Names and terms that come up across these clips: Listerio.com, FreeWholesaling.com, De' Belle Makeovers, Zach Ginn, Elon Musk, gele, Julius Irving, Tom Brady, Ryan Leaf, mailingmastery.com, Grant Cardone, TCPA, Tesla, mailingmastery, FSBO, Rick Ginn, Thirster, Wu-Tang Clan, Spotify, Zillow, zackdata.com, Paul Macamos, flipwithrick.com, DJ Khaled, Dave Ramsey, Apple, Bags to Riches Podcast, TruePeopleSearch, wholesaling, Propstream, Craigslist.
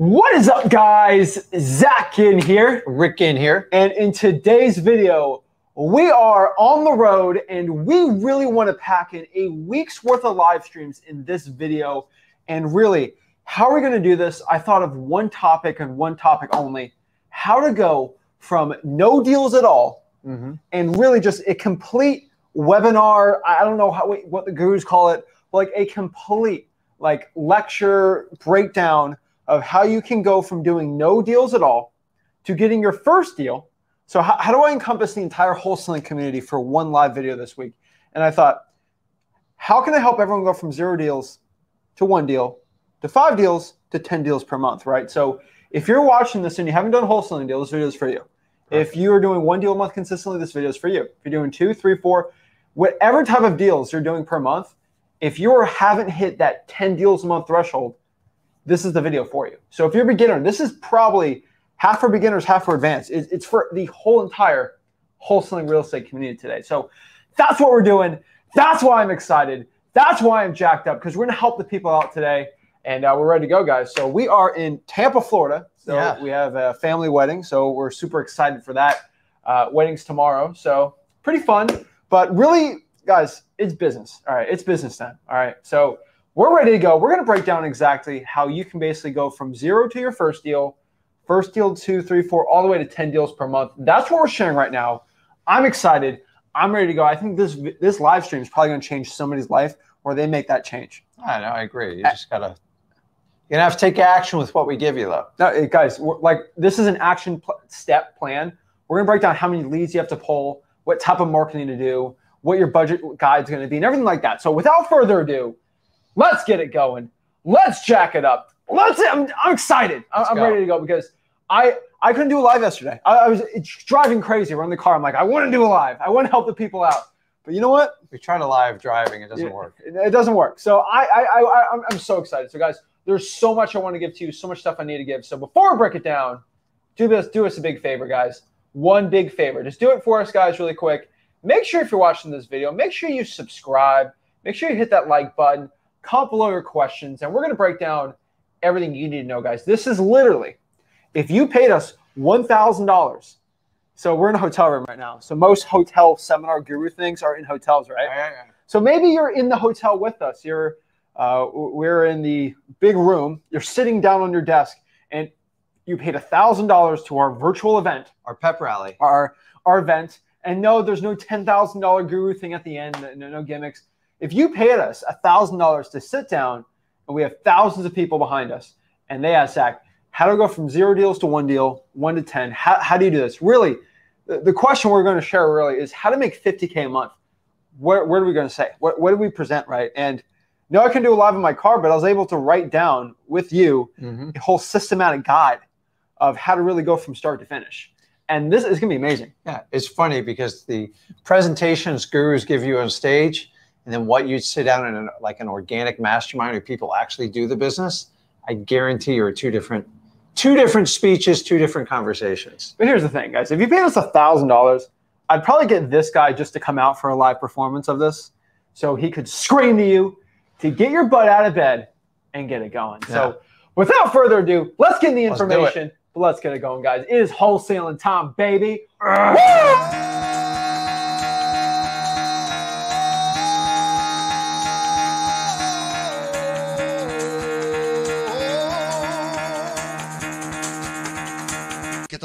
What is up, guys? Zach Ginn here. Rick Ginn here. And in today's video, we are on the road and we really want to pack in a week's worth of live streams in this video. And really, how are we going to do this? I thought of one topic and one topic only, how to go from no deals at all and really just a complete webinar. I don't know what the gurus call it, but like a complete like lecture breakdown of how you can go from doing no deals at all to getting your first deal. So how do I encompass the entire wholesaling community for one live video this week? And I thought, how can I help everyone go from 0 deals to 1 deal to 5 deals to 10 deals per month, right? So if you're watching this and you haven't done wholesaling deal, this video is for you. Right. If you are doing 1 deal a month consistently, this video is for you. If you're doing 2, 3, 4, whatever type of deals you're doing per month, if you haven't hit that 10 deals a month threshold, this is the video for you. So if you're a beginner, this is probably half for beginners, half for advanced. It's for the whole entire wholesaling real estate community today. So that's what we're doing. That's why I'm excited. That's why I'm jacked up, because we're going to help the people out today. And we're ready to go, guys. So we are in Tampa, Florida. So yeah, we have a family wedding. So we're super excited for that. Wedding's tomorrow. So pretty fun. But really, guys, it's business. All right. It's business time. All right. So we're ready to go. We're going to break down exactly how you can basically go from 0 to your first deal, 2, 3, 4, all the way to 10 deals per month. That's what we're sharing right now. I'm excited. I'm ready to go. I think this live stream is probably going to change somebody's life, or they make that change. I know. I agree. You just got to, you're going to have to take action with what we give you, though. No, guys, this is an action step plan. We're going to break down how many leads you have to pull, what type of marketing to do, what your budget guide's going to be, and everything like that. So without further ado, let's get it going. Let's jack it up. I'm excited. I'm ready to go, because I couldn't do a live yesterday. It's driving crazy. We're in the car. I'm like, I want to do a live. I want to help the people out. But you know what? We tried a live driving. It doesn't work. It doesn't work. So I'm so excited. So guys, there's so much I want to give to you, so much stuff I need to give. So before I break it down, do us a big favor, guys. One big favor. Just do it for us, guys, really quick. Make sure if you're watching this video, make sure you subscribe. Make sure you hit that like button. Comment below your questions, and we're going to break down everything you need to know, guys. This is literally, if you paid us $1,000, so we're in a hotel room right now. So most hotel seminar guru things are in hotels, right? Yeah, yeah. So maybe you're in the hotel with us. We're in the big room. You're sitting down on your desk, and you paid $1,000 to our virtual event, our pep rally, our event. And no, there's no $10,000 guru thing at the end. No gimmicks. If you paid us $1,000 to sit down, and we have thousands of people behind us, and they ask, Zach, how do I go from 0 deals to 1 deal, 1 to 10? How do you do this? Really, the question we're going to share really is how to make $50K a month. What are we going to say? What do we present, right? And no, I can do a live in my car, but I was able to write down with you a whole systematic guide of how to really go from start to finish. And this is going to be amazing. Yeah, it's funny because the presentations gurus give you on stage, and then what you sit down in like an organic mastermind where people actually do the business, I guarantee you are two different speeches, two different conversations. But here's the thing, guys. If you paid us $1,000, I'd probably get this guy just to come out for a live performance of this so he could scream to you to get your butt out of bed and get it going. Yeah. So without further ado, let's get the information. Let's get it going, guys. It is wholesaling time, baby.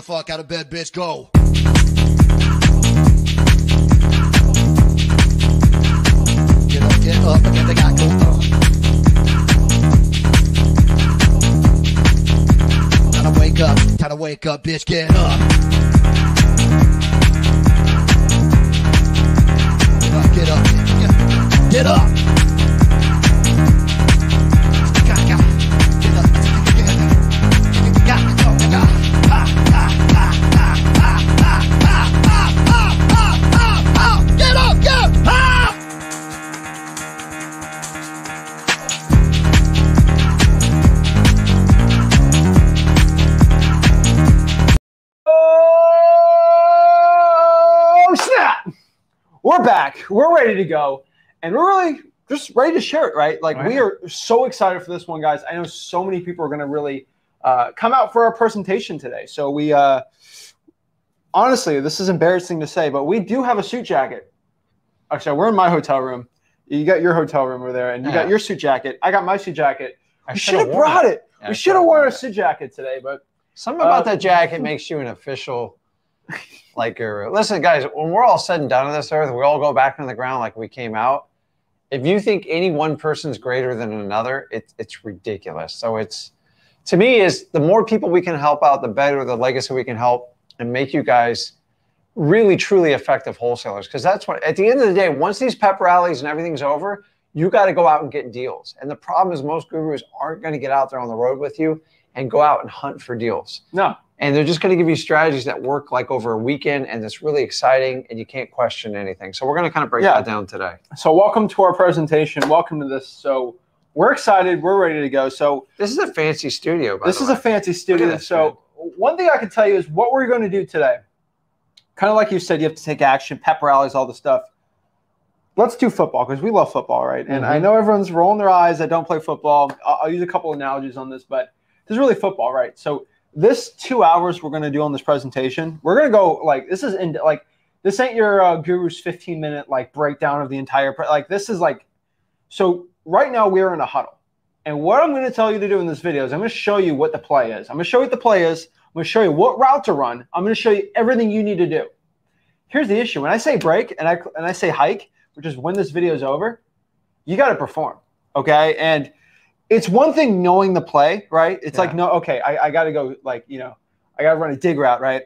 Fuck out of bed, bitch, go. Get up, and get the guy go. Time to wake up, bitch, get up. Get up, bitch, get up. Get up. We're back. We're ready to go. And we're really just ready to share it, right? Like, we are so excited for this one, guys. I know so many people are going to really come out for our presentation today. So we, honestly, this is embarrassing to say, but we do have a suit jacket. Actually, we're in my hotel room. You got your hotel room over there, and you got your suit jacket. I got my suit jacket. We should have brought it. We should have worn a suit jacket today, but something about that jacket makes you an official, like, guru. Listen, guys, when we're all said and done on this earth, we all go back on the ground like we came out. If you think any one person's greater than another, it's ridiculous. So it's, to me, is the more people we can help out, the better the legacy we can help and make you guys really, truly effective wholesalers. Because that's what, at the end of the day, once these pep rallies and everything's over, you got to go out and get deals. And the problem is most gurus aren't going to get out there on the road with you and go out and hunt for deals. No. And they're just going to give you strategies that work like over a weekend, and it's really exciting, and you can't question anything. So we're going to kind of break that down today. So welcome to our presentation. Welcome to this. So we're excited. We're ready to go. So this is a fancy studio, by the way. This is a fancy studio. So one thing I can tell you is what we're going to do today. Kind of like you said, you have to take action, pep rallies, all the stuff. Let's do football because we love football, right? And I know everyone's rolling their eyes. I don't play football. I'll use a couple of analogies on this, but this is really football, right? So this 2 hours we're going to do on this presentation, we're going to go like this is in like this ain't your guru's 15-minute like breakdown of the entire like this is like so right now we're in a huddle, and what I'm going to tell you to do in this video is I'm going to show you what the play is. I'm going to show you what the play is. I'm going to show you what route to run. I'm going to show you everything you need to do. Here's the issue: when I say break and I say hike, which is when this video is over, you got to perform, okay? And it's one thing knowing the play, right? It's like, no, okay, I got to go, like, you know, I got to run a dig route, right?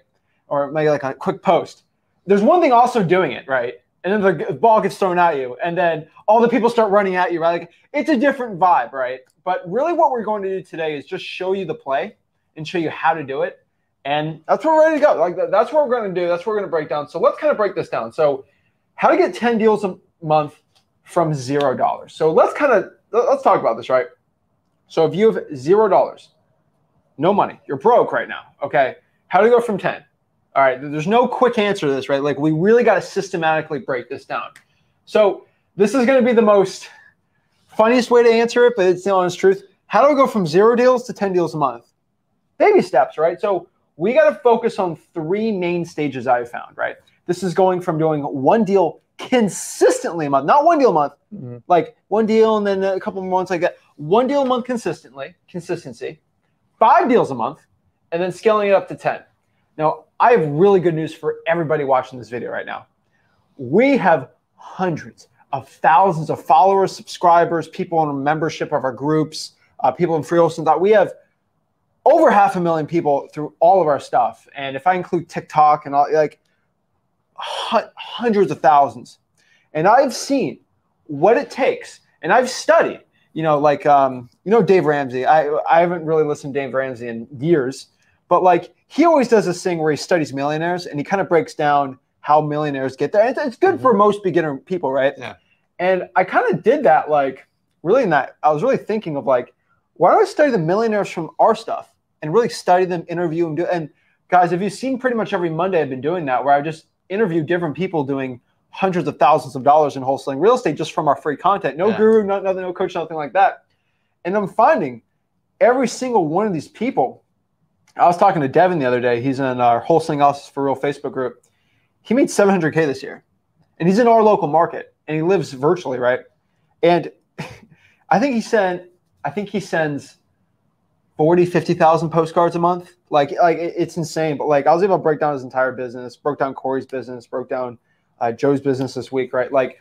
Or maybe like a quick post. There's one thing also doing it, right? And then the ball gets thrown at you, and then all the people start running at you, right? Like, it's a different vibe, right? But really what we're going to do today is just show you the play and show you how to do it. And that's where we're ready to go. Like, that's what we're going to do. That's what we're going to break down. So let's kind of break this down. So how to get 10 deals a month from $0. So let's talk about this, right? So if you have $0, no money, you're broke right now, okay? How do you go from 10? All right, there's no quick answer to this, right? Like, we really got to systematically break this down. So this is going to be the most funniest way to answer it, but it's the honest truth. How do I go from 0 deals to 10 deals a month? Baby steps, right? So we got to focus on 3 main stages I found, right? This is going from doing 1 deal consistently a month, not 1 deal a month, like 1 deal and then a couple more months like that. 1 deal a month consistently, consistency, 5 deals a month, and then scaling it up to 10. Now, I have really good news for everybody watching this video right now. We have hundreds of thousands of followers, subscribers, people in membership of our groups, people in FreeWholesaling.com. We have over 500,000 people through all of our stuff. And if I include TikTok and all, like hundreds of thousands. And I've seen what it takes, and I've studied. You know, like, you know, Dave Ramsey, I haven't really listened to Dave Ramsey in years, but like he always does this thing where he studies millionaires and he kind of breaks down how millionaires get there. And it's good for most beginner people, right? Yeah. And I kind of did that, like really in that, I was really thinking of like, why don't I study the millionaires from our stuff and really study them, interview them. And guys, if you've seen pretty much every Monday, I've been doing that where I just interview different people doing hundreds of thousands of dollars in wholesaling real estate just from our free content. No guru, nothing, no coach, nothing like that. And I'm finding every single one of these people. I was talking to Devin the other day. He's in our Wholesaling Office for Real Facebook group. He made $700K this year, and he's in our local market, and he lives virtually, right? And I think he sends 40,000 to 50,000 postcards a month. Like it's insane. But like I was able to break down his entire business, broke down Corey's business, broke down Joe's business this week, right? Like,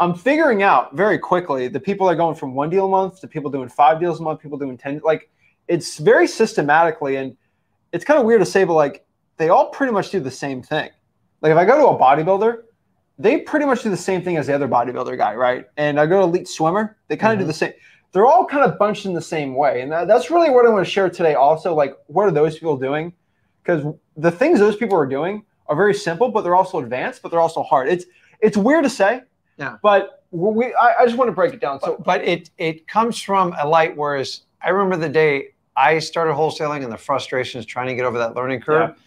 I'm figuring out very quickly the people that are going from 1 deal a month to people doing 5 deals a month, people doing 10. Like, it's very systematically, and it's kind of weird to say, but like, they all pretty much do the same thing. Like, if I go to a bodybuilder, they pretty much do the same thing as the other bodybuilder guy, right? And I go to elite swimmer, they kind of do the same. They're all kind of bunched in the same way. And that's really what I want to share today also. Like, what are those people doing? Because the things those people are doing are very simple, but they're also advanced, but they're also hard. It's weird to say, but I just want to break it down. So, but it comes from a light, whereas I remember the day I started wholesaling and the frustrations trying to get over that learning curve. Yeah.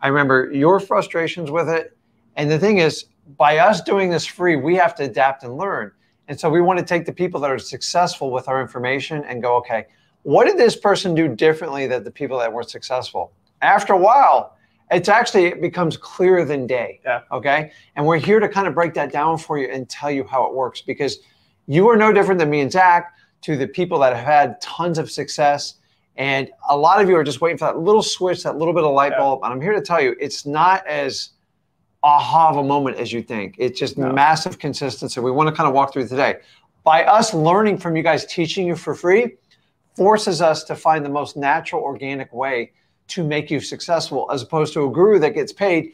I remember your frustrations with it. And the thing is, by us doing this free, we have to adapt and learn. And so we want to take the people that are successful with our information and go, okay, what did this person do differently that the people that weren't successful? After a while, it's actually, it becomes clearer than day. Yeah. Okay. And we're here to kind of break that down for you and tell you how it works, because you are no different than me and Zach to the people that have had tons of success. And a lot of you are just waiting for that little switch, that little bit of light bulb. And I'm here to tell you, it's not as aha of a moment as you think. It's just massive consistency. We want to kind of walk through today. By us learning from you guys, teaching you for free, forces us to find the most natural, organic way to make you successful, as opposed to a guru that gets paid.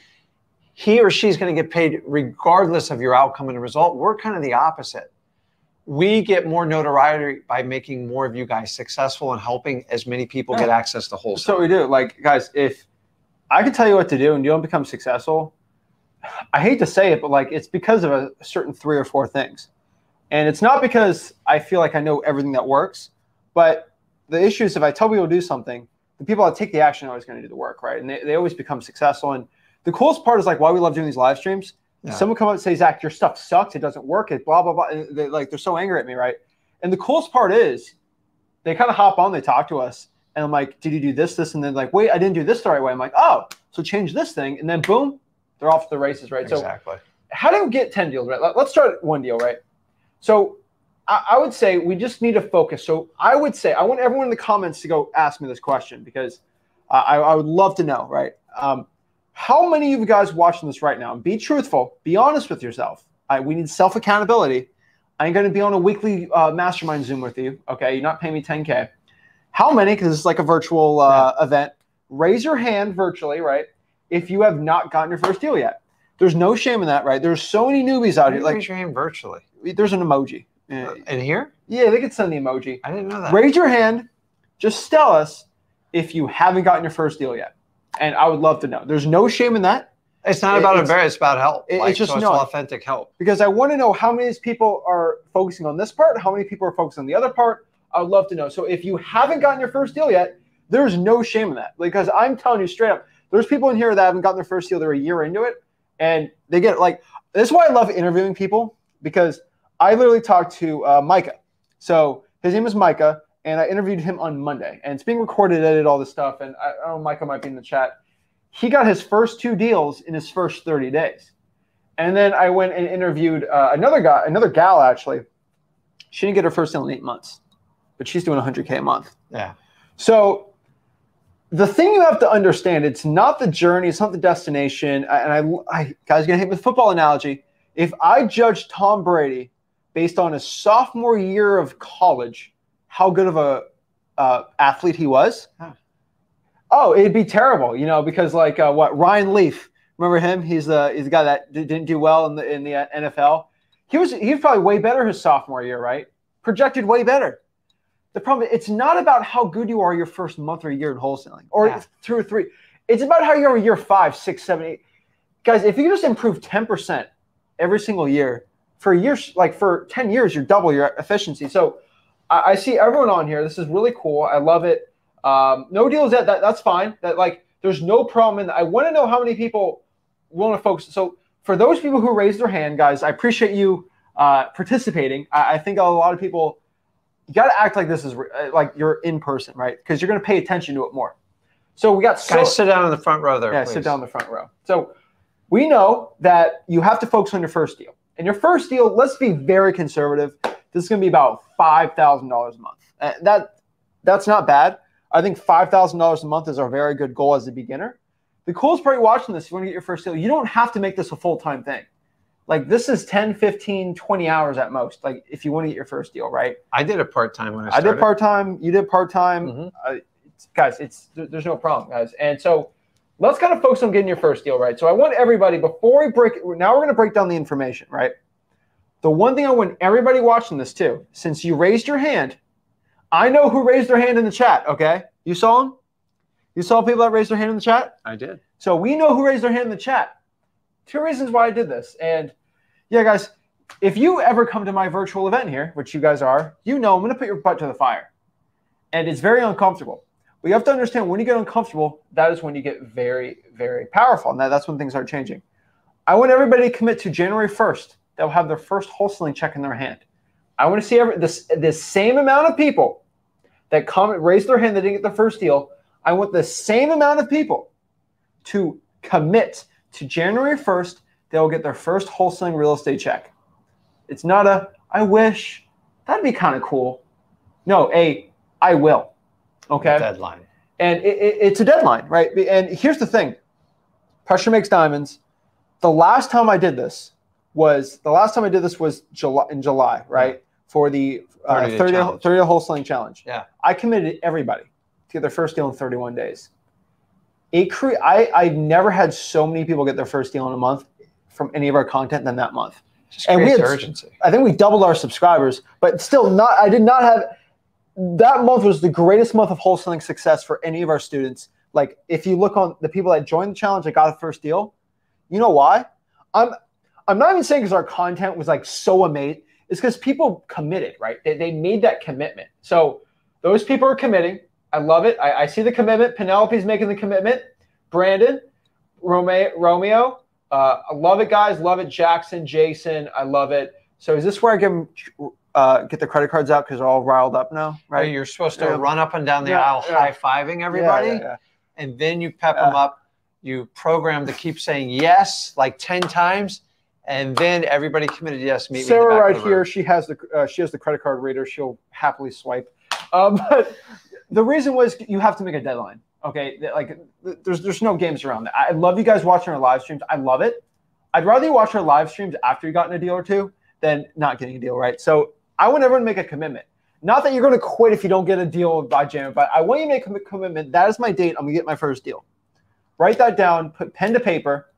He or she's going to get paid regardless of your outcome and result. We're kind of the opposite. We get more notoriety by making more of you guys successful and helping as many people get access to wholesale. So we do. Like, guys, if I can tell you what to do and you don't become successful, I hate to say it, but like, it's because of a certain 3 or 4 things. And it's not because I feel like I know everything that works, but the issue is if I tell people to do something, the people that take the action are always going to do the work, right? And they always become successful. And the coolest part is like why we love doing these live streams. Yeah. Someone come up and say, Zach, your stuff sucks. It doesn't work. It blah, blah, blah. And they're so angry at me, right? And the coolest part is they kind of hop on, they talk to us. And I'm like, did you do this, this? And then like, wait, I didn't do this the right way. I'm like, oh, so change this thing. And then boom, they're off to the races, right? Exactly. So how do you get 10 deals, right? Let's start at 1 deal, right? So I would say we just need to focus. So I would say I want everyone in the comments to go ask me this question, because I would love to know, right? How many of you guys watching this right now? Be truthful. Be honest with yourself. We need self-accountability. I'm going to be on a weekly mastermind Zoom with you. Okay, you're not paying me 10K. How many, because it's like a virtual event, raise your hand virtually, right, if you have not gotten your first deal yet. There's no shame in that, right? There's so many newbies out here. Like, raise your hand virtually. There's an emoji. In here? Yeah, they could send the emoji. I didn't know that. Raise your hand. Just tell us if you haven't gotten your first deal yet. And I would love to know. There's no shame in that. It's not about embarrassment. It's about help. It's just authentic help. Because I want to know how many people are focusing on this part, how many people are focusing on the other part. I would love to know. So if you haven't gotten your first deal yet, there's no shame in that. Because I'm telling you straight up, there's people in here that haven't gotten their first deal. They're a year into it. And they get like, this is why I love interviewing people, because I literally talked to Micah. So his name is Micah, and I interviewed him on Monday. And it's being recorded, edited, all this stuff. And I don't know, Micah might be in the chat. He got his first 2 deals in his first 30 days. And then I went and interviewed another guy, another gal, actually. She didn't get her first deal in 8 months, but she's doing 100K a month. Yeah. So the thing you have to understand, it's not the journey, it's not the destination. And guys, gonna hate me with football analogy. If I judge Tom Brady based on his sophomore year of college, how good of a athlete he was. Huh. Oh, it'd be terrible, you know, because like what Ryan Leaf, remember him? He's the guy that didn't do well in the NFL. He was probably way better his sophomore year, right? Projected way better. The problem, it's not about how good you are your first month or year in wholesaling or 2 or 3. It's about how you are year 5, 6, 7, 8. Guys, if you just improve 10% every single year, for 10 years, you're double your efficiency. So I see everyone on here. This is really cool. I love it. No deals yet. That's fine. There's no problem in that. I want to know how many people want to focus. So for those people who raised their hand, guys, I appreciate you participating. I think a lot of people, you got to act like this is like you're in person, right? Because you're going to pay attention to it more. So we got guys, sit down in the front row there. Yeah, please. Sit down in the front row. So we know that you have to focus on your first deal. And your first deal, let's be very conservative. This is going to be about $5,000 a month. That's not bad. I think $5,000 a month is our very good goal as a beginner. The coolest part, you're watching this, if you want to get your first deal, you don't have to make this a full-time thing. Like, this is 10, 15, 20 hours at most, like, if you want to get your first deal, right? I did it part-time when I started. I did part-time. You did part-time. Mm-hmm. Guys, there's no problem, guys. And so let's kind of focus on getting your first deal, right? So I want everybody, before we break – now we're going to break down the information, right? The one thing I want everybody watching this too, since you raised your hand, I know who raised their hand in the chat, okay? You saw them? You saw people that raised their hand in the chat? I did. So we know who raised their hand in the chat. 2 reasons why I did this. And, yeah, guys, if you ever come to my virtual event here, which you guys are, you know I'm going to put your butt to the fire. And it's very uncomfortable. But you have to understand, when you get uncomfortable, that is when you get very, very powerful. And that's when things are changing. I want everybody to commit to January 1st. They'll have their first wholesaling check in their hand. I want to see the same amount of people that raised their hand, that didn't get their first deal. I want the same amount of people to commit to January 1st. They'll get their first wholesaling real estate check. It's not a, I wish, that'd be kind of cool. No, a, I will. Okay. Deadline. And it's a deadline, right? And here's the thing. Pressure makes diamonds. The last time I did this was in July, right? Yeah. For the 30-day wholesaling challenge. Yeah. I committed everybody to get their first deal in 31 days. I've never had so many people get their first deal in a month from any of our content than that month. And we had urgency. I think we doubled our subscribers, but still not. I did not have that month was the greatest month of wholesaling success for any of our students. Like if you look on the people that joined the challenge that got the first deal, you know why? I'm not even saying because our content was like so amazing. It's because people committed, right? They made that commitment. So those people are committing. I love it. I see the commitment. Penelope's making the commitment. Brandon, Romeo. I love it, guys. Love it. Jackson, Jason. I love it. So is this where I give them, get the credit cards out because they're all riled up now, right? You're supposed to run up and down the aisle high-fiving everybody, and then you pep them up. You program to keep saying yes like 10 times, and then everybody committed yes. Meet Sarah me right here. She has the credit card reader. She'll happily swipe. But the reason was you have to make a deadline. Okay, like there's no games around that. I love you guys watching our live streams. I love it. I'd rather you watch our live streams after you've gotten a deal or two than not getting a deal, right? So I want everyone to make a commitment. Not that you're going to quit if you don't get a deal by January, but I want you to make a commitment. That is my date. I'm going to get my first deal. Write that down. Put pen to paper.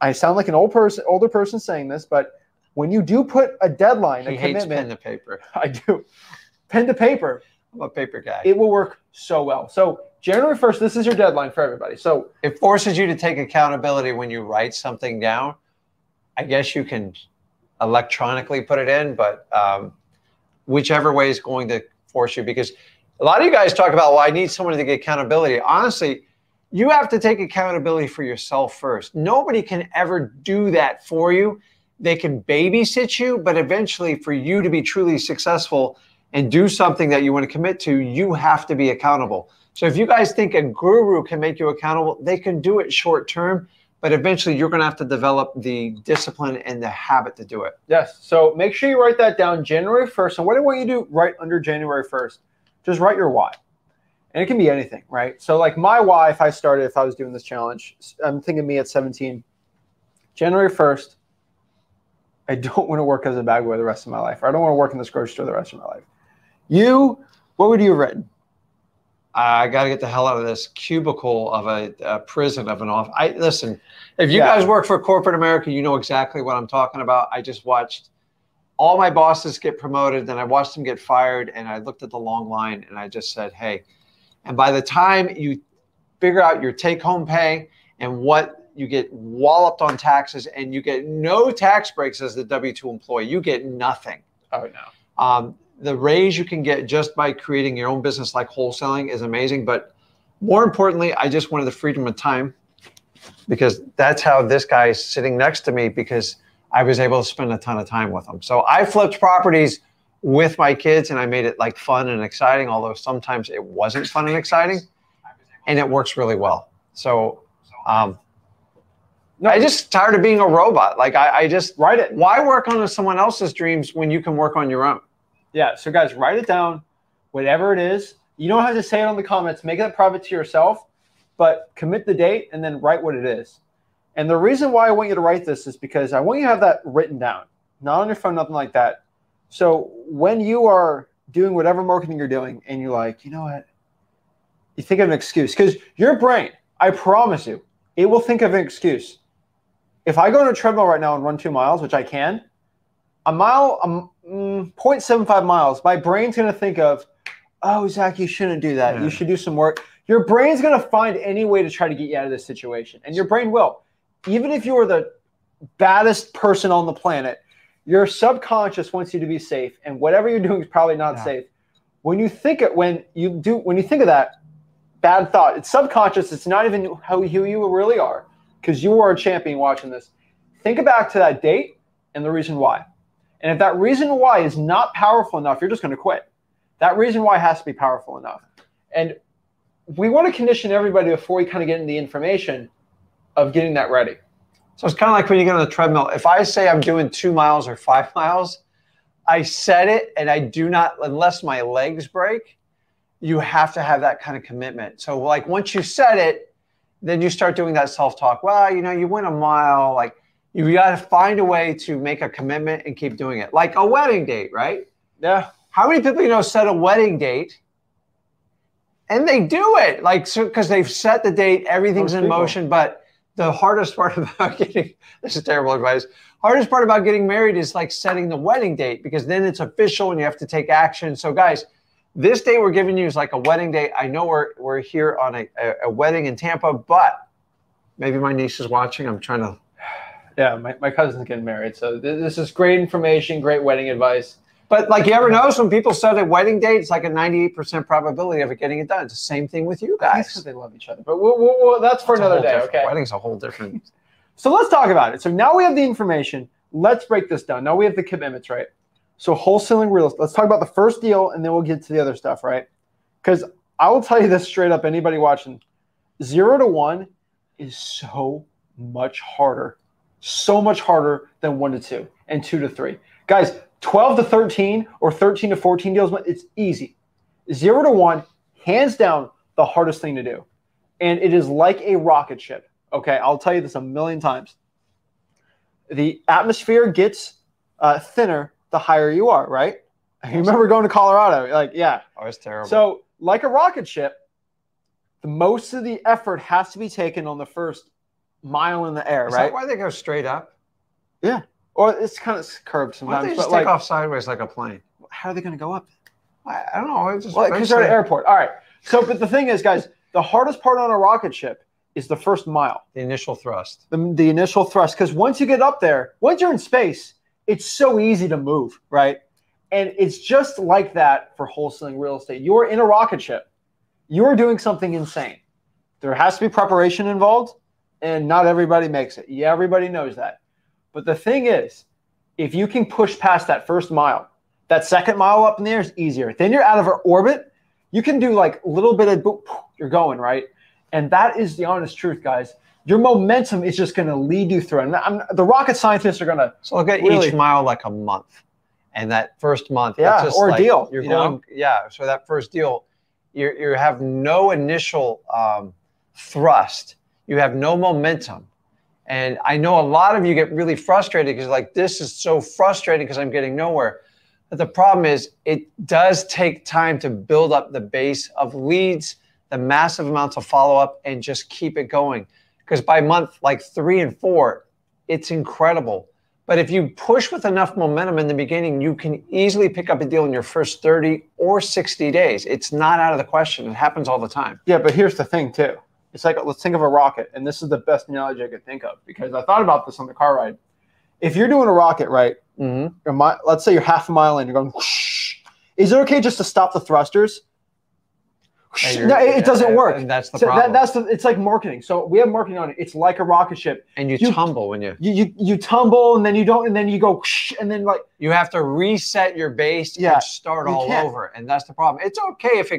I sound like an older person saying this, but when you do put a deadline, a commitment. He hates pen to paper. I do. Pen to paper. I'm a paper guy. It will work so well. So January 1st, this is your deadline for everybody. So it forces you to take accountability when you write something down. I guess you can electronically put it in, but whichever way is going to force you, because a lot of you guys talk about, well, I need someone to get accountability. Honestly, you have to take accountability for yourself first. Nobody can ever do that for you. They can babysit you, but eventually for you to be truly successful and do something that you want to commit to, you have to be accountable. So if you guys think a guru can make you accountable, they can do it short term, but eventually you're going to have to develop the discipline and the habit to do it. Yes. So make sure you write that down January 1st. And what I want you to do right under January 1st, just write your why. And it can be anything, right? So like my why, if I was doing this challenge, I'm thinking me at 17, January 1st, I don't want to work as a bag boy the rest of my life. Or I don't want to work in this grocery store the rest of my life. You, what would you have written? I got to get the hell out of this cubicle of a prison of an office. Listen, if you guys work for corporate America, you know exactly what I'm talking about. I just watched all my bosses get promoted. Then I watched them get fired. And I looked at the long line and I just said, hey, and by the time you figure out your take home pay and what you get walloped on taxes and you get no tax breaks as the W-2 employee, you get nothing. Oh, no. The raise you can get just by creating your own business like wholesaling is amazing. But more importantly, I just wanted the freedom of time because that's how this guy is sitting next to me because I was able to spend a ton of time with him. So I flipped properties with my kids and I made it like fun and exciting, although sometimes it wasn't fun and exciting and it works really well. So I'm just tired of being a robot. Like I just write it. Why work on someone else's dreams when you can work on your own? Yeah. So guys, write it down, whatever it is. You don't have to say it on the comments, make it private to yourself, but commit the date and then write what it is. And the reason why I want you to write this is because I want you to have that written down, not on your phone, nothing like that. So when you are doing whatever marketing you're doing and you're like, you know what, you think of an excuse because your brain, I promise you, it will think of an excuse. If I go on a treadmill right now and run 2 miles, which I can, a mile, 0.75 miles, my brain's going to think of, oh, Zach, you shouldn't do that. Yeah. You should do some work. Your brain's going to find any way to try to get you out of this situation. And your brain will. Even if you are the baddest person on the planet, your subconscious wants you to be safe. And whatever you're doing is probably not safe. When you think of that bad thought, it's subconscious. It's not even who you really are because you are a champion watching this. Think back to that date and the reason why. And if that reason why is not powerful enough, you're just going to quit. That reason why has to be powerful enough. And we want to condition everybody before we kind of get into the information of getting that ready. So it's kind of like when you get on the treadmill. If I say I'm doing 2 miles or 5 miles, I said it, and I do not, unless my legs break, you have to have that kind of commitment. So like once you said it, then you start doing that self-talk. Well, you know, you went a mile. Like you got to find a way to make a commitment and keep doing it. Like a wedding date, right? Yeah. How many people, you know, set a wedding date and they do it? Like, so, because they've set the date, everything's in motion. But the hardest part about getting, this is terrible advice, hardest part about getting married is like setting the wedding date, because then it's official and you have to take action. So guys, this date we're giving you is like a wedding date. I know we're here on a wedding in Tampa, but maybe my niece is watching. I'm trying to. Yeah, my cousin's getting married. So this is great information, great wedding advice. But like you ever notice when people set a wedding date, it's like a 98% probability of it getting it done. It's the same thing with you guys. That's because they love each other. But that's for another day, okay? Wedding's a whole different. So let's talk about it. So now we have the information. Let's break this down. Now we have the commitments, right? So wholesaling real estate. Let's talk about the first deal, and then we'll get to the other stuff, right? Because I will tell you this straight up, anybody watching, 0 to 1 is so much harder than 1 to 2 and 2 to 3. Guys, 12 to 13 or 13 to 14 deals, it's easy. 0 to 1, hands down, the hardest thing to do. And it is like a rocket ship. Okay, I'll tell you this a million times. The atmosphere gets thinner the higher you are, right? I remember going to Colorado. Like, yeah. Oh, it's terrible. So like a rocket ship, the most of the effort has to be taken on the first mile in the air, right? Is that why they go straight up? Yeah. Or it's kind of curved sometimes. Why don't they just take off sideways like a plane? How are they going to go up? I don't know. Because they're at an airport. All right. So, but the thing is, guys, the hardest part on a rocket ship is the first mile. The initial thrust. The initial thrust. Because once you get up there, once you're in space, it's so easy to move, right? And it's just like that for wholesaling real estate. You're in a rocket ship. You're doing something insane. There has to be preparation involved, and not everybody makes it. Yeah, everybody knows that. But the thing is, if you can push past that first mile, that second mile up in the air is easier. Then you're out of our orbit. You can do like a little bit of boop, you're going, right? And that is the honest truth, guys. Your momentum is just going to lead you through. And the rocket scientists are going to look at each mile like a month. And that first month, yeah, just or like, deal. You're going, know? Yeah. So that first deal, you have no initial thrust. You have no momentum. And I know a lot of you get really frustrated because like, this is so frustrating because I'm getting nowhere. But the problem is it does take time to build up the base of leads, the massive amounts of follow-up, and just keep it going. Because by month, like 3 and 4, it's incredible. But if you push with enough momentum in the beginning, you can easily pick up a deal in your first 30 or 60 days. It's not out of the question. It happens all the time. Yeah, but here's the thing too. It's like, let's think of a rocket. And this is the best analogy I could think of because I thought about this on the car ride. If you're doing a rocket, right? Mm-hmm. Let's say you're half a mile in, you're going, whoosh. Is it okay just to stop the thrusters? No, it doesn't work. And that's the problem. It's like marketing. So we have marketing on it. It's like a rocket ship. And you tumble when you tumble, and then you don't, and then you go, and then like you have to reset your base and start all over. And that's the problem. It's okay if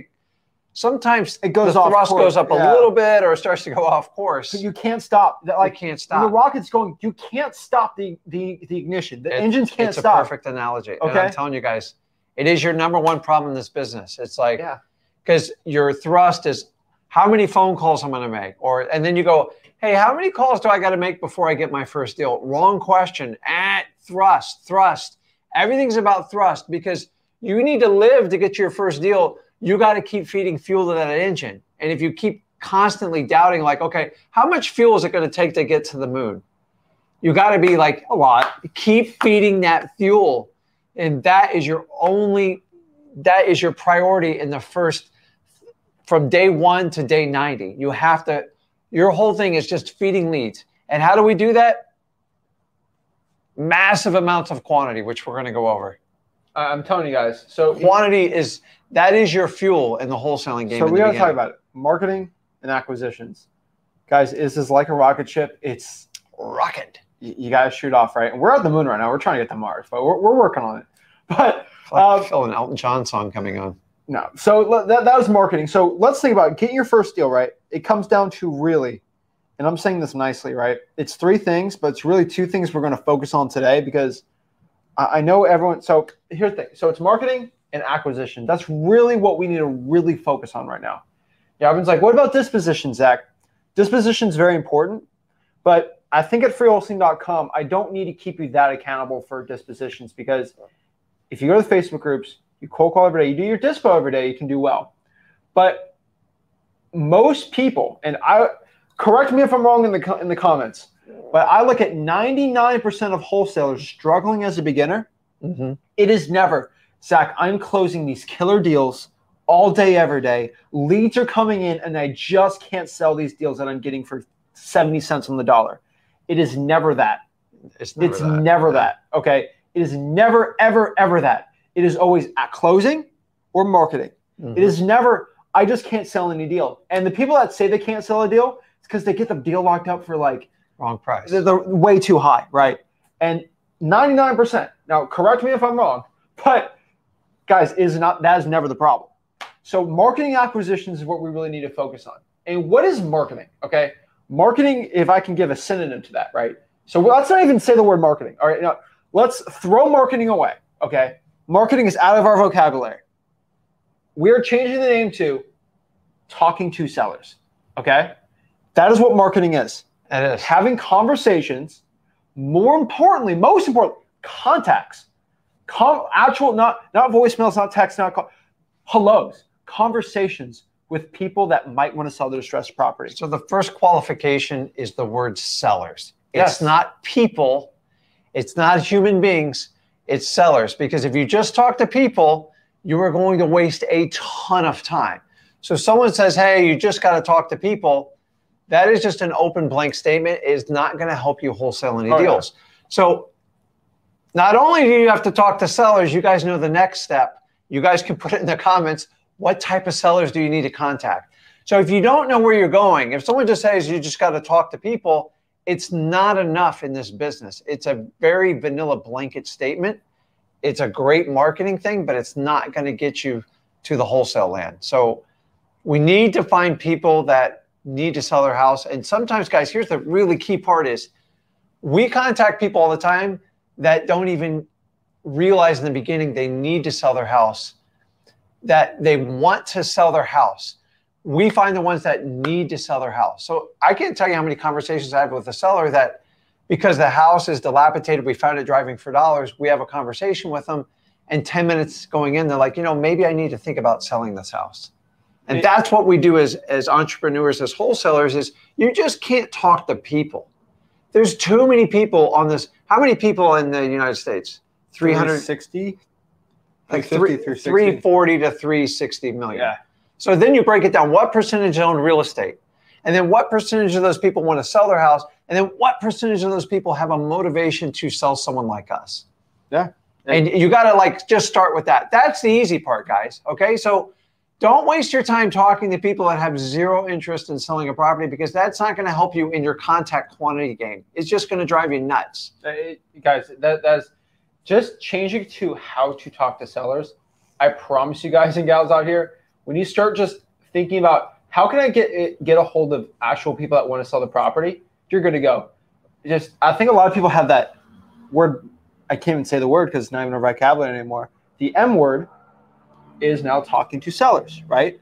sometimes it goes off course. The thrust goes up a little bit, or it starts to go off course. But you can't stop. Like you can't stop. When the rocket's going, you can't stop the ignition. The engines can't stop. It's a perfect analogy. Okay? And I'm telling you guys, it is your #1 problem in this business. It's like, because your thrust is how many phone calls I'm going to make, and then you go, hey, how many calls do I got to make before I get my first deal? Wrong question. Thrust. Everything's about thrust because you need to live to get your first deal. You got to keep feeding fuel to that engine. And if you keep constantly doubting, like, okay, how much fuel is it going to take to get to the moon? You got to be like, a lot. Keep feeding that fuel. And that is your priority in the first, from day 1 to day 90. You have to, your whole thing is just feeding leads. And how do we do that? Massive amounts of quantity, which we're going to go over. I'm telling you guys. So quantity is, that is your fuel in the wholesaling game. So we got to talk about it. Marketing and acquisitions. Guys, this is like a rocket ship. It's rocket. You got to shoot off, right? And we're at the moon right now. We're trying to get to Mars, but we're working on it. But I feel an Elton John song coming on. No. So that was marketing. So let's think about it. Getting your first deal, right? It comes down to really, and I'm saying this nicely, right? It's three things, but it's really two things we're going to focus on today because I know everyone. So here's the thing. So it's marketing and acquisition. That's really what we need to really focus on right now. Yeah, everyone's like, what about disposition, Zach? Disposition is very important, but I think at FreeWholesaling.com, I don't need to keep you that accountable for dispositions because if you go to the Facebook groups, you cold call every day, you do your dispo every day, you can do well. But most people, and I correct me if I'm wrong in the comments, but I look at 99% of wholesalers struggling as a beginner. Mm-hmm. It is never, Zach, I'm closing these killer deals all day, every day. Leads are coming in, and I just can't sell these deals that I'm getting for 70 cents on the dollar. It is never that. It's never that. Okay. It is never, ever, ever that. It is always at closing or marketing. Mm-hmm. It is never, I just can't sell any deal. And the people that say they can't sell a deal, it's because they get the deal locked up for like wrong price. They're way too high, right? And 99%, now correct me if I'm wrong, but guys, that is never the problem. So marketing acquisitions is what we really need to focus on. And what is marketing? Okay. Marketing, if I can give a synonym to that, right? So let's not even say the word marketing. All right. Now, let's throw marketing away. Okay. Marketing is out of our vocabulary. We're changing the name to talking to sellers. Okay. That is what marketing is. It is. Having conversations, more importantly, most importantly, contacts, actual, not voicemails, not text, not call, hellos, conversations with people that might want to sell their distressed property. So the first qualification is the word sellers. Yes. It's not people. It's not human beings. It's sellers. Because if you just talk to people, you are going to waste a ton of time. So someone says, hey, you just got to talk to people. That is just an open blank statement. It is not going to help you wholesale any deals. Yeah. So not only do you have to talk to sellers, you guys know the next step. You guys can put it in the comments. What type of sellers do you need to contact? So if you don't know where you're going, if someone just says you just got to talk to people, it's not enough in this business. It's a very vanilla blanket statement. It's a great marketing thing, but it's not going to get you to the wholesale land. So we need to find people that need to sell their house. And sometimes, guys, here's the really key part is we contact people all the time that don't even realize in the beginning they need to sell their house, that they want to sell their house. We find the ones that need to sell their house. So I can't tell you how many conversations I have with a seller that because the house is dilapidated, we found it driving for dollars, we have a conversation with them, and 10 minutes going in, they're like, you know, maybe I need to think about selling this house. And that's what we do as entrepreneurs, as wholesalers, is you just can't talk to people. There's too many people on this. How many people in the United States? 360? Like 340 to 360 million. Yeah. So then you break it down. What percentage own real estate? And then what percentage of those people want to sell their house? And then what percentage of those people have a motivation to sell someone like us? Yeah. And you got to like just start with that. That's the easy part, guys. Okay. So don't waste your time talking to people that have zero interest in selling a property because that's not going to help you in your contact quantity game. It's just going to drive you nuts. Guys, that's just changing to how to talk to sellers. I promise you guys and gals out here, when you start just thinking about how can I get a hold of actual people that want to sell the property, you're good to go. Just, I think a lot of people have that word. I can't even say the word because it's not even a vocabulary anymore. The M word is now talking to sellers, right?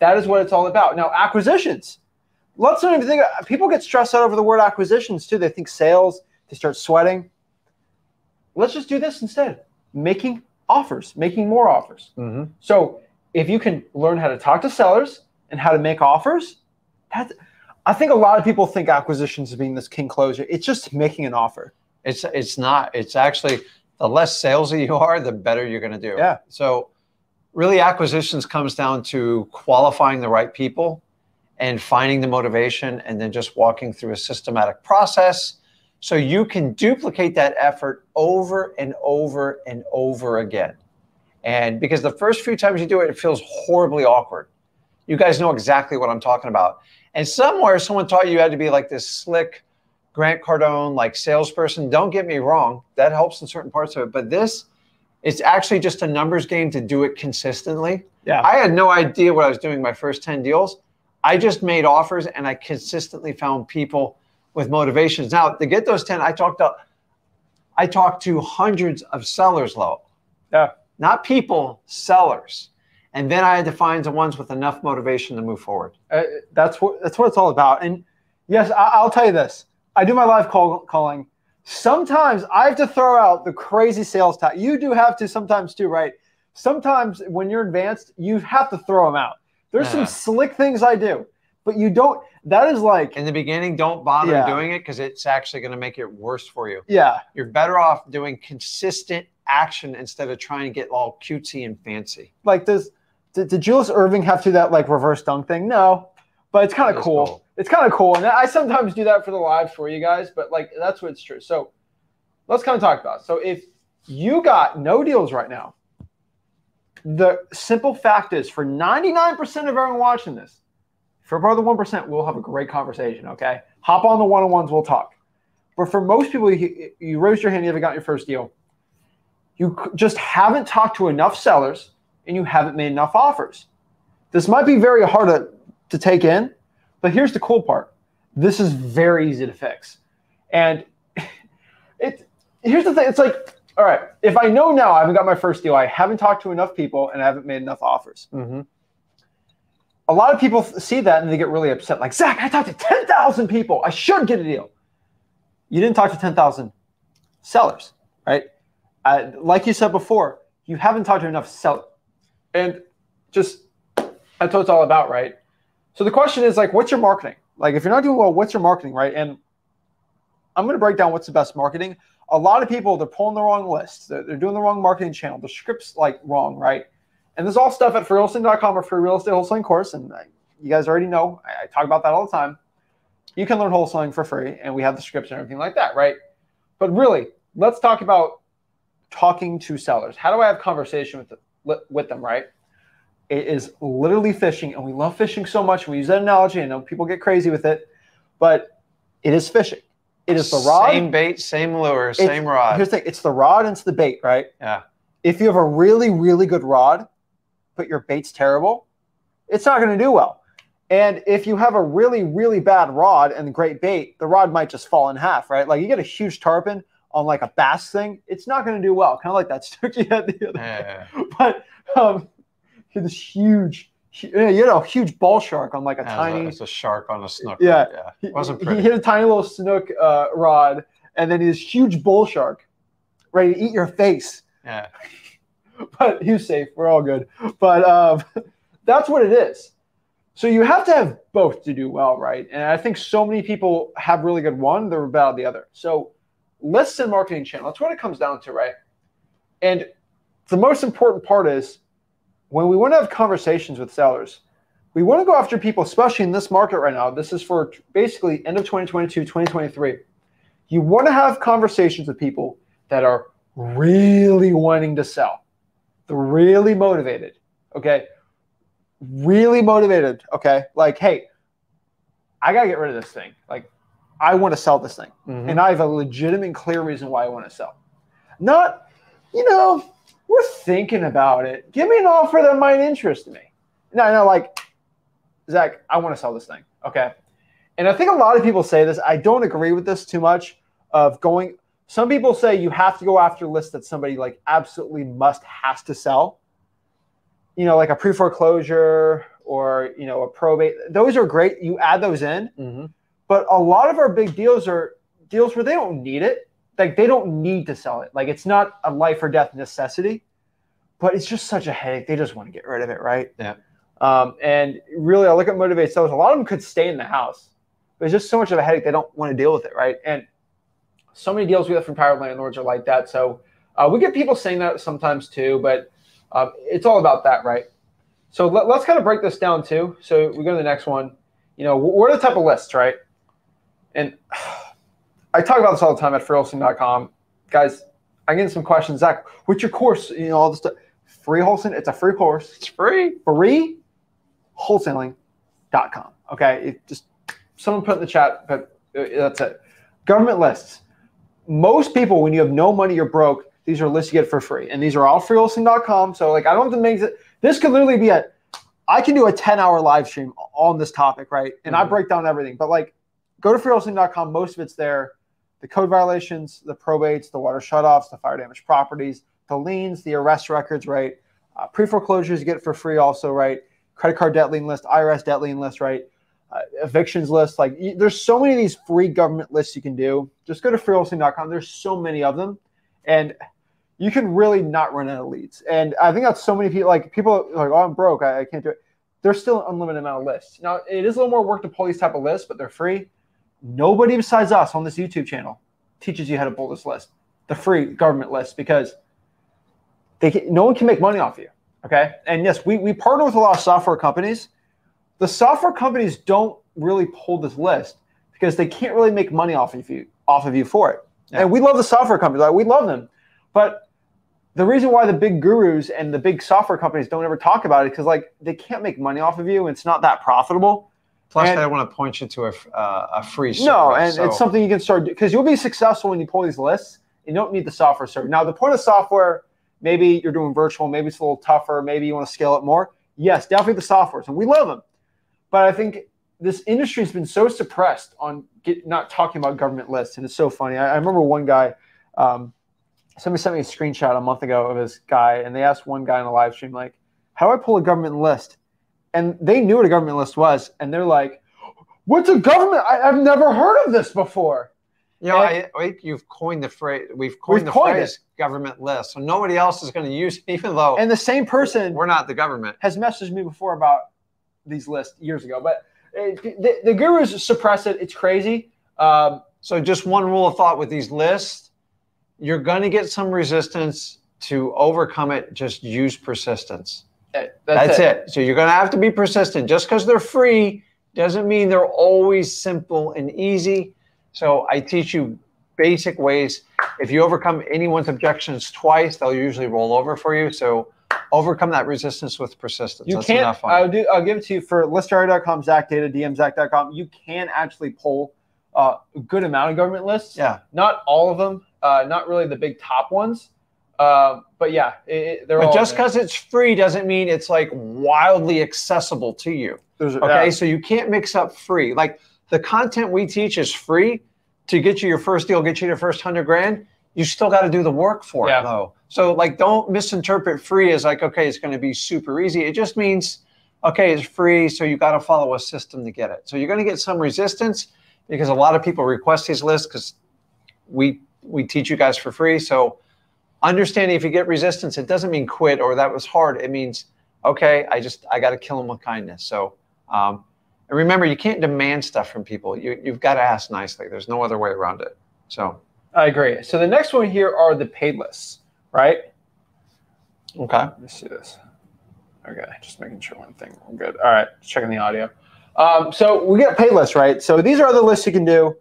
That is what it's all about. Now, acquisitions. Let's not even think about, people get stressed out over the word acquisitions too. They think sales, they start sweating. Let's just do this instead. Making offers, making more offers. Mm-hmm. So if you can learn how to talk to sellers and how to make offers, I think a lot of people think acquisitions as being this king closer. It's just making an offer. It's not. It's actually the less salesy you are, the better you're going to do. Yeah. So really acquisitions comes down to qualifying the right people and finding the motivation and then just walking through a systematic process so you can duplicate that effort over and over and over again. And because the first few times you do it, it feels horribly awkward. You guys know exactly what I'm talking about. And somewhere someone taught you had to be like this slick Grant Cardone, like salesperson. Don't get me wrong. That helps in certain parts of it. But this It's actually just a numbers game to do it consistently. Yeah. I had no idea what I was doing my first 10 deals. I just made offers and I consistently found people with motivations. Now, to get those 10, I talked to hundreds of sellers, Lo. Yeah. Not people, sellers. And then I had to find the ones with enough motivation to move forward. That's what it's all about. And yes, I'll tell you this. I do my live calling. Sometimes I have to throw out the crazy sales tactic. You do have to sometimes too, right? Sometimes when you're advanced, you have to throw them out. There's some slick things I do, but you don't. That is like in the beginning, don't bother doing it because it's actually going to make it worse for you. Yeah. You're better off doing consistent action instead of trying to get all cutesy and fancy. Like this. Did Julius Irving have to do that like reverse dunk thing? No, but it's kind of cool. It's kind of cool. And I sometimes do that for the live for you guys, but like that's what's true. So let's kind of talk about it. So if you got no deals right now, the simple fact is for 99% of everyone watching this, for about the 1%, we'll have a great conversation, okay? Hop on the one-on-ones, we'll talk. But for most people, you raised your hand, you haven't got your first deal. You just haven't talked to enough sellers and you haven't made enough offers. This might be very hard to take in, but here's the cool part. This is very easy to fix. And here's the thing. It's like, all right, if I know now I haven't got my first deal, I haven't talked to enough people, and I haven't made enough offers. Mm-hmm. A lot of people see that, and they get really upset. Like, Zach, I talked to 10,000 people. I should get a deal. You didn't talk to 10,000 sellers, right? Like you said before, you haven't talked to enough sellers. And just that's what it's all about, right? So the question is, like, what's your marketing? Like, if you're not doing well, what's your marketing, right? And I'm going to break down what's the best marketing. A lot of people, they're pulling the wrong lists. They're doing the wrong marketing channel. The script's, like, wrong, right? And there's all stuff at FreeWholesaling.com or Free Real Estate Wholesaling course, and you guys already know. I talk about that all the time. You can learn wholesaling for free, and we have the scripts and everything like that, right? But really, let's talk about talking to sellers. How do I have conversation with them, right? It is literally fishing, and we love fishing so much. We use that analogy. I know people get crazy with it, but it is fishing. It is the rod. Same bait, same lure, same rod. Here's the thing. It's the rod and it's the bait, right? Yeah. If you have a really, really good rod, but your bait's terrible, it's not going to do well. And if you have a really, really bad rod and great bait, the rod might just fall in half, right? Like you get a huge tarpon on like a bass thing, it's not going to do well. Kind of like that stick you had the other day. But this huge ball shark on like a tiny. It's a shark on a snook. Yeah, right? Yeah. It wasn't pretty. He hit a tiny little snook rod, and then this huge bull shark, ready to eat your face. Yeah. But he was safe. We're all good. But that's what it is. So you have to have both to do well, right? And I think so many people have really good one, they're bad at the other. So lists and marketing channel. That's what it comes down to, right? And the most important part is, when we want to have conversations with sellers, we want to go after people, especially in this market right now. This is for basically end of 2022, 2023. You want to have conversations with people that are really wanting to sell. They're really motivated, okay? Really motivated, okay? Like, hey, I got to get rid of this thing. Like, I want to sell this thing. Mm-hmm. And I have a legitimate, clear reason why I want to sell. Not, you know, we're thinking about it. Give me an offer that might interest me. No, like, Zach, I want to sell this thing, okay? And I think a lot of people say this. I don't agree with this too much of going. Some people say you have to go after a list that somebody, like, absolutely has to sell. You know, like a pre-foreclosure or, you know, a probate. Those are great. You add those in. Mm-hmm. But a lot of our big deals are deals where they don't need it. Like, they don't need to sell it. Like, it's not a life or death necessity, but it's just such a headache. They just want to get rid of it, right? Yeah. And really, I look at motivated sellers. A lot of them could stay in the house, but it's just so much of a headache. They don't want to deal with it, right? And so many deals we have from power landlords are like that. So we get people saying that sometimes too, but it's all about that, right? So let's kind of break this down too. So we go to the next one. You know, what are the type of lists, right? And I talk about this all the time at freewholesaling.com. Guys, I'm getting some questions. Zach, what's your course? You know, all this stuff. Free wholesaling, it's a free course. It's free. FreeWholesaling.com. Okay. It just someone put in the chat, but that's it. Government lists. Most people, when you have no money, you're broke, These are lists you get for free. And these are all freehousing.com. So like, I don't have to make it. This could literally be a, I can do a 10-hour live stream on this topic, right? And I break down everything. But like, go to freehousing.com. Most of it's there. The code violations, the probates, the water shutoffs, the fire damage properties, the liens, the arrest records, right? Pre-foreclosures you get for free also, right? Credit card debt lien list, IRS debt lien list, right? Evictions list. Like, there's so many of these free government lists you can do. Just go to freehousing.com. There's so many of them. And you can really not run out of leads. And I think that's so many people, like, people are like, oh, I'm broke. I can't do it. There's still an unlimited amount of lists. Now, it is a little more work to pull these type of lists, but they're free. Nobody besides us on this YouTube channel teaches you how to pull this list, the free government list, because they can, no one can make money off you, okay? And yes, we partner with a lot of software companies. The software companies don't really pull this list because they can't really make money off of you for it. Yeah. And we love the software companies. Like, we love them. But the reason why the big gurus and the big software companies don't ever talk about it because, like, they can't make money off of you, and it's not that profitable. Plus, and, they want to point you to a free service. No, and so. It's something you can start because you'll be successful when you pull these lists. You don't need the software service. Now, the point of software, maybe you're doing virtual. Maybe it's a little tougher. Maybe you want to scale it more. Yes, definitely the softwares, and we love them. But I think this industry has been so suppressed on not talking about government lists, and it's so funny. I remember one guy, somebody sent me a screenshot a month ago of this guy, and they asked one guy in a live stream, like, how do I pull a government list? And they knew what a government list was, and they're like, what's a government? I've never heard of this before. Yeah, you know, you've coined the phrase. We've coined the phrase government list, so nobody else is going to use it, even though. And the same person, we're not the government, has messaged me before about these lists years ago. But the gurus suppress it. It's crazy. So just one rule of thought with these lists: you're going to get some resistance to overcome it. Just use persistence. That's it. So you're going to have to be persistent. Just because they're free doesn't mean they're always simple and easy. So I teach you basic ways. If you overcome anyone's objections twice, they'll usually roll over for you. So overcome that resistance with persistence. I'll give it to you for Listerio.com, Zach Data, DM Zach.com. You can actually pull a good amount of government lists. Yeah. Not all of them. Not really the big top ones. But yeah, but just because it's free doesn't mean it's like wildly accessible to you. So you can't mix up free. Like, the content we teach is free to get you your first deal, get you your first 100 grand. You still got to do the work for it though. So like, don't misinterpret free as like, okay, it's going to be super easy. It just means, okay, it's free. So you got to follow a system to get it. So you're going to get some resistance because a lot of people request these lists because we teach you guys for free. So understanding if you get resistance, it doesn't mean quit or that was hard. It means, okay, I got to kill them with kindness. So, and remember, you can't demand stuff from people. You've got to ask nicely. There's no other way around it. So I agree. So the next one here are the paid lists, right? Okay. Let me see this. Okay, just making sure one thing. I'm good. All right, just checking the audio. So we got paid lists, right? So these are the lists you can do.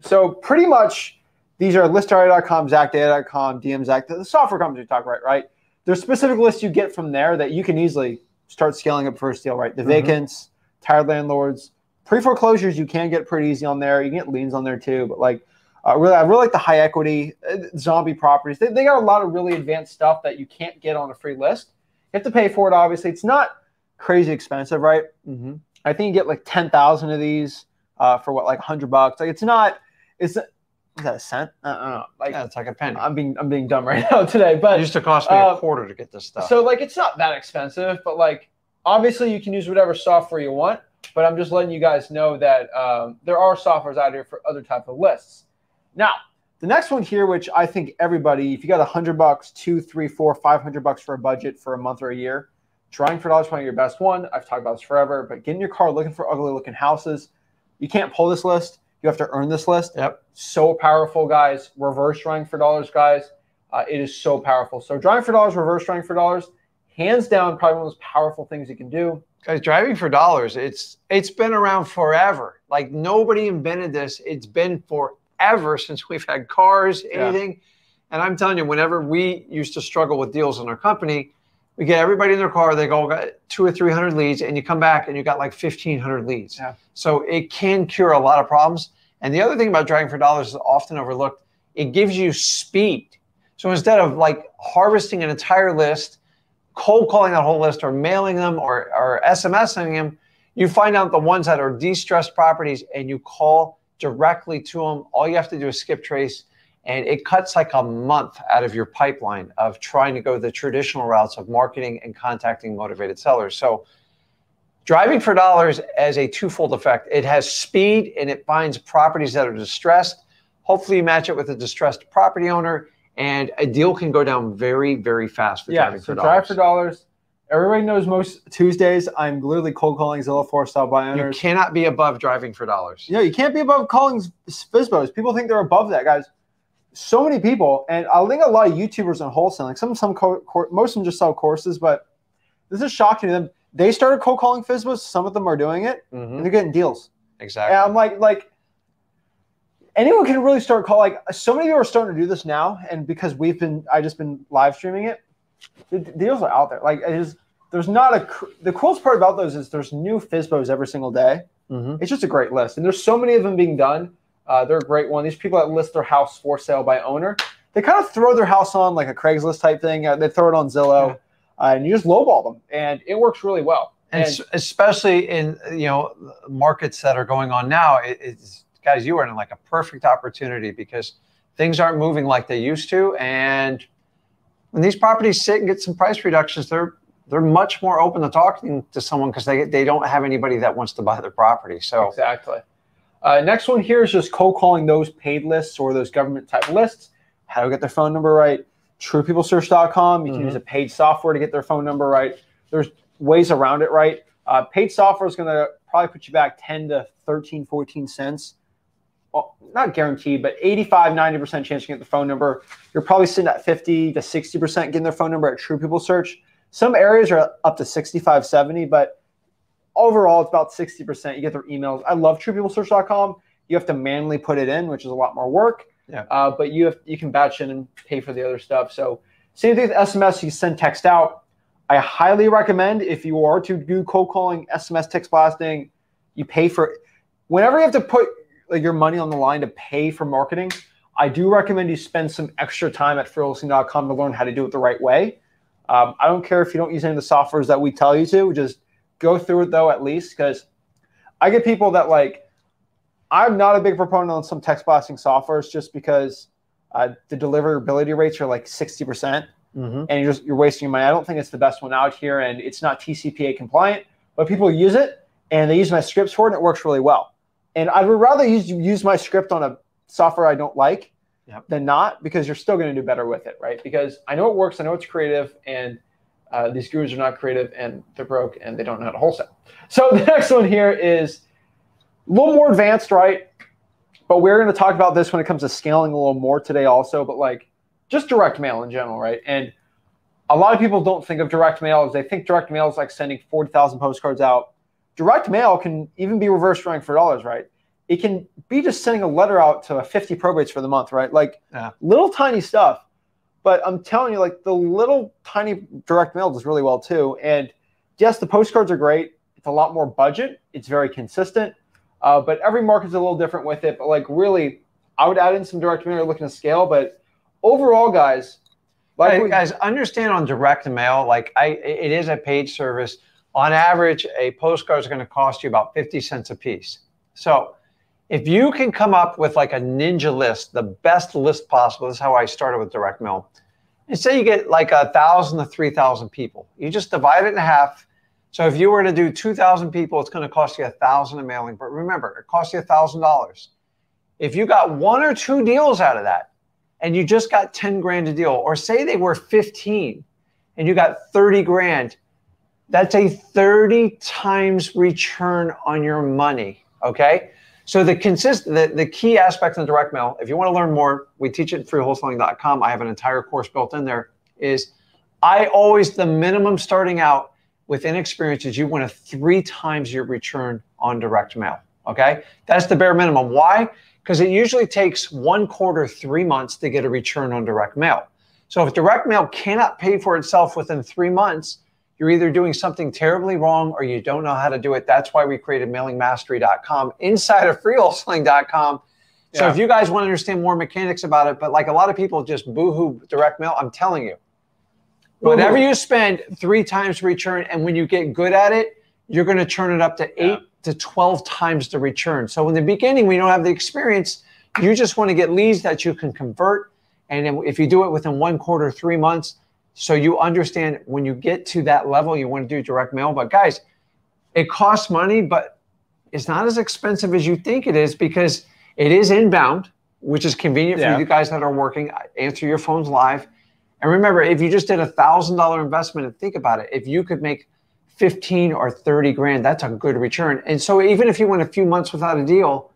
So pretty much these are listario.com, zackdata.com, DM Zach, the software companies we talk about, right? There's specific lists you get from there that you can easily start scaling up first deal, right? The vacants. Tired landlords, pre-foreclosures you can get pretty easy on there. You can get liens on there too, but like I really like the high equity, zombie properties. They got a lot of really advanced stuff that you can't get on a free list. You have to pay for it, obviously. It's not crazy expensive, right? I think you get like 10,000 of these for what, like $100. Like, it's not. Is that a cent? I don't know. Like, yeah, it's like a penny. I'm being dumb right now today, but it used to cost me a quarter to get this stuff. So like, it's not that expensive, but like. Obviously, you can use whatever software you want, but I'm just letting you guys know that there are softwares out here for other type of lists. Now, the next one here, which I think everybody, if you got $100, $200, $300, $400, $500 for a budget for a month or a year, Drawing for Dollars is probably your best one. I've talked about this forever, but get in your car looking for ugly looking houses. You can't pull this list. You have to earn this list. Yep. So powerful, guys. Reverse Drawing for Dollars, guys. It is so powerful. So Drawing for Dollars, Reverse Drawing for Dollars. Hands down, probably one of those powerful things you can do. Guys, Driving for Dollars, it's been around forever. Like, nobody invented this. It's been forever since we've had cars, anything. Yeah. And I'm telling you, whenever we used to struggle with deals in our company, we get everybody in their car, they go got 200 or 300 leads, and you come back and you got like 1,500 leads. Yeah. So it can cure a lot of problems. And the other thing about Driving for Dollars is often overlooked. It gives you speed. So instead of like harvesting an entire list, cold calling that whole list or mailing them or SMSing them, you find out the ones that are de-stressed properties and you call directly to them. All you have to do is skip trace, and it cuts like a month out of your pipeline of trying to go the traditional routes of marketing and contacting motivated sellers. So driving for dollars has a twofold effect. It has speed and it finds properties that are distressed. Hopefully you match it with a distressed property owner, and a deal can go down very, very fast. Drive for dollars. Everybody knows most Tuesdays I'm literally cold calling Zillow 4-star buy owners. You cannot be above driving for dollars. You can't be above calling FSBOs. People think they're above that, guys. So many people, and I think a lot of YouTubers on wholesaling, like most of them just sell courses, but this is shocking to them. They started cold calling FSBOs. Some of them are doing it, and they're getting deals. Exactly. And I'm like, anyone can really start calling. Like, so many people are starting to do this now, and because we've been, I just been live streaming it. The deals are out there. Like, it is, there's not a. The coolest part about those is there's new FSBOs every single day. It's just a great list, and there's so many of them being done. They're a great one. These people that list their house for sale by owner, they kind of throw their house on like a Craigslist type thing. They throw it on Zillow, and you just lowball them, and it works really well. And especially in markets that are going on now, it's. Guys, you are in like a perfect opportunity because things aren't moving like they used to. And when these properties sit and get some price reductions, they're much more open to talking to someone because they don't have anybody that wants to buy their property. So exactly. Next one here is just cold calling those paid lists or those government type lists. How to get their phone number right. TruePeopleSearch.com. You can use a paid software to get their phone number right. There's ways around it, right? Paid software is going to probably put you back 10 to 13, 14 cents. Not guaranteed, but 85, 90% chance to get the phone number. You're probably sitting at 50 to 60% getting their phone number at True People Search. Some areas are up to 65, 70, but overall it's about 60%. You get their emails. I love TruePeopleSearch.com. You have to manually put it in, which is a lot more work. But you can batch in and pay for the other stuff. So same thing with SMS. You send text out. I highly recommend if you are to do cold calling, SMS text blasting, you pay for it. Whenever you have to put like your money on the line to pay for marketing, I do recommend you spend some extra time at freewholesaling.com to learn how to do it the right way. I don't care if you don't use any of the softwares that we tell you to, just go through it though at least, because I get people that like, I'm not a big proponent on some text blasting softwares just because the deliverability rates are like 60%, and you're wasting your money. I don't think it's the best one out here, and it's not TCPA compliant, but people use it and they use my scripts for it, and it works really well. And I would rather use my script on a software I don't like than not, because you're still going to do better with it, right? Because I know it works, I know it's creative, and these gurus are not creative, and they're broke, and they don't know how to wholesale. So the next one here is a little more advanced, right? But we're going to talk about this when it comes to scaling a little more today also, but like just direct mail in general, right? And a lot of people don't think of direct mail as they think direct mail is like sending 40,000 postcards out. Direct mail can even be reverse drawing for dollars, right? It can be just sending a letter out to 50 probates for the month, right? Like little tiny stuff. But I'm telling you, like the little tiny direct mail does really well too. And yes, the postcards are great. It's a lot more budget. It's very consistent. But every market's a little different with it. But like really, I would add in some direct mail looking to scale. But overall, guys. Guys, understand on direct mail, like it is a paid service. On average, a postcard is going to cost you about 50 cents a piece. So if you can come up with like a ninja list, the best list possible, this is how I started with direct mail. And say you get like 1,000 to 3,000 people. You just divide it in half. So if you were to do 2,000 people, it's going to cost you 1,000 in mailing. But remember, it costs you $1,000. If you got one or two deals out of that and you just got 10 grand a deal, or say they were 15 and you got 30 grand, that's a 30 times return on your money, okay? So the key aspect in direct mail, if you want to learn more, we teach it at freewholesaling.com. I have an entire course built in there, is I always, the minimum starting out with inexperience is you want to 3 times your return on direct mail, okay? That's the bare minimum. Why? Because it usually takes 1 quarter, 3 months to get a return on direct mail. So if direct mail cannot pay for itself within 3 months, you're either doing something terribly wrong or you don't know how to do it. That's why we created mailingmastery.com inside of freewholesaling.com So if you guys want to understand more mechanics about it, but like a lot of people just boohoo direct mail, I'm telling you, whatever you spend, 3 times return. And when you get good at it, you're going to turn it up to 8 to 12 times the return. So in the beginning, we don't have the experience. You just want to get leads that you can convert. And if you do it within 1 quarter, 3 months, so you understand when you get to that level, you want to do direct mail. But guys, it costs money, but it's not as expensive as you think it is, because it is inbound, which is convenient for you guys that are working. Answer your phones live. And remember, if you just did a $1,000 investment, and think about it, if you could make 15 or 30 grand, that's a good return. And so even if you went a few months without a deal,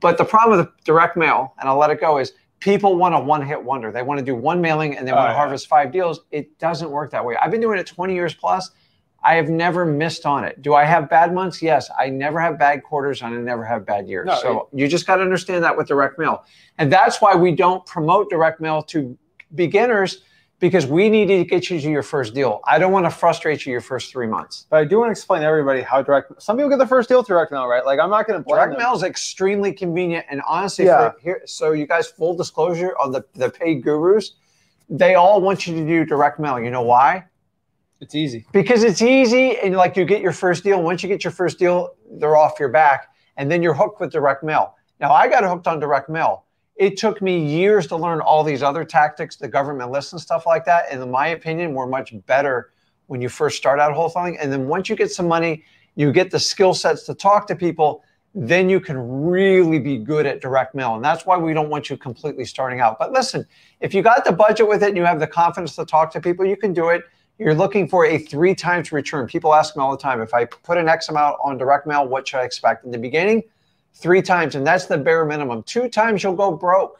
but the problem with the direct mail, and I'll let it go, is people want a one-hit wonder. They want to do one mailing and they want to harvest 5 deals. It doesn't work that way. I've been doing it 20 years plus. I have never missed on it. Do I have bad months? Yes. I never have bad quarters and I never have bad years. No, so you just got to understand that with direct mail. And that's why we don't promote direct mail to beginners, because we need to get you to your first deal. I don't want to frustrate you your first 3 months. But I do want to explain to everybody how direct, some people get their first deal through direct mail, right? Like I'm not going to blame them. Direct mail is extremely convenient. And honestly, so you guys, full disclosure on the paid gurus, they all want you to do direct mail. You know why? It's easy. Because it's easy, and like you get your first deal. Once you get your first deal, they're off your back, and then you're hooked with direct mail. Now, I got hooked on direct mail. It took me years to learn all these other tactics, the government lists and stuff like that, and in my opinion, were much better when you first start out wholesaling. And then once you get some money, you get the skill sets to talk to people, then you can really be good at direct mail. And that's why we don't want you completely starting out. But listen, if you got the budget with it and you have the confidence to talk to people, you can do it. You're looking for a 3 times return. People ask me all the time, if I put an X amount on direct mail, what should I expect? In the beginning, 3 times, and that's the bare minimum. 2 times, you'll go broke.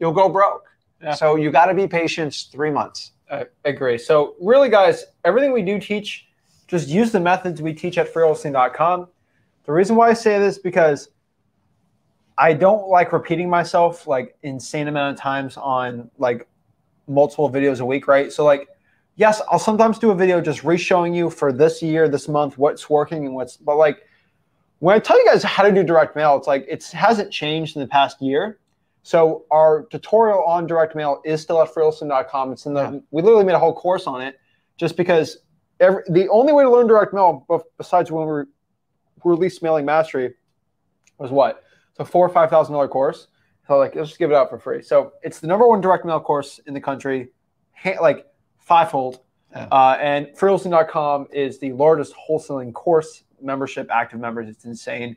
You'll go broke. Yeah. So you got to be patient, 3 months. I agree. So really, guys, everything we do teach, just use the methods we teach at freewholesaling.com. The reason why I say this is because I don't like repeating myself like insane amount of times on like multiple videos a week, right? So like, yes, I'll sometimes do a video just re-showing you for this year, this month, what's working and what's, but like when I tell you guys how to do direct mail, it's like, it hasn't changed in the past year. So our tutorial on direct mail is still at freewholesaling.com. It's in the, we literally made a whole course on it just because the only way to learn direct mail besides when we released Mailing Mastery was what? It's a $4,000 or $5,000 course. So like, let's just give it out for free. So it's the #1 direct mail course in the country. Like, fivefold. And freewholesaling.com is the largest wholesaling course membership, active members. It's insane.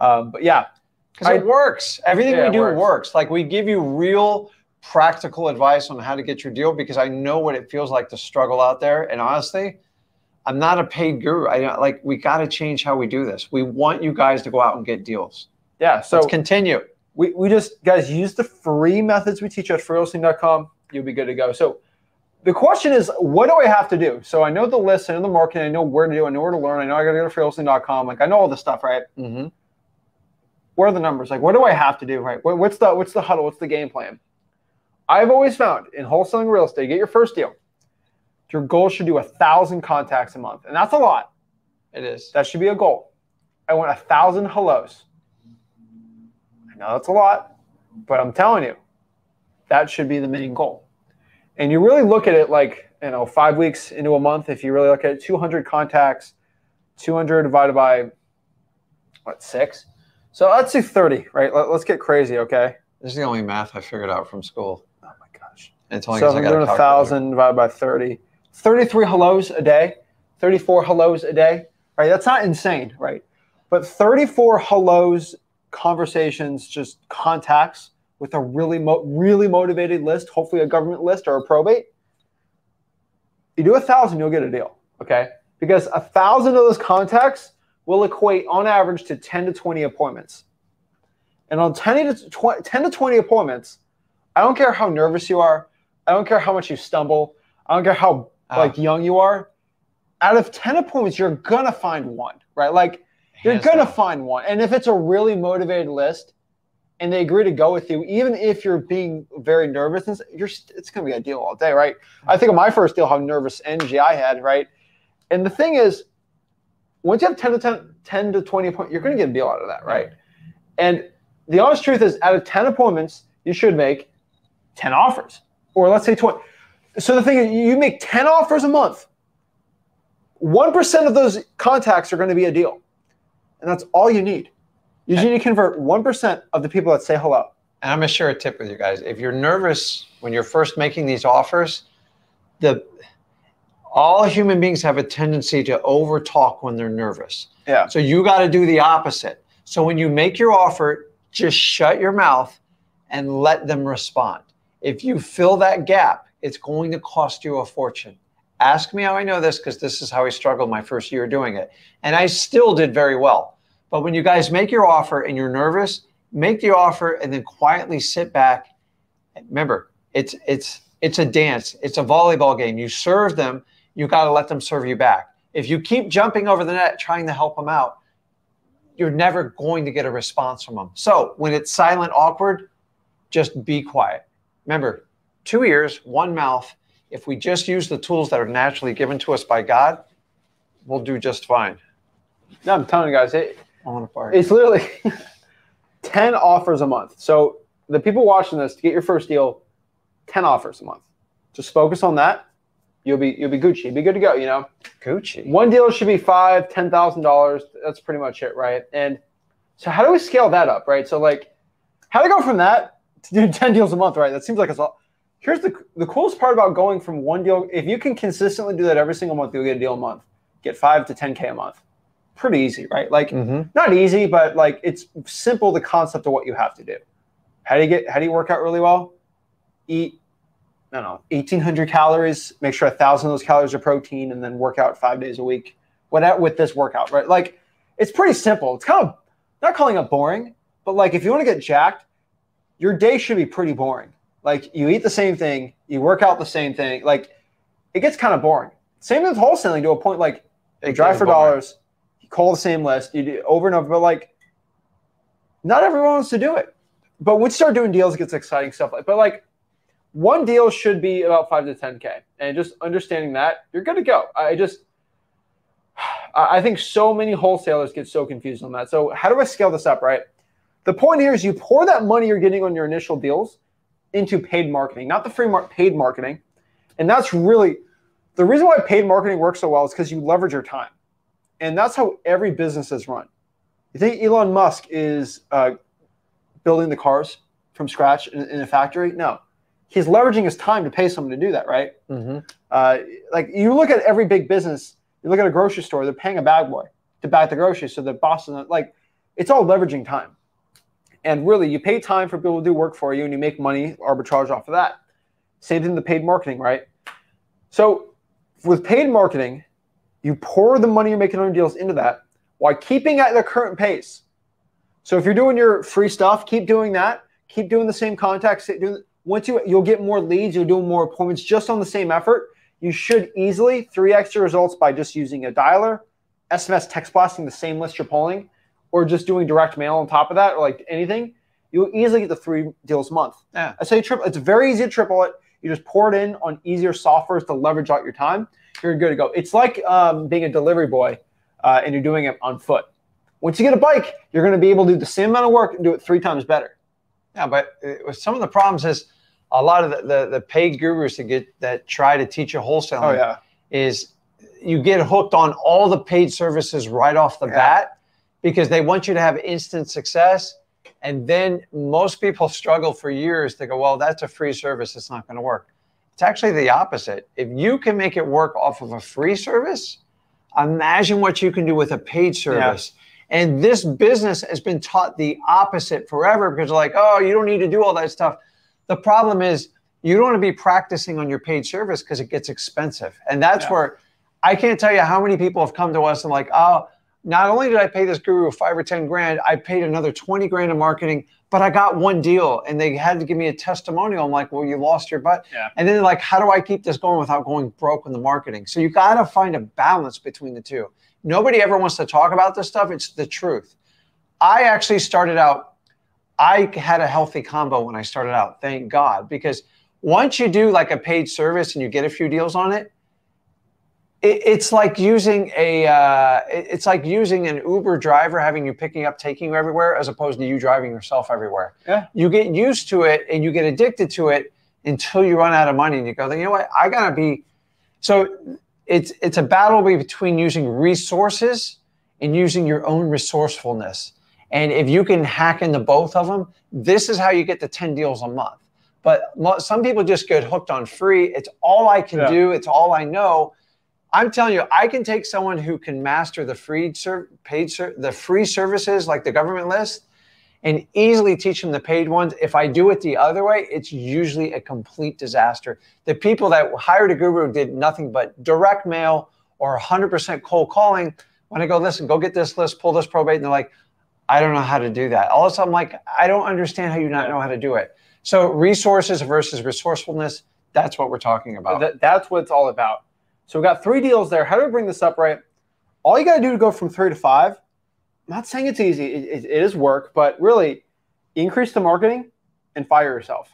But yeah, because it works. Everything we do works. Like we give you real practical advice on how to get your deal, because I know what it feels like to struggle out there. And honestly, I'm not a paid guru. Like we got to change how we do this. We want you guys to go out and get deals. Yeah. So let's continue. We just, guys, use the free methods we teach at freewholesaling.com. You'll be good to go. So the question is, what do I have to do? So I know the list, I know the marketing, I know where to do, I know where to learn, I know I got to go to freewholesaling.com. Like I know all this stuff, right? Where are the numbers? Like, what do I have to do, right? What's the huddle? What's the game plan? I've always found in wholesaling real estate, get your first deal, your goal should do 1,000 contacts a month. And that's a lot. It is. That should be a goal. I want 1,000 hellos. I know that's a lot, but I'm telling you, that should be the main goal. And you really look at it like, you know, 5 weeks into a month, if you really look at it, 200 contacts, 200 divided by, what, 6? So let's do 30, right? Let's get crazy, okay? This is the only math I figured out from school. Oh, my gosh. And so I'm doing 1,000 divided by 30. 33 hellos a day, 34 hellos a day, right? That's not insane, right? But 34 hellos, conversations, just contacts, with a really, really motivated list, hopefully a government list or a probate, you do 1,000, you'll get a deal, okay? Because 1,000 of those contacts will equate on average to 10 to 20 appointments. And on 10 to 20 appointments, I don't care how nervous you are. I don't care how much you stumble. I don't care how like young you are. Out of 10 appointments, you're going to find one, right? Like you're going to find one. And if it's a really motivated list, and they agree to go with you, even if you're being very nervous, it's going to be a deal all day, right? I think of my first deal, how nervous energy I had, right? And the thing is, once you have 10 to 20 appointments, you're going to get a deal out of that, right? And the honest truth is, out of 10 appointments, you should make 10 offers, or let's say 20. So the thing is, you make 10 offers a month. 1% of those contacts are going to be a deal, and that's all you need. You just need to convert 1% of the people that say hello. And I'm going to share a tip with you guys. If you're nervous when you're first making these offers, all human beings have a tendency to overtalk when they're nervous. Yeah. So you got to do the opposite. So when you make your offer, just shut your mouth and let them respond. If you fill that gap, it's going to cost you a fortune. Ask me how I know this, because this is how I struggled my first year doing it. And I still did very well. But when you guys make your offer and you're nervous, make the offer and then quietly sit back. Remember, it's a dance. It's a volleyball game. You serve them. You got to let them serve you back. If you keep jumping over the net trying to help them out, you're never going to get a response from them. So when it's silent, awkward, just be quiet. Remember, 2 ears, 1 mouth. If we just use the tools that are naturally given to us by God, we'll do just fine. No, I'm telling you guys, it's literally 10 offers a month. So the people watching this, to get your first deal, 10 offers a month. Just focus on that. You'll be Gucci. You'll be good to go, you know? Gucci. One deal should be $5,000, $10,000. That's pretty much it, right? And so how do we scale that up, right? So like, how do we go from that to do 10 deals a month, right? That seems like it's a lot. Here's the coolest part about going from one deal. If you can consistently do that every single month, you'll get a deal a month. Get 5 to 10K a month. Pretty easy, right? Like, not easy, but like, it's simple, the concept of what you have to do. How do you work out really well? Eat, I don't know, 1,800 calories. Make sure 1,000 of those calories are protein, and then work out 5 days a week. With this workout, right? Like, it's pretty simple. It's kind of, not calling it boring, but like, if you want to get jacked, your day should be pretty boring. Like, you eat the same thing, you work out the same thing. Like, it gets kind of boring. Same with wholesaling to a point. Like, you drive for dollars, you call the same list, you do over and over. But like, not everyone wants to do it. But once you start doing deals, it gets exciting stuff. But like, one deal should be about 5 to 10K, and just understanding that, you're good to go. I think so many wholesalers get so confused on that. So how do I scale this up, right? The point here is you pour that money you're getting on your initial deals into paid marketing, not the free paid marketing. And that's really the reason why paid marketing works so well, is because you leverage your time. And that's how every business is run. You think Elon Musk is building the cars from scratch in a factory? No. He's leveraging his time to pay someone to do that, right? Like, you look at every big business, you look at a grocery store, they're paying a bag boy to bag the groceries so the boss isn't, like, it's all leveraging time. And really, you pay time for people to do work for you, and you make money arbitrage off of that. Same thing with paid marketing, right? So with paid marketing, you pour the money you're making on deals into that while keeping at the current pace. So if you're doing your free stuff, keep doing that. Keep doing the same contacts. Once you'll get more leads, you'll do more appointments just on the same effort. You should easily 3x your results by just using a dialer, SMS text blasting the same list you're pulling, or just doing direct mail on top of that, or like anything. You'll easily get the 3 deals a month. Yeah. I say triple. It's very easy to triple it. You just pour it in on easier softwares to leverage out your time. You're good to go. It's like being a delivery boy and you're doing it on foot. Once you get a bike, you're going to be able to do the same amount of work and do it 3 times better. Yeah, but some of the problems is a lot of the paid gurus that try to teach you wholesaling is you get hooked on all the paid services right off the bat, because they want you to have instant success. And then most people struggle for years to go, well, that's a free service, it's not going to work. It's actually the opposite. If you can make it work off of a free service, imagine what you can do with a paid service. Yeah. And this business has been taught the opposite forever, because they're like, oh, you don't need to do all that stuff. The problem is you don't want to be practicing on your paid service because it gets expensive. And that's where I can't tell you how many people have come to us and like, oh, not only did I pay this guru 5 or 10 grand, I paid another 20 grand in marketing, but I got 1 deal and they had to give me a testimonial. I'm like, well, you lost your butt. Yeah. And then they're like, how do I keep this going without going broke in the marketing? So you got to find a balance between the two. Nobody ever wants to talk about this stuff. It's the truth. I actually started out, I had a healthy combo when I started out, thank God, because once you do like a paid service and you get a few deals on it, It's like using a, it's like using an Uber driver having you picking up, taking you everywhere, as opposed to you driving yourself everywhere. Yeah. You get used to it and you get addicted to it until you run out of money and you go, you know what, I gotta be. So it's a battle between using resources and using your own resourcefulness. And if you can hack into both of them, this is how you get to 10 deals a month. But some people just get hooked on free. It's all I can do. It's all I know. I'm telling you, I can take someone who can master the free services like the government list and easily teach them the paid ones. If I do it the other way, it's usually a complete disaster. The people that hired a guru did nothing but direct mail or 100% cold calling. When I go, listen, go get this list, pull this probate, and they're like, I don't know how to do that. All of a sudden, I'm like, I don't understand how you not know how to do it. So resources versus resourcefulness, that's what we're talking about. That's what it's all about. So we got three deals there. How do we bring this up right? All you got to do to go from 3 to 5, I'm not saying it's easy. It is work, but really increase the marketing and fire yourself.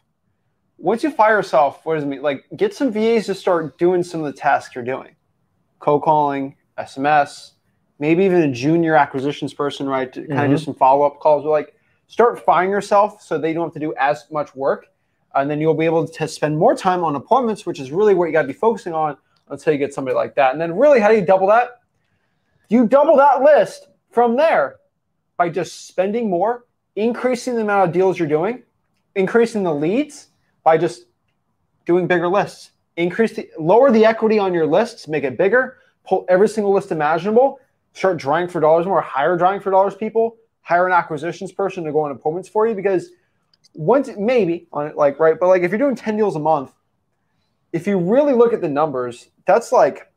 Once you fire yourself, what does it mean? Like get some VAs to start doing some of the tasks you're doing. Cold calling, SMS, maybe even a junior acquisitions person, right? To kind of do some follow-up calls. We're like, start firing yourself so that you don't have to do as much work. And then you'll be able to spend more time on appointments, which is really what you got to be focusing on until you get somebody like that. And then really, how do you double that? You double that list from there by just spending more, increasing the amount of deals you're doing, increasing the leads by just doing bigger lists. Lower the equity on your lists, make it bigger, pull every single list imaginable, start drawing for dollars more, hire drawing for dollars people, hire an acquisitions person to go on appointments for you, because once maybe on it, like, right. But like if you're doing 10 deals a month, if you really look at the numbers, that's like,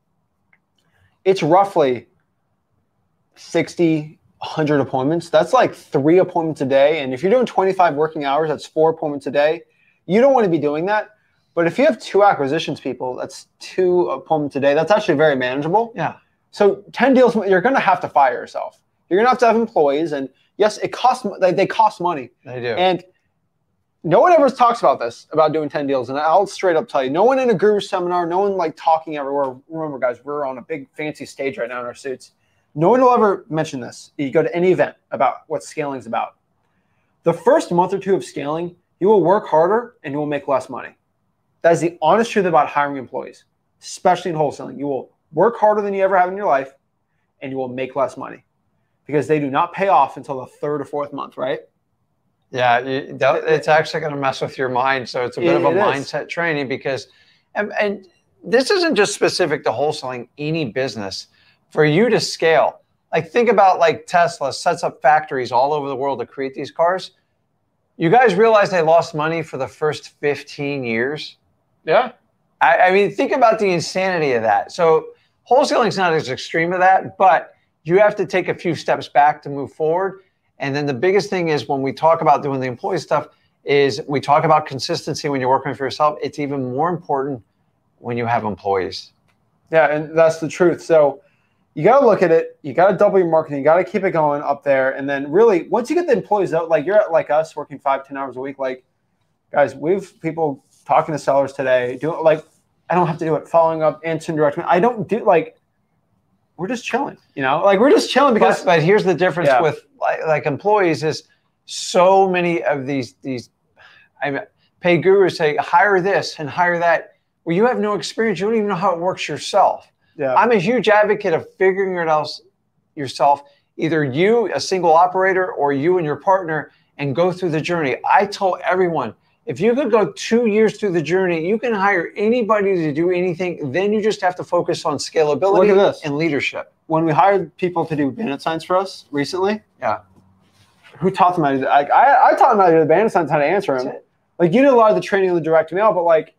it's roughly 60, 100 appointments. That's like 3 appointments a day. And if you're doing 25 working hours, that's 4 appointments a day. You don't want to be doing that. But if you have 2 acquisitions people, that's 2 appointments a day. That's actually very manageable. Yeah. So 10 deals, you're going to have to fire yourself. You're going to have employees. And yes, it costs, they cost money. They do. And no one ever talks about this, about doing 10 deals. And I'll straight up tell you, no one in a guru seminar, no one like talking everywhere. Remember, guys, we're on a big fancy stage right now in our suits. No one will ever mention this. You go to any event about what scaling is about. The first month or 2 of scaling, you will work harder and you will make less money. That is the honest truth about hiring employees, especially in wholesaling. You will work harder than you ever have in your life, and you will make less money because they do not pay off until the 3rd or 4th month, right? Yeah, it's actually going to mess with your mind. So it's a bit of a mindset training because, and this isn't just specific to wholesaling, any business. For you to scale, like think about like Tesla sets up factories all over the world to create these cars. You guys realize they lost money for the first 15 years? Yeah. I mean, think about the insanity of that. So wholesaling is not as extreme of that, but you have to take a few steps back to move forward. And then the biggest thing is when we talk about doing the employee stuff is we talk about consistency when you're working for yourself. It's even more important when you have employees. Yeah, and that's the truth. So you got to look at it. You got to double your marketing. You got to keep it going up there. And then really, once you get the employees out, like you're at like us working 5, 10 hours a week, like guys, we've people talking to sellers today, doing like, I don't have to do it, following up, answering direct. I don't do like, we're just chilling, you know, like we're just chilling because, but here's the difference with like employees is so many of these paid gurus say, hire this and hire that. Well, you have no experience. You don't even know how it works yourself. Yeah. I'm a huge advocate of figuring it out yourself, either you, a single operator, or you and your partner, and go through the journey. I tell everyone, if you could go 2 years through the journey, you can hire anybody to do anything. Then you just have to focus on scalability and leadership. When we hired people to do bandit signs for us recently, who taught them how to do that? I taught them how to do the bandit signs, how to answer them. Like you did a lot of the training on the direct mail, but like,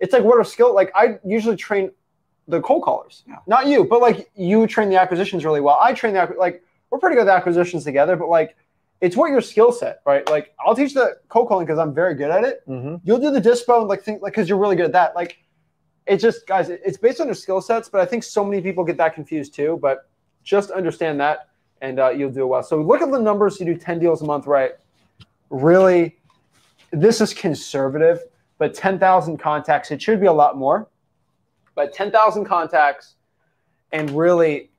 it's like what are skill? Like I usually train the cold callers, not you, but like you train the acquisitions really well. I train the like we're pretty good at acquisitions together, but like. It's what your skill set, right? Like I'll teach the cold calling because I'm very good at it. You'll do the dispo and like think like because you're really good at that. Like it's just guys, it's based on your skill sets, but I think so many people get that confused too. But just understand that, and you'll do well. So look at the numbers. You do 10 deals a month, right? Really, this is conservative, but 10,000 contacts. It should be a lot more, but 10,000 contacts and really,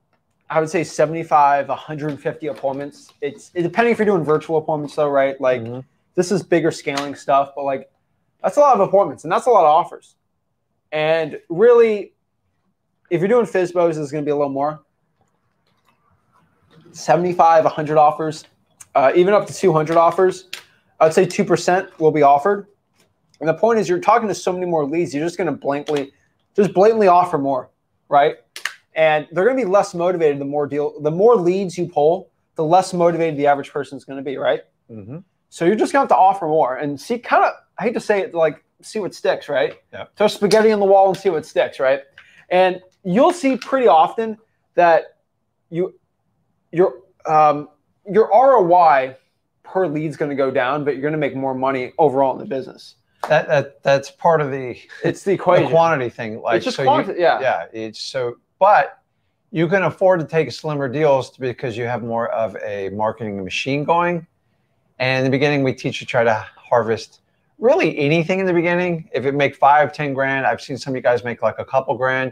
I would say 75, 150 appointments. It's depending if you're doing virtual appointments though, right? Like this is bigger scaling stuff, but like that's a lot of appointments and that's a lot of offers. And really, if you're doing FSBOs, it's going to be a little more. 75, 100 offers, even up to 200 offers. I'd say 2% will be offered. And the point is you're talking to so many more leads. You're just going to blatantly offer more, right? And they're going to be less motivated the more leads you pull, the less motivated the average person is going to be, right? So you're just going to have to offer more and see kind of, I hate to say it, like see what sticks, right? Yeah. Throw spaghetti on the wall and see what sticks, right? And you'll see pretty often that your ROI per lead is going to go down, but you're going to make more money overall in the business. That's part of the equation. The quantity thing. Like it's just so quantity, but you can afford to take slimmer deals because you have more of a marketing machine going. And in the beginning, we teach you try to harvest really anything in the beginning. If it make 5, 10 grand, I've seen some of you guys make like a couple grand.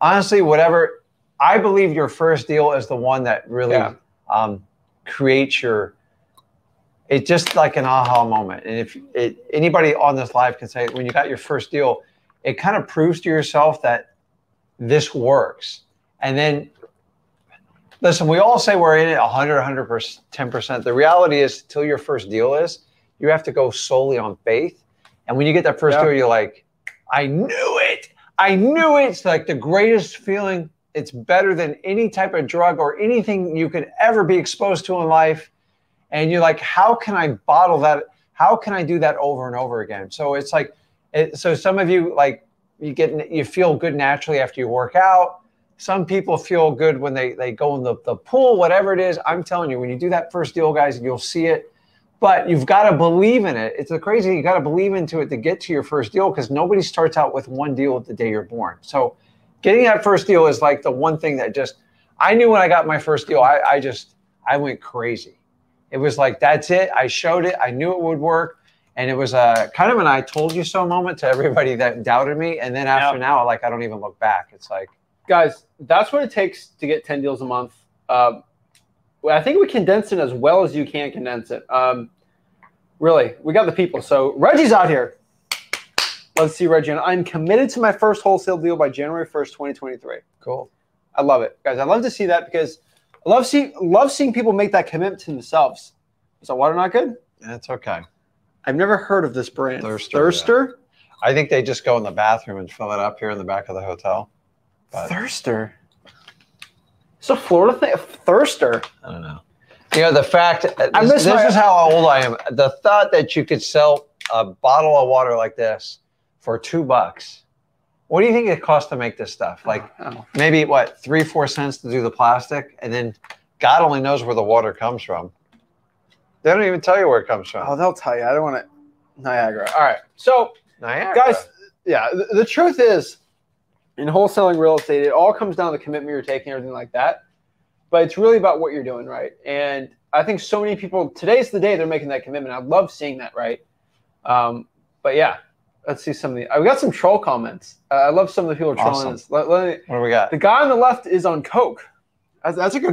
Honestly, whatever. I believe your first deal is the one that really creates your. It's just like an aha moment. And if anybody on this live can say, when you got your first deal, it kind of proves to yourself that this works. And then, listen, we all say we're in it 100, 100%, 10%. The reality is, till your first deal is, you have to go solely on faith. And when you get that first deal, you're like, I knew it. I knew it. It's like the greatest feeling. It's better than any type of drug or anything you can ever be exposed to in life. And you're like, how can I bottle that? How can I do that over and over again? So it's like, so some of you, like you feel good naturally after you work out. Some people feel good when they go in the pool, whatever it is. I'm telling you, when you do that first deal, guys, you'll see it, but you've got to believe in it. It's crazy. You got to believe into it to get to your first deal, because nobody starts out with one deal the day you're born. So getting that first deal is like the one thing that just, I knew when I got my first deal, I went crazy. It was like, that's it. I showed it. I knew it would work. And it was a kind of an I told you so moment to everybody that doubted me. And then after now, like, I don't even look back. It's like, guys, that's what it takes to get 10 deals a month. I think we condensed it as well as you can condense it. Really, we got the people. So Reggie's out here. Let's see, Reggie. And I'm committed to my first wholesale deal by January 1st, 2023. Cool. I love it. Guys, I love to see that, because I love seeing people make that commitment to themselves. Is that water not good? That's okay. I've never heard of this brand. Thirster? Yeah. I think they just go in the bathroom and fill it up here in the back of the hotel. But Thirster? It's a Florida thing. Thirster? I don't know. You know, the fact, this is how old I am. The thought that you could sell a bottle of water like this for $2. What do you think it costs to make this stuff? Like maybe what, 3-4 cents to do the plastic, and then God only knows where the water comes from. They don't even tell you where it comes from. Oh, they'll tell you. I don't want to. Niagara. All right. So Niagara. Guys, yeah, the truth is, in wholesaling real estate, it all comes down to the commitment you're taking, everything like that. But it's really about what you're doing, right? And I think so many people, today's the day they're making that commitment. I love seeing that, right? But yeah. Let's see some of the. We got some troll comments. I love some of the people trolling us. What do we got? The guy on the left is on coke. That's actually a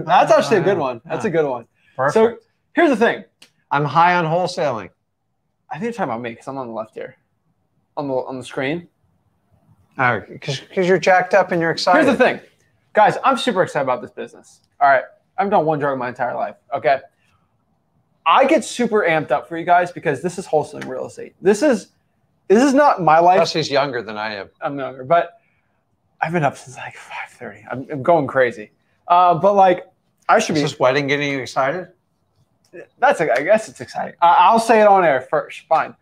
good one. That's a good one. Perfect. So here's the thing. I'm high on wholesaling. I think you're talking about me because I'm on the left here, on the screen. All right, because you're jacked up and you're excited. Here's the thing, guys. I'm super excited about this business. All right, I've done one drug in my entire life. Okay. I get super amped up for you guys because this is wholesaling real estate. This is not my life. Plus, he's younger than I am. I'm younger, but I've been up since like 5:30. I'm going crazy. But like, I should be. Is this wedding getting you excited? I guess it's exciting. I'll say it on air first. Fine.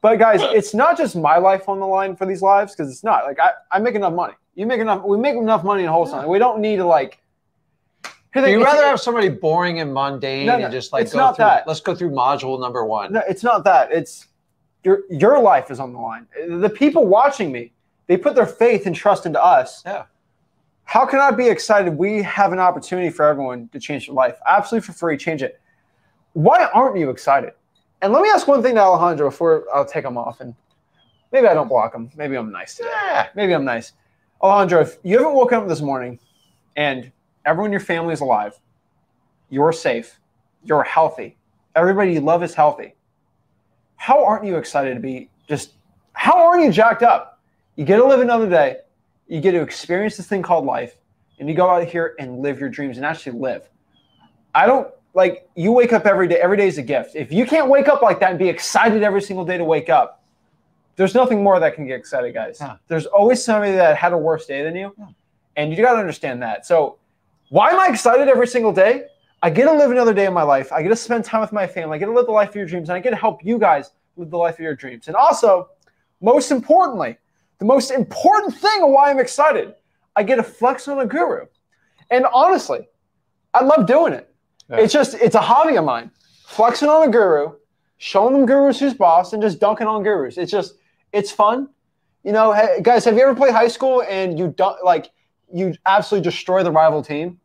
But guys, it's not just my life on the line for these lives, because it's not like I make enough money. You make enough. We make enough money in wholesaling. Yeah. We don't need to like. You'd rather have somebody boring and mundane and just like go through. Let's go through module number one. No, it's not that. It's. Your life is on the line. The people watching me, they put their faith and trust into us. Yeah. How can I be excited? We have an opportunity for everyone to change their life. Absolutely for free, change it. Why aren't you excited? And let me ask one thing to Alejandro before I'll take him off. And maybe I don't block him. Maybe I'm nice today. Yeah. Maybe I'm nice. Alejandro, if you haven't woken up this morning and everyone in your family is alive, you're safe, you're healthy, everybody you love is healthy, how aren't you excited to be just, how aren't you jacked up? You get to live another day, you get to experience this thing called life, and you go out here and live your dreams and actually live. I don't, like, you wake up every day. Every day is a gift. If you can't wake up like that and be excited every single day to wake up, there's nothing more that can get excited, guys. Yeah. There's always somebody that had a worse day than you, yeah. And you got to understand that. So why am I excited every single day? I get to live another day of my life. I get to spend time with my family. I get to live the life of your dreams, and I get to help you guys live the life of your dreams. And also, most importantly, the most important thing of why I'm excited, I get to flex on a guru. And honestly, I love doing it. Yeah. It's just, it's a hobby of mine. Flexing on a guru, showing them gurus who's boss, and just dunking on gurus. It's just, it's fun. You know, hey, guys, have you ever played high school and you don't, like, you absolutely destroy the rival team?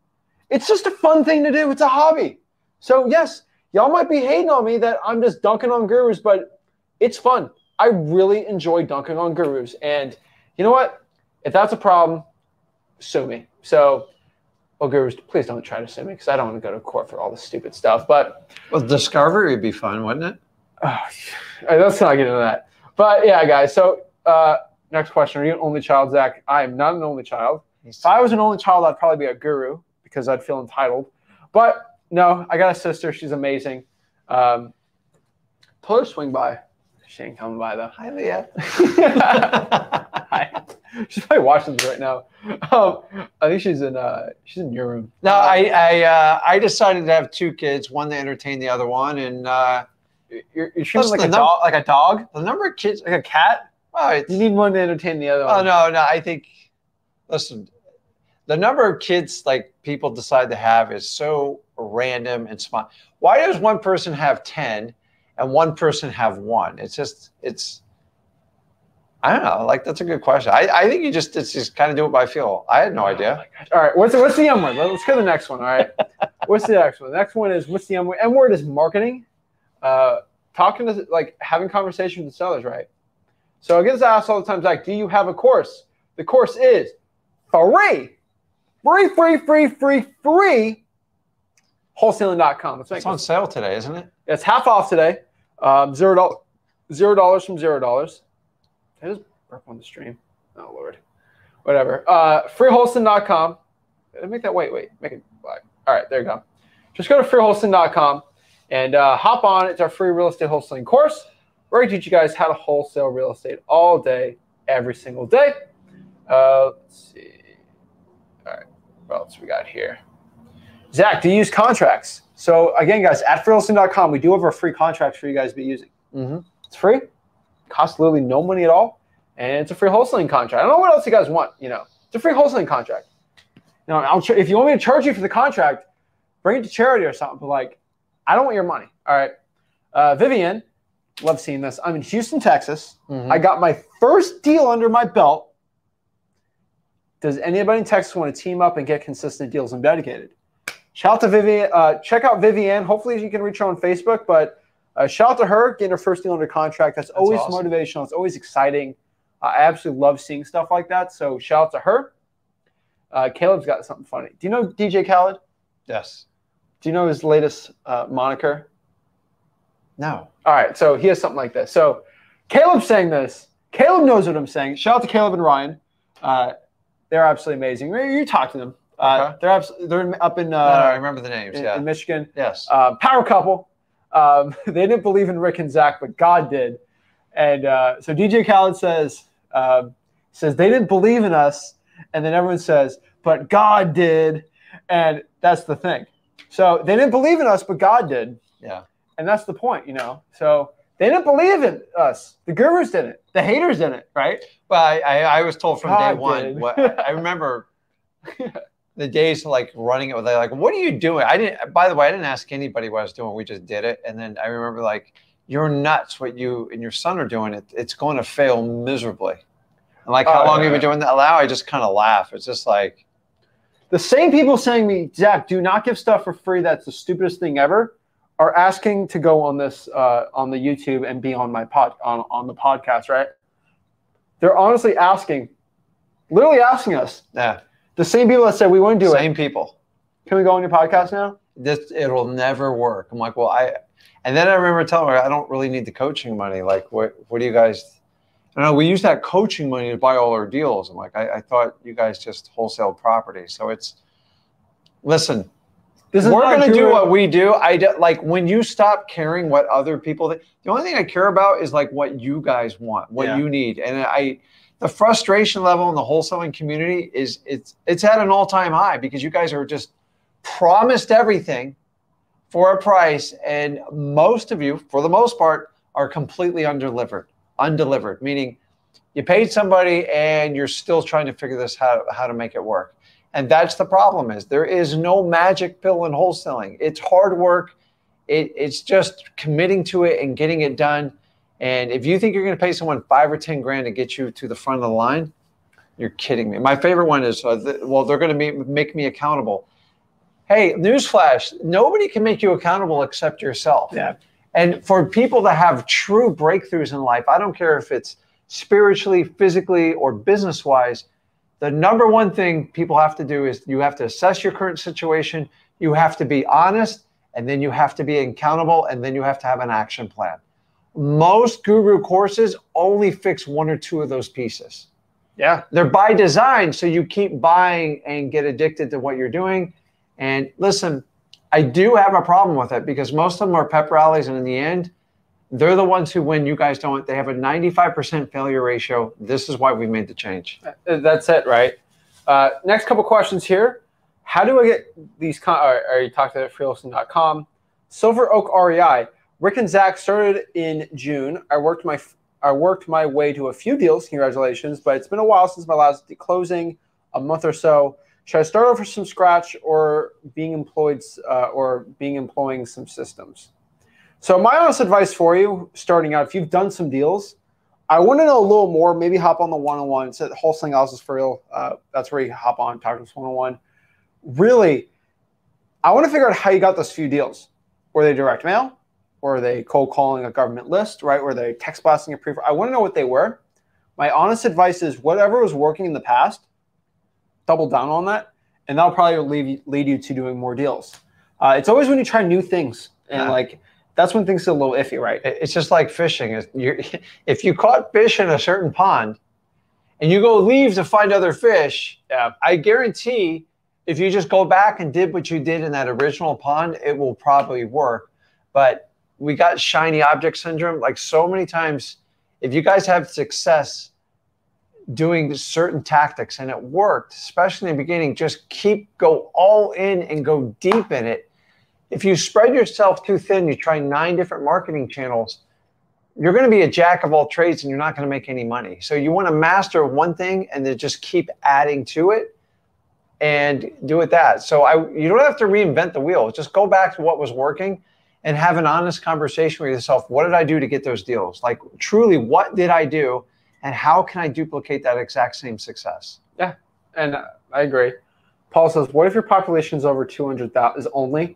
It's just a fun thing to do. It's a hobby. So yes, y'all might be hating on me that I'm just dunking on gurus, but it's fun. I really enjoy dunking on gurus. And you know what? If that's a problem, sue me. So, well, gurus, please don't try to sue me because I don't want to go to court for all this stupid stuff. But well, discovery would be fun, wouldn't it? Oh, let's not get into that. But yeah, guys. So next question: are you an only child, Zach? I am not an only child. If I was an only child, I'd probably be a guru because I'd feel entitled. But no, I got a sister. She's amazing. Tell her to swing by. She ain't coming by though. Hi, Leah. Hi. She's probably watching this right now. I think she's in your room. No, I decided to have two kids, one to entertain the other one, and you're treating like a dog. Like a dog. The number of kids, like a cat. Well, you need one to entertain the other one. Oh no, I think. Listen, the number of kids like people decide to have is so random and small. Why does one person have 10 and one person have one? It's just I don't know. Like, that's a good question. I think you just, it's just kind of do it by feel. I had no idea. All right. What's the M word? Let's go to the next one. All right. What's the next one? The next one is, what's the M word? M word is marketing. Talking to, like, having conversations with sellers, right? So I get this asked all the time, Zach, do you have a course? The course is free. Free. Wholesaling.com. It's on sale today, isn't it? It's half off today. $0 from $0. I just burp on the stream. Oh, Lord. Whatever. FreeWholesaling.com. Make that white. Wait. Make it black. All right. There you go. Just go to FreeWholesaling.com and hop on. It's our free real estate wholesaling course where I teach you guys how to wholesale real estate all day, every single day. Let's see. All right. What else we got here? Zach, do you use contracts? So, again, guys, at FreeWholesaling.com, we do have our free contracts for you guys to be using. Mm-hmm. It's free. Costs literally no money at all, and it's a free wholesaling contract. I don't know what else you guys want. You know, it's a free wholesaling contract. Now, if you want me to charge you for the contract, bring it to charity or something. But like, I don't want your money. All right, Vivian, love seeing this. I'm in Houston, Texas. Mm-hmm. I got my first deal under my belt. Does anybody in Texas want to team up and get consistent deals? I'm dedicated. Shout out to Vivian. Check out Vivian. Hopefully, you can reach her on Facebook, but. Shout out to her, getting her first deal under contract. That's always awesome. Motivational. It's always exciting. I absolutely love seeing stuff like that. So shout out to her. Caleb's got something funny. Do you know DJ Khaled? Yes. Do you know his latest moniker? No. All right. So he has something like this. So Caleb's saying this. Caleb knows what I'm saying. Shout out to Caleb and Ryan. They're absolutely amazing. You talk to them. Okay. They're up in. No, I remember the names. In Michigan. Yes. Power couple. They didn't believe in Rick and Zach, but God did. And so DJ Khaled says they didn't believe in us, and then everyone says, but God did. And that's the thing. So they didn't believe in us, but God did. Yeah. And that's the point, you know. So they didn't believe in us. The gurus didn't. The haters didn't, right? Well, I was told from God day one. I remember the days like running it with like, what are you doing? By the way, I didn't ask anybody what I was doing. We just did it. And then I remember like, you're nuts what you and your son are doing. It's going to fail miserably. And like, how long have you been doing that? I just kind of laugh. It's just like. The same people saying to me, Zach, do not give stuff for free. That's the stupidest thing ever. Are asking to go on this, on the YouTube and be on my on the podcast, right? They're honestly asking, literally asking us. Yeah. The same people that said we wouldn't do it. Same people. Can we go on your podcast now? This, it'll never work. I'm like, well, and then I remember telling her, I don't really need the coaching money. Like, what do you guys, I don't know, we use that coaching money to buy all our deals. I'm like, I thought you guys just wholesale property. So it's, listen, this is we're going to do what we do. Like when you stop caring what other people think, the only thing I care about is like what you guys want, what you need. And the frustration level in the wholesaling community is it's at an all-time high because you guys are just promised everything for a price, and most of you, for the most part, are completely undelivered, meaning you paid somebody and you're still trying to figure this how to make it work. And that's the problem, is there is no magic pill in wholesaling. It's hard work. It's just committing to it and getting it done. And if you think you're going to pay someone $5 or $10 grand to get you to the front of the line, you're kidding me. My favorite one is, well, they're going to make me accountable. Hey, newsflash, nobody can make you accountable except yourself. Yeah. And for people to have true breakthroughs in life, I don't care if it's spiritually, physically, or business-wise, the number one thing people have to do is you have to assess your current situation, you have to be honest, and then you have to be accountable, and then you have to have an action plan. Most guru courses only fix one or two of those pieces. Yeah. They're by design, so you keep buying and get addicted to what you're doing. And listen, I do have a problem with it because most of them are pep rallies, and in the end, they're the ones who win. You guys don't. They have a 95% failure ratio. This is why we made the change. That's it, right? Next couple questions here. How do I get these? Are you talked about freehousing.com? Silver Oak REI. Rick and Zach started in June. I worked my way to a few deals. Congratulations, but it's been a while since my last closing, a month or so. Should I start over from scratch, or employing some systems? So my honest advice for you, starting out, if you've done some deals, I want to know a little more. Maybe hop on the one-on-one. It's at Wholesaling House is for Real. That's where you hop on, talk to us one-on-one. Really, I want to figure out how you got those few deals. Were they direct mail? Were they cold calling a government list? Right? Were they text blasting a proof? I want to know what they were. My honest advice is whatever was working in the past, double down on that, and that'll probably lead you to doing more deals. It's always when you try new things, and like that's when things get a little iffy, right? It's just like fishing. If you caught fish in a certain pond and you go leave to find other fish, I guarantee if you just go back and did what you did in that original pond, it will probably work. But we got shiny object syndrome. Like so many times, if you guys have success doing certain tactics and it worked, especially in the beginning, just go all in and go deep in it. If you spread yourself too thin, you try 9 different marketing channels, you're going to be a jack of all trades and you're not going to make any money. So you want to master one thing and then just keep adding to it and do it that. So you don't have to reinvent the wheel. Just go back to what was working and have an honest conversation with yourself. What did I do to get those deals? Like truly, what did I do? And how can I duplicate that exact same success? Yeah, and I agree. Paul says, what if your population is over 200,000 is only?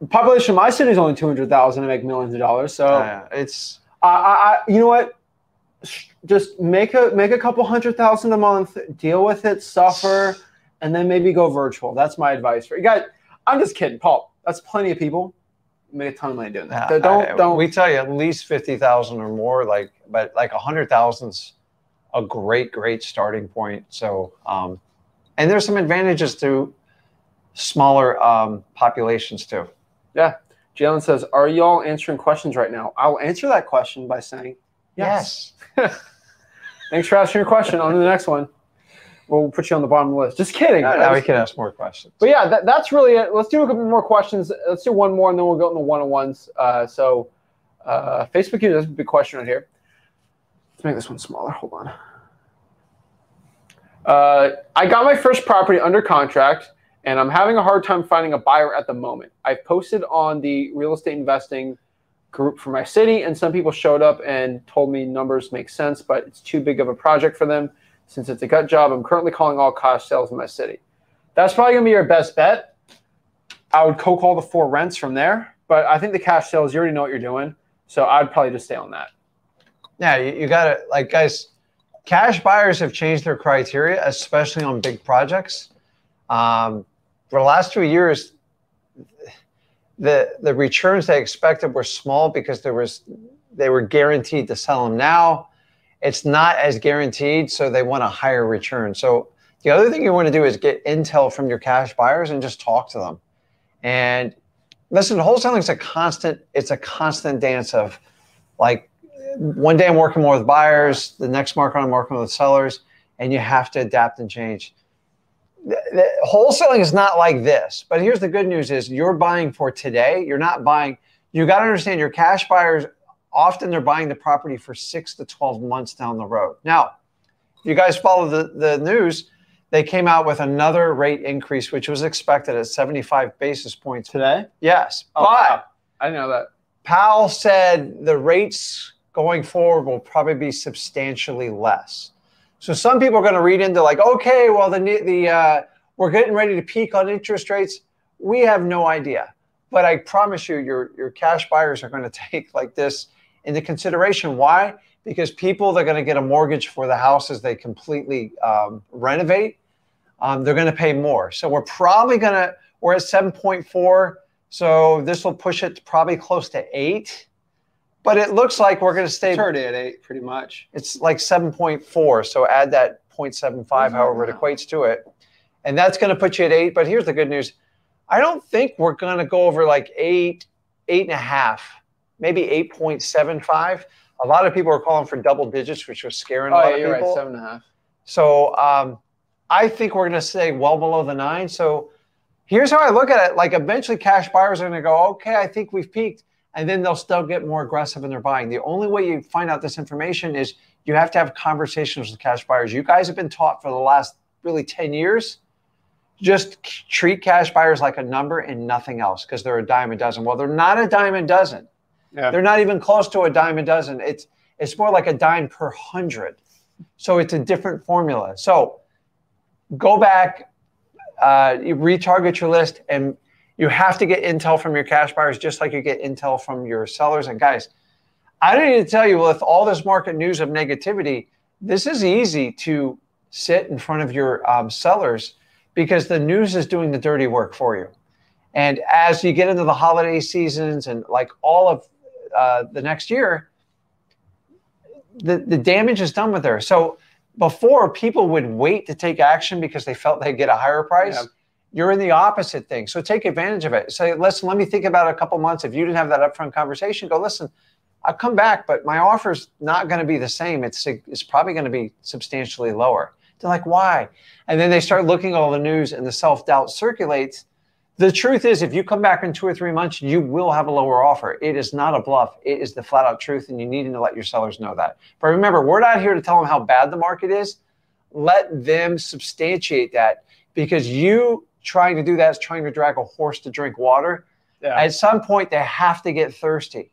The population of my city is only 200,000 and make millions of dollars. So you know what? Just make a couple $100,000 a month, deal with it, suffer, and then maybe go virtual. That's my advice for you guys. I'm just kidding, Paul. That's plenty of people. Made a ton of money doing that. So don't. We tell you at least 50,000 or more. Like, but like 100,000's a great starting point. So, and there's some advantages to smaller populations too. Yeah. Jalen says, "Are y'all answering questions right now?" I'll answer that question by saying yes. Thanks for asking your question. On to the next one. We'll put you on the bottom of the list. Just kidding. Now we can ask more questions. But yeah, that's really it. Let's do a couple more questions. Let's do one more, and then we'll go into one-on-ones. Facebook, that's a big question right here. Let's make this one smaller. Hold on. I got my first property under contract, and I'm having a hard time finding a buyer at the moment. I posted on the real estate investing group for my city, and some people showed up and told me numbers make sense, but it's too big of a project for them. Since it's a gut job, I'm currently calling all cash sales in my city. That's probably going to be your best bet. I would cold call the 4 rents from there, but I think the cash sales, you already know what you're doing, so I'd probably just stay on that. Yeah, you got to, like, guys, cash buyers have changed their criteria, especially on big projects. For the last 2 years, the returns they expected were small because they were guaranteed to sell them. Now it's not as guaranteed, so they want a higher return. So the other thing you want to do is get intel from your cash buyers and just talk to them. And listen, wholesaling is a constant, it's a constant dance of, like, one day I'm working more with buyers, the next market I'm working with sellers, and you have to adapt and change. Wholesaling is not like this, but here's the good news is you're buying for today. You're not buying, you got to understand your cash buyers, often they're buying the property for 6 to 12 months down the road. Now, if you guys follow the news, they came out with another rate increase, which was expected at 75 basis points. Today? Yes. Oh, but wow. I didn't know that. Powell said the rates going forward will probably be substantially less. So some people are going to read into, like, okay, well, we're getting ready to peak on interest rates. We have no idea. But I promise you, your cash buyers are going to take, like, this into consideration. Why? Because people that are going to get a mortgage for the houses they completely renovate, they're going to pay more. So we're probably going to, we're at 7.4. So this will push it to probably close to 8. But it looks like we're going to stay at 8, pretty much. It's like 7.4. So add that 0.75, however it equates to it. And that's going to put you at 8. But here's the good news. I don't think we're going to go over like 8, 8.5, maybe 8.75. A lot of people are calling for double digits, which was scaring a lot of people. Oh, yeah, you're right, 7.5. So I think we're going to stay well below the 9. So here's how I look at it. Like, eventually cash buyers are going to go, okay, I think we've peaked. And then they'll still get more aggressive in their buying. The only way you find out this information is you have to have conversations with cash buyers. You guys have been taught for the last really 10 years, just treat cash buyers like a number and nothing else, because they're a dime a dozen. Well, they're not a dime a dozen. Yeah. They're not even close to a dime a dozen. It's more like a dime per 100. So it's a different formula. So go back, you retarget your list, and you have to get intel from your cash buyers just like you get intel from your sellers. And guys, I don't need to tell you, with all this market news of negativity, this is easy to sit in front of your sellers, because the news is doing the dirty work for you. And as you get into the holiday seasons and like all of the next year, the damage is done with there. So before, people would wait to take action because they felt they'd get a higher price. Yeah. You're in the opposite thing. So take advantage of it. Say, listen, let me think about it a couple months. If you didn't have that upfront conversation, go, listen, I'll come back, but my offer's not going to be the same. It's probably going to be substantially lower. They're like, why? And then they start looking at all the news and the self-doubt circulates. The truth is, if you come back in 2 or 3 months, you will have a lower offer. It is not a bluff. It is the flat-out truth, and you need to let your sellers know that. But remember, we're not here to tell them how bad the market is. Let them substantiate that, because you trying to do that is trying to drag a horse to drink water. Yeah. At some point, they have to get thirsty.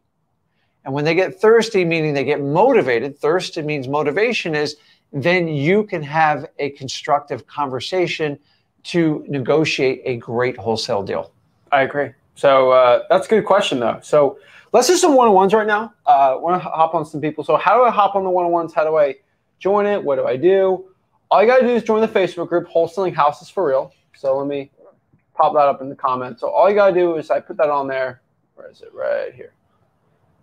And when they get thirsty, meaning they get motivated, thirsty means motivation is, then you can have a constructive conversation to negotiate a great wholesale deal. I agree. So that's a good question, though. So let's do some one-on-ones right now. I want to hop on some people. So how do I hop on the one-on-ones? How do I join it? What do I do? All you got to do is join the Facebook group, Wholesaling Houses for Real. So let me pop that up in the comments. So all you got to do is I put that on there. Where is it? Right here.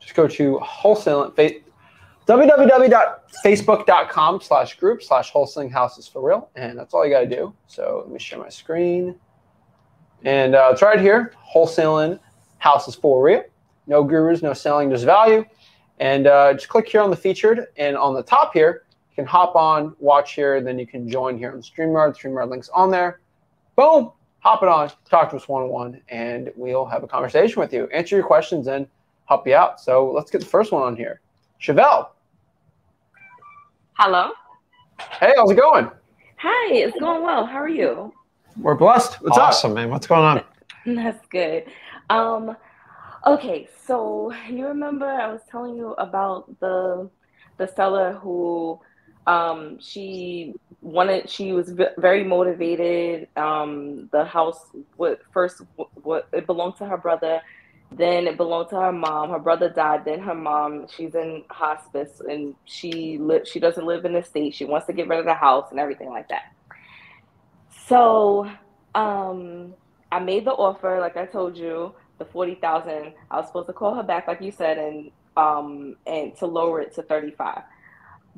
Just go to wholesaling Facebook. www.facebook.com/group/wholesaling houses for real. And that's all you got to do. So let me share my screen. And it's right here, wholesaling houses for real. No gurus, no selling, just value. And just click here on the featured. And on the top here, you can hop on, watch here, and then you can join here on StreamYard. StreamYard link's on there. Boom, hop it on, talk to us one-on-one, and we'll have a conversation with you, answer your questions, and help you out. So let's get the first one on here. Chevelle. Hello. Hey, how's it going? Hi, it's going well. How are you? We're blessed. What's awesome, up? Man. What's going on? That's good. Okay, so you remember I was telling you about the seller who she was very motivated. The house it belonged to her brother. Then it belonged to her mom. Her brother died. Then her mom, she's in hospice, and she doesn't live in the state. She wants to get rid of the house and everything like that. So I made the offer, like I told you, the $40,000. I was supposed to call her back, like you said, and to lower it to 35.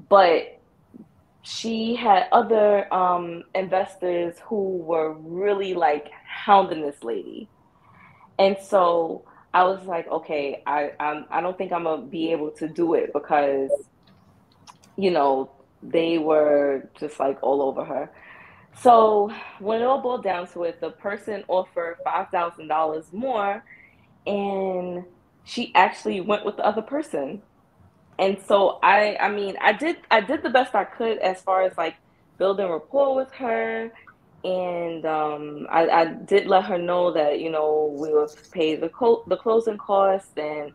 But she had other investors who were really like hounding this lady, and so I was like, okay, I don't think I'm gonna be able to do it because, you know, they were just like all over her. So when it all boiled down to it, the person offered $5,000 more, and she actually went with the other person. And so I did the best I could as far as like building rapport with her, and I did let her know that, you know, we will pay the closing costs, and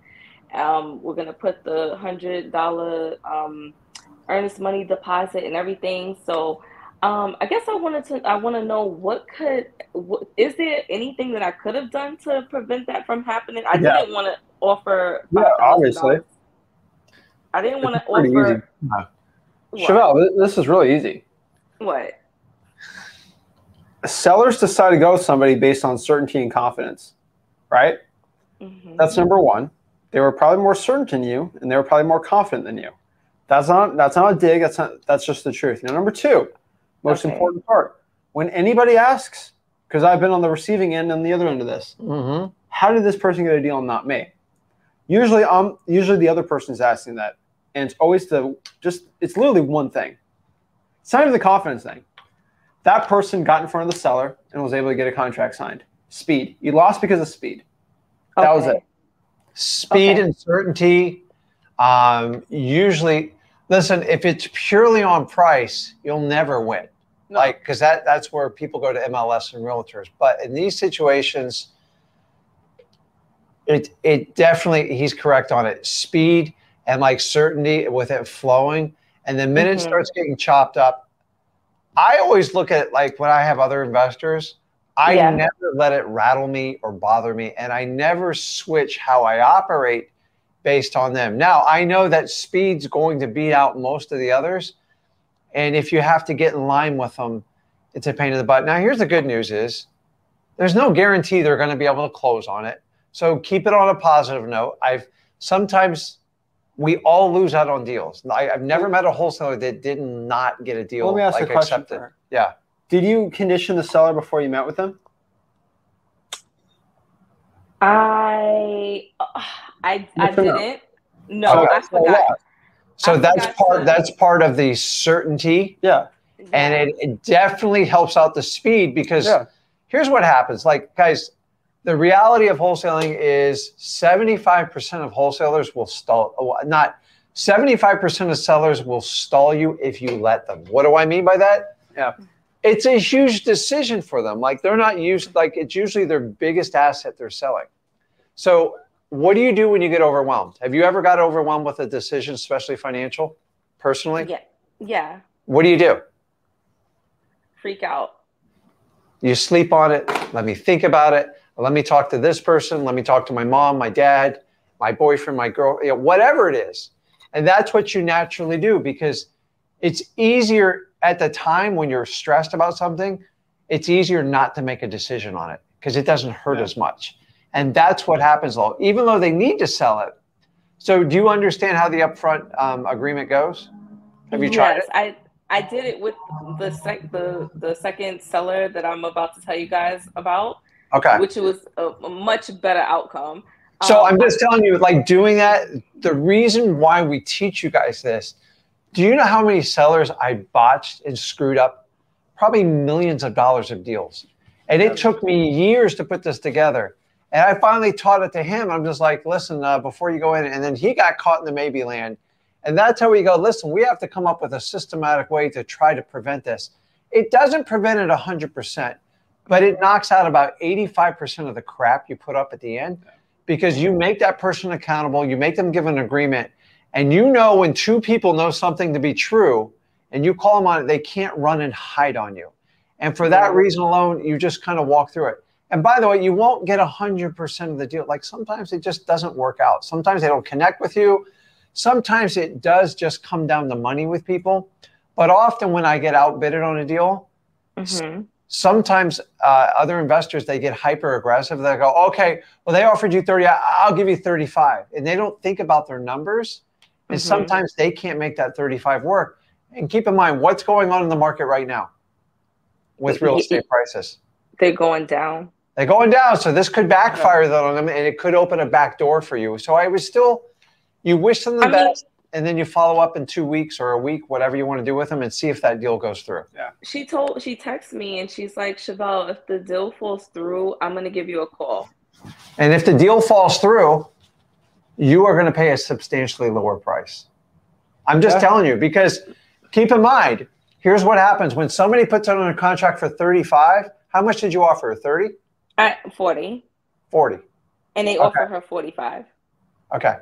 we're gonna put the $100 earnest money deposit and everything. So I guess I want to know what is there anything that I could have done to prevent that from happening? Didn't want to offer. Yeah, obviously. I didn't want to offer. No. Chevelle, this is really easy. What? Sellers decide to go with somebody based on certainty and confidence, right? Mm-hmm. That's number one. They were probably more certain than you, and they were probably more confident than you. That's not a dig. That's just the truth. Now, number two, most important part, when anybody asks, because I've been on the receiving end and the other end of this, mm-hmm. How did this person get a deal and not me? Usually the other person is asking that, and it's always it's literally one thing. It's not even the confidence thing. That person got in front of the seller and was able to get a contract signed. Speed. You lost because of speed. Okay. That was it. Speed and certainty. Usually, listen, if it's purely on price, you'll never win. No. Like, because that's where people go to MLS and realtors. But in these situations, it definitely, he's correct on it. Speed and like certainty with it flowing. And the minute it starts getting chopped up, I always look at like when I have other investors, I never let it rattle me or bother me. And I never switch how I operate based on them. Now, I know that speed's going to beat out most of the others. And if you have to get in line with them, it's a pain in the butt. Now, here's the good news is there's no guarantee they're going to be able to close on it. So keep it on a positive note. Sometimes we all lose out on deals. I've never met a wholesaler that did not get a deal. Let me ask you a question. Accepted. Yeah. Did you condition the seller before you met with them? I didn't. No, okay. I forgot. Yeah. That's part of the certainty. Yeah. And it definitely helps out the speed because here's what happens. Like, guys, the reality of wholesaling is 75% of wholesalers will stall. 75% of sellers will stall you if you let them. What do I mean by that? Yeah. It's a huge decision for them. Like they're not used, like it's usually their biggest asset they're selling. So what do you do when you get overwhelmed? Have you ever got overwhelmed with a decision, especially financial, personally? Yeah. Yeah. What do? Freak out. You sleep on it. Let me think about it. Let me talk to this person. Let me talk to my mom, my dad, my boyfriend, my girl, you know, whatever it is. And that's what you naturally do because it's easier at the time when you're stressed about something, it's easier not to make a decision on it because it doesn't hurt as much. And that's what happens though, even though they need to sell it. So do you understand how the upfront agreement goes? Have you tried it? Yes, I did it with the second seller that I'm about to tell you guys about. Okay. Which was a much better outcome. So I'm just telling you, like doing that, the reason why we teach you guys this, do you know how many sellers I botched and screwed up? Probably millions of dollars of deals. And it took me years to put this together. And I finally taught it to him. I'm just like, listen, before you go in. And then he got caught in the maybe land. And that's how we go, listen, we have to come up with a systematic way to try to prevent this. It doesn't prevent it 100%. But it knocks out about 85% of the crap you put up at the end because you make that person accountable, you make them give an agreement, and you know when two people know something to be true and you call them on it, they can't run and hide on you. And for that reason alone, you just kind of walk through it. And by the way, you won't get 100% of the deal. Like sometimes it just doesn't work out. Sometimes they don't connect with you. Sometimes it does just come down to money with people. But often when I get outbidded on a deal, sometimes other investors, they get hyper aggressive. They go, okay, well, they offered you 30, I'll give you 35. And they don't think about their numbers. And sometimes they can't make that 35 work. And keep in mind what's going on in the market right now with real estate prices. They're going down. They're going down. So this could backfire on them, and it could open a back door for you. So I would still, you wish them the best. And then you follow up in 2 weeks or a week, whatever you want to do with them, and see if that deal goes through. Yeah. She texted me and she's like, Chevelle, if the deal falls through, I'm going to give you a call. And if the deal falls through, you are going to pay a substantially lower price. I'm just telling you, because keep in mind, here's what happens. When somebody puts on a contract for 35, how much did you offer her? 30? 40. 40. And they offer her 45. Okay.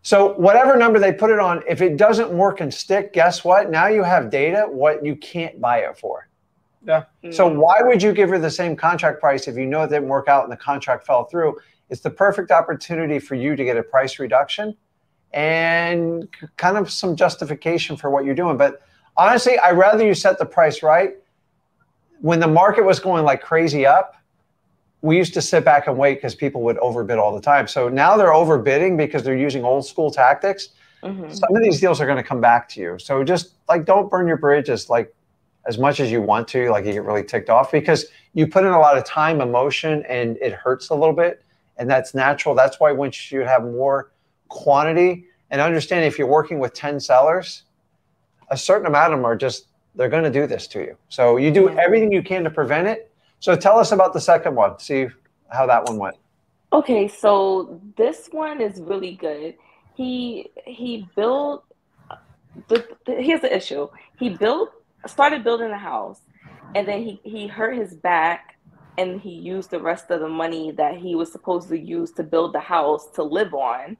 So whatever number they put it on, if it doesn't work and stick, guess what? Now you have data, what you can't buy it for. Yeah. So why would you give her the same contract price if you know it didn't work out and the contract fell through? It's the perfect opportunity for you to get a price reduction and kind of some justification for what you're doing. But honestly, I'd rather you set the price right. When the market was going like crazy up, we used to sit back and wait because people would overbid all the time. So now they're overbidding because they're using old school tactics. Some of these deals are going to come back to you. So just like, don't burn your bridges like as much as you want to, like you get really ticked off because you put in a lot of time, emotion, and it hurts a little bit. And that's natural. That's why once you have more quantity and understand if you're working with 10 sellers, a certain amount of them are just, they're going to do this to you. So you do everything you can to prevent it. So tell us about the second one, see how that one went. Okay, so this one is really good. He built, here's the issue. He started building a house, and then he hurt his back, and he used the rest of the money that he was supposed to use to build the house to live on.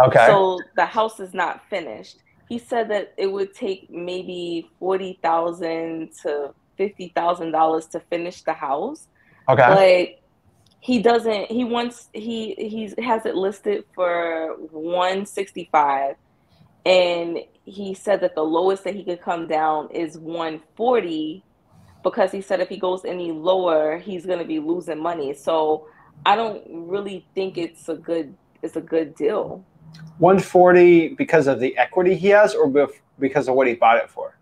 Okay. So the house is not finished. He said that it would take maybe $40,000 to $50,000 to finish the house. Okay. But he doesn't, he wants, he has it listed for $165,000, and he said that the lowest that he could come down is $140,000 because he said if he goes any lower, he's going to be losing money. So I don't really think it's a good deal. $140,000 because of the equity he has or because of what he bought it for?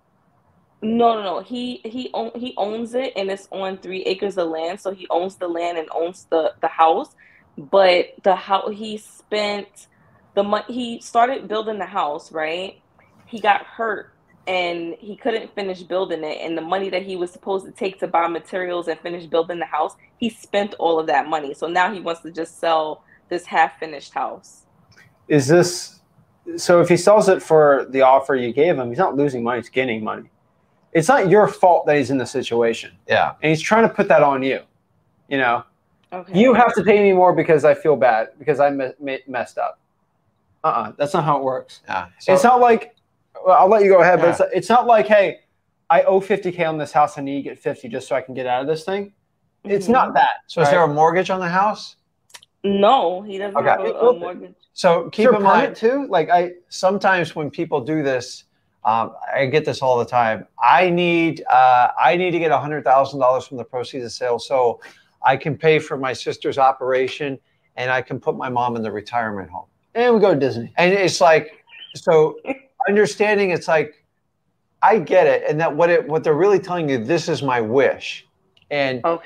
No. He owns it, and it's on 3 acres of land. So he owns the land and owns the house. But he spent the money. He started building the house, right? He got hurt, and he couldn't finish building it. And the money that he was supposed to take to buy materials and finish building the house, he spent all of that money. So now he wants to just sell this half-finished house. Is this so? If he sells it for the offer you gave him, he's not losing money; he's gaining money. It's not your fault that he's in this situation. Yeah. And he's trying to put that on you. You know, you have to pay me more because I feel bad, because I messed up. That's not how it works. Yeah. So, it's not like, well, I'll let you go ahead, but it's not like, hey, I owe $50K on this house. I need to get 50 just so I can get out of this thing. It's not that. So is there a mortgage on the house? No, he doesn't have a mortgage. So keep in mind too, like sometimes when people do this, I get this all the time. I need to get $100,000 from the proceeds of sale so I can pay for my sister's operation and I can put my mom in the retirement home. And we go to Disney. And it's like, so understanding, it's like, I get it. And that what they're really telling you, this is my wish. And so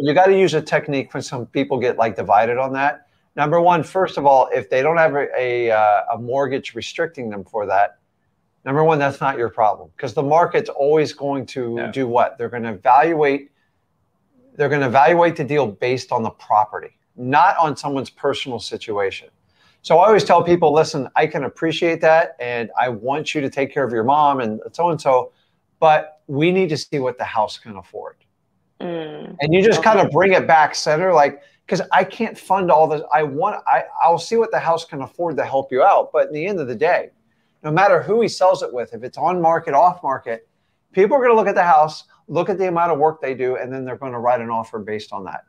you got to use a technique when some people get like divided on that. Number one, first of all, if they don't have a mortgage restricting them for that, number one, that's not your problem, because the market's always going to do what? They're going to evaluate. They're going to evaluate the deal based on the property, not on someone's personal situation. So I always tell people, listen, I can appreciate that, and I want you to take care of your mom and so-and-so, but we need to see what the house can afford. And you just kind of bring it back center, like, because I can't fund all this. I'll see what the house can afford to help you out, but in the end of the day, no matter who he sells it with, if it's on market, off market, people are going to look at the house, look at the amount of work they do, and then they're going to write an offer based on that.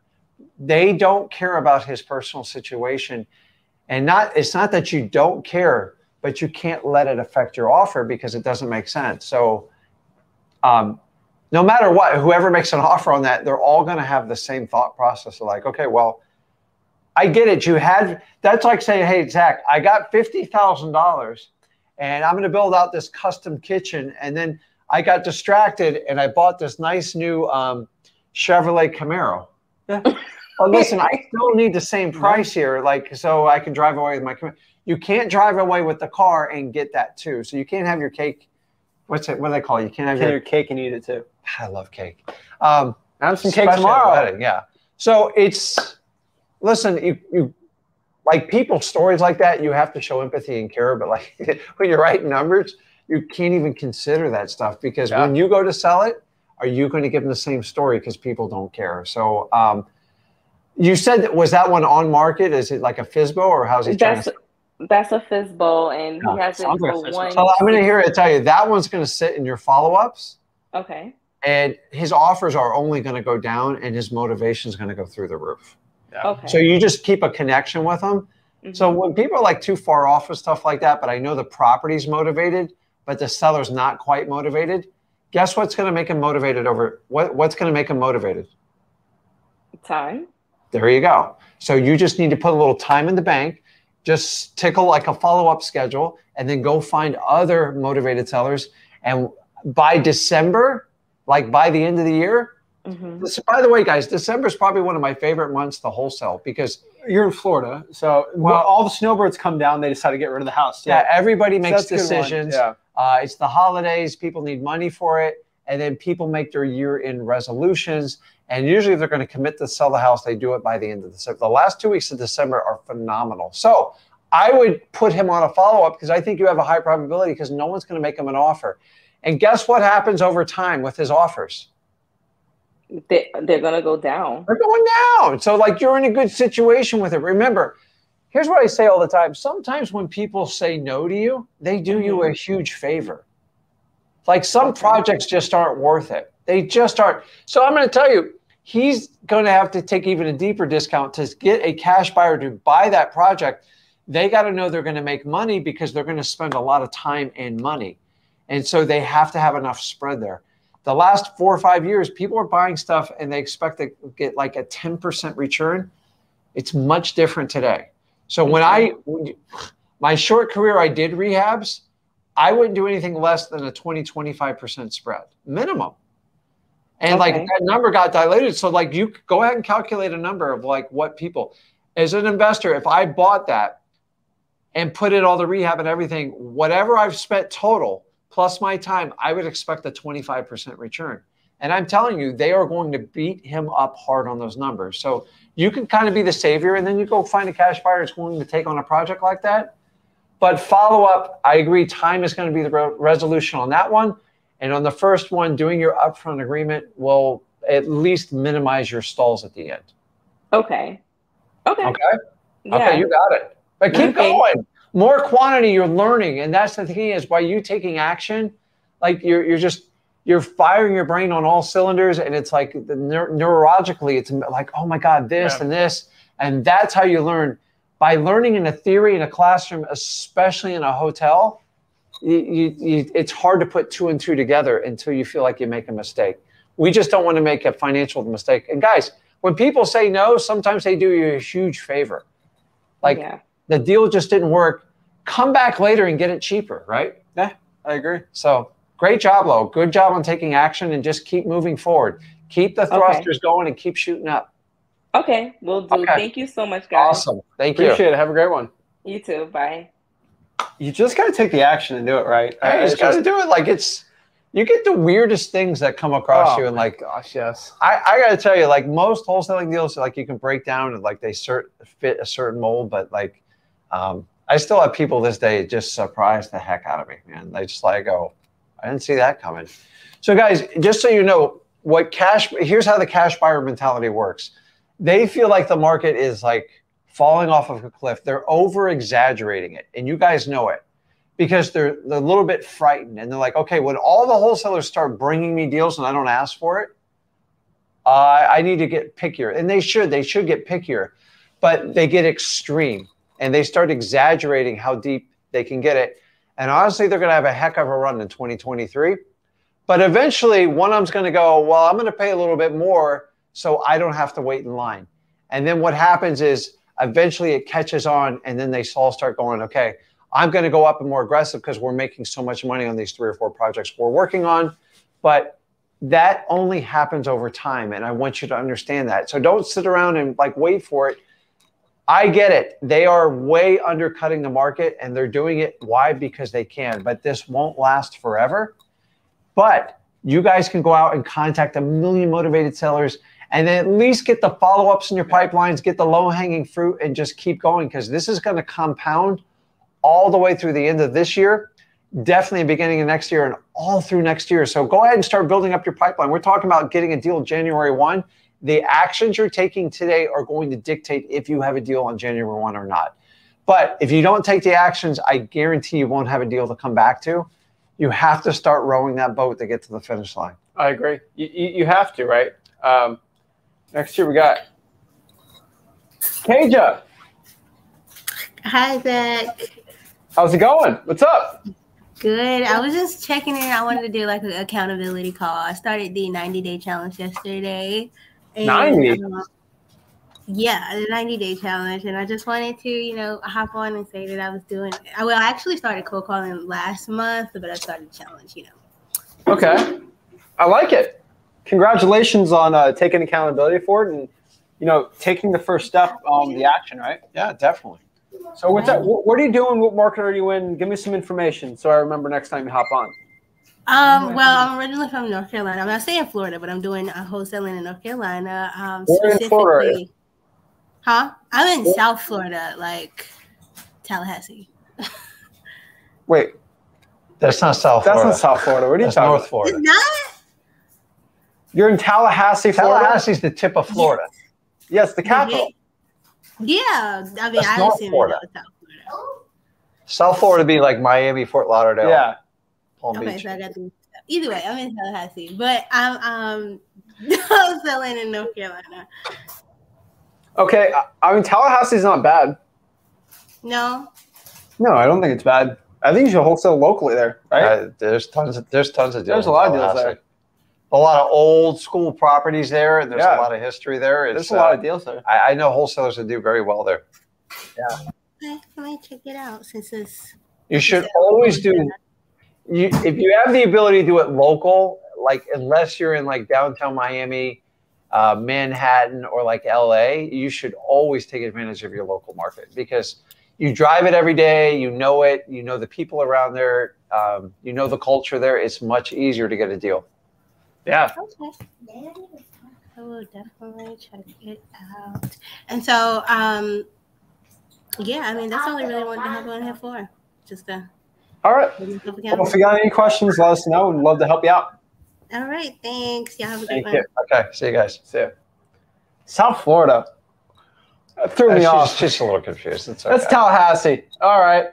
They don't care about his personal situation. And it's not that you don't care, but you can't let it affect your offer because it doesn't make sense. So no matter what, whoever makes an offer on that, they're all going to have the same thought process of like, okay, well, I get it. You had, that's like saying, hey, Zach, I got $50,000 and I'm going to build out this custom kitchen. And then I got distracted and I bought this nice new Chevrolet Camaro. Yeah. Oh, listen, I still need the same price here. Like, so I can drive away with my Camaro. You can't drive away with the car and get that too. So you can't have your cake. What's it? What do they call it? You can't have your cake and eat it too. I love cake. I have some cake tomorrow. Yeah. So it's, listen, you like people's stories like that, you have to show empathy and care, but like when you're writing numbers, you can't even consider that stuff because when you go to sell it, are you going to give them the same story? Because people don't care. So you said, that was that one on market? Is it like a FSBO or how's it? That's a FSBO and he has it for one. So I'm going to hear it tell you that one's going to sit in your follow-ups. Okay. And his offers are only going to go down and his motivation is going to go through the roof. Yeah. Okay. So you just keep a connection with them. Mm-hmm. So when people are like too far off with stuff like that, but I know the property's motivated, but the seller's not quite motivated. Guess what's going to make him motivated over what's going to make him motivated? Time. There you go. So you just need to put a little time in the bank, just tickle like a follow-up schedule, and then go find other motivated sellers. And by December, like by the end of the year, This, by the way, guys, December is probably one of my favorite months to wholesale because you're in Florida. So all the snowbirds come down. They decide to get rid of the house. Yeah, everybody makes decisions. Yeah. It's the holidays. People need money for it. And then people make their year-end resolutions. And usually if they're going to commit to sell the house, they do it by the end of December. The last 2 weeks of December are phenomenal. So I would put him on a follow-up because I think you have a high probability because no one's going to make him an offer. And guess what happens over time with his offers? They're going to go down. They're going down. So like you're in a good situation with it. Remember, here's what I say all the time. Sometimes when people say no to you, they do you a huge favor. Like some projects just aren't worth it. They just aren't. So I'm going to tell you, he's going to have to take even a deeper discount to get a cash buyer to buy that project. They got to know they're going to make money because they're going to spend a lot of time and money. And so they have to have enough spread there. The last 4 or 5 years, people are buying stuff and they expect to get like a 10% return. It's much different today. So when my short career, I did rehabs. I wouldn't do anything less than a 20, 25% spread minimum. And like that number got dilated. So like you go ahead and calculate a number of like what people, as an investor, if I bought that and put in all the rehab and everything, whatever I've spent total plus my time, I would expect a 25% return. And I'm telling you, they are going to beat him up hard on those numbers. So you can kind of be the savior and then you go find a cash buyer that's willing to take on a project like that. But follow up, I agree, time is going to be the resolution on that one. And on the first one, doing your upfront agreement will at least minimize your stalls at the end. Okay. Okay. Okay. Yeah. Okay, you got it. But keep going. More quantity, you're learning. And that's the thing is by you taking action, like you're firing your brain on all cylinders. And it's like the neurologically, it's like, oh my God, this and this. And that's how you learn. By learning in a theory in a classroom, especially in a hotel, it's hard to put two and two together until you feel like you make a mistake. We just don't want to make a financial mistake. And guys, when people say no, sometimes they do you a huge favor. Like the deal just didn't work. Come back later and get it cheaper, right? Yeah, I agree. So great job, Lo. Good job on taking action and just keep moving forward. Keep the thrusters going and keep shooting up. Okay, will do. Okay. Thank you so much, guys. Awesome. Thank you. Appreciate it. Have a great one. You too. Bye. You just got to take the action and do it, right? Hey, you just got to do it. Like you get the weirdest things that come across you. And like, gosh, yes. I got to tell you, like most wholesaling deals, like you can break down and like they fit a certain mold. But like, I still have people this day just surprise the heck out of me, man. They just like, oh, I didn't see that coming. So guys, just so you know what here's how the cash buyer mentality works. They feel like the market is like falling off of a cliff. They're over exaggerating it. And you guys know it because they're a little bit frightened. And they're like, okay, when all the wholesalers start bringing me deals and I don't ask for it, I need to get pickier. And they should get pickier, but they get extreme and they start exaggerating how deep they can get it. And honestly, they're going to have a heck of a run in 2023. But eventually one of them's going to go, well, I'm going to pay a little bit more so I don't have to wait in line. And then what happens is eventually it catches on, and then they all start going, okay, I'm going to go up and more aggressive because we're making so much money on these 3 or 4 projects we're working on. But that only happens over time, and I want you to understand that. So don't sit around and like wait for it. I get it. They are way undercutting the market, and they're doing it. Why? Because they can. But this won't last forever. But you guys can go out and contact a million motivated sellers and then at least get the follow-ups in your pipelines, get the low-hanging fruit, and just keep going, because this is going to compound all the way through the end of this year, definitely beginning of next year, and all through next year. So go ahead and start building up your pipeline. We're talking about getting a deal January 1. The actions you're taking today are going to dictate if you have a deal on January 1 or not. But if you don't take the actions, I guarantee you won't have a deal to come back to. You have to start rowing that boat to get to the finish line. I agree. You have to, right? Next year we got Kaja. Hi, Zach. How's it going? What's up? Good. I was just checking in. I wanted to do like an accountability call. I started the 90-day challenge yesterday. And, 90? Yeah, the 90-day challenge. And I just wanted to, you know, hop on and say that I was doing it. Well, I actually started cold calling last month, but I started the challenge, you know. Okay. I like it. Congratulations on taking accountability for it and, you know, taking the first step on the action, right? Yeah, definitely. So what's that? What are you doing? What market are you in? Give me some information so I remember next time you hop on. Well, I'm originally from North Carolina. I'm not saying Florida, but I'm doing wholesaling in North Carolina. Specifically, in Florida? Huh? I'm in South Florida, like Tallahassee. Wait, that's not South Florida. That's not South Florida. What are you talking about? North Florida. It's not? You're in Tallahassee, Florida? Tallahassee's the tip of Florida. Yes, the capital. Yeah, I mean, I assume Florida. South Florida. South Florida would be like Miami, Fort Lauderdale, yeah, Palm Beach. So I got to, either way, I'm in Tallahassee, but I'm selling in North Carolina. Okay, I mean Tallahassee's not bad. No. No, I don't think it's bad. I think you should wholesale locally there, right? There's tons of deals. There's a lot of deals there. A lot of old school properties there, and there's a lot of history there. There's a lot of deals there. I know wholesalers that do very well there. Yeah. I might check it out since it's. You should always do. You, if you have the ability to do it local, like unless you're in like downtown Miami, Manhattan, or like LA, you should always take advantage of your local market because you drive it every day. You know it. You know the people around there. You know the culture there. It's much easier to get a deal. Yeah. Okay. I will definitely check it out. And so, yeah, I mean, that's all I really wanted to have on here for. Just to. All right. Well, if you got any questions, let us know. We'd love to help you out. All right. Thanks. Y'all have a good one. Okay. See you guys. See you. South Florida. That threw me off. She's a little confused. It's okay. That's Tallahassee. All right.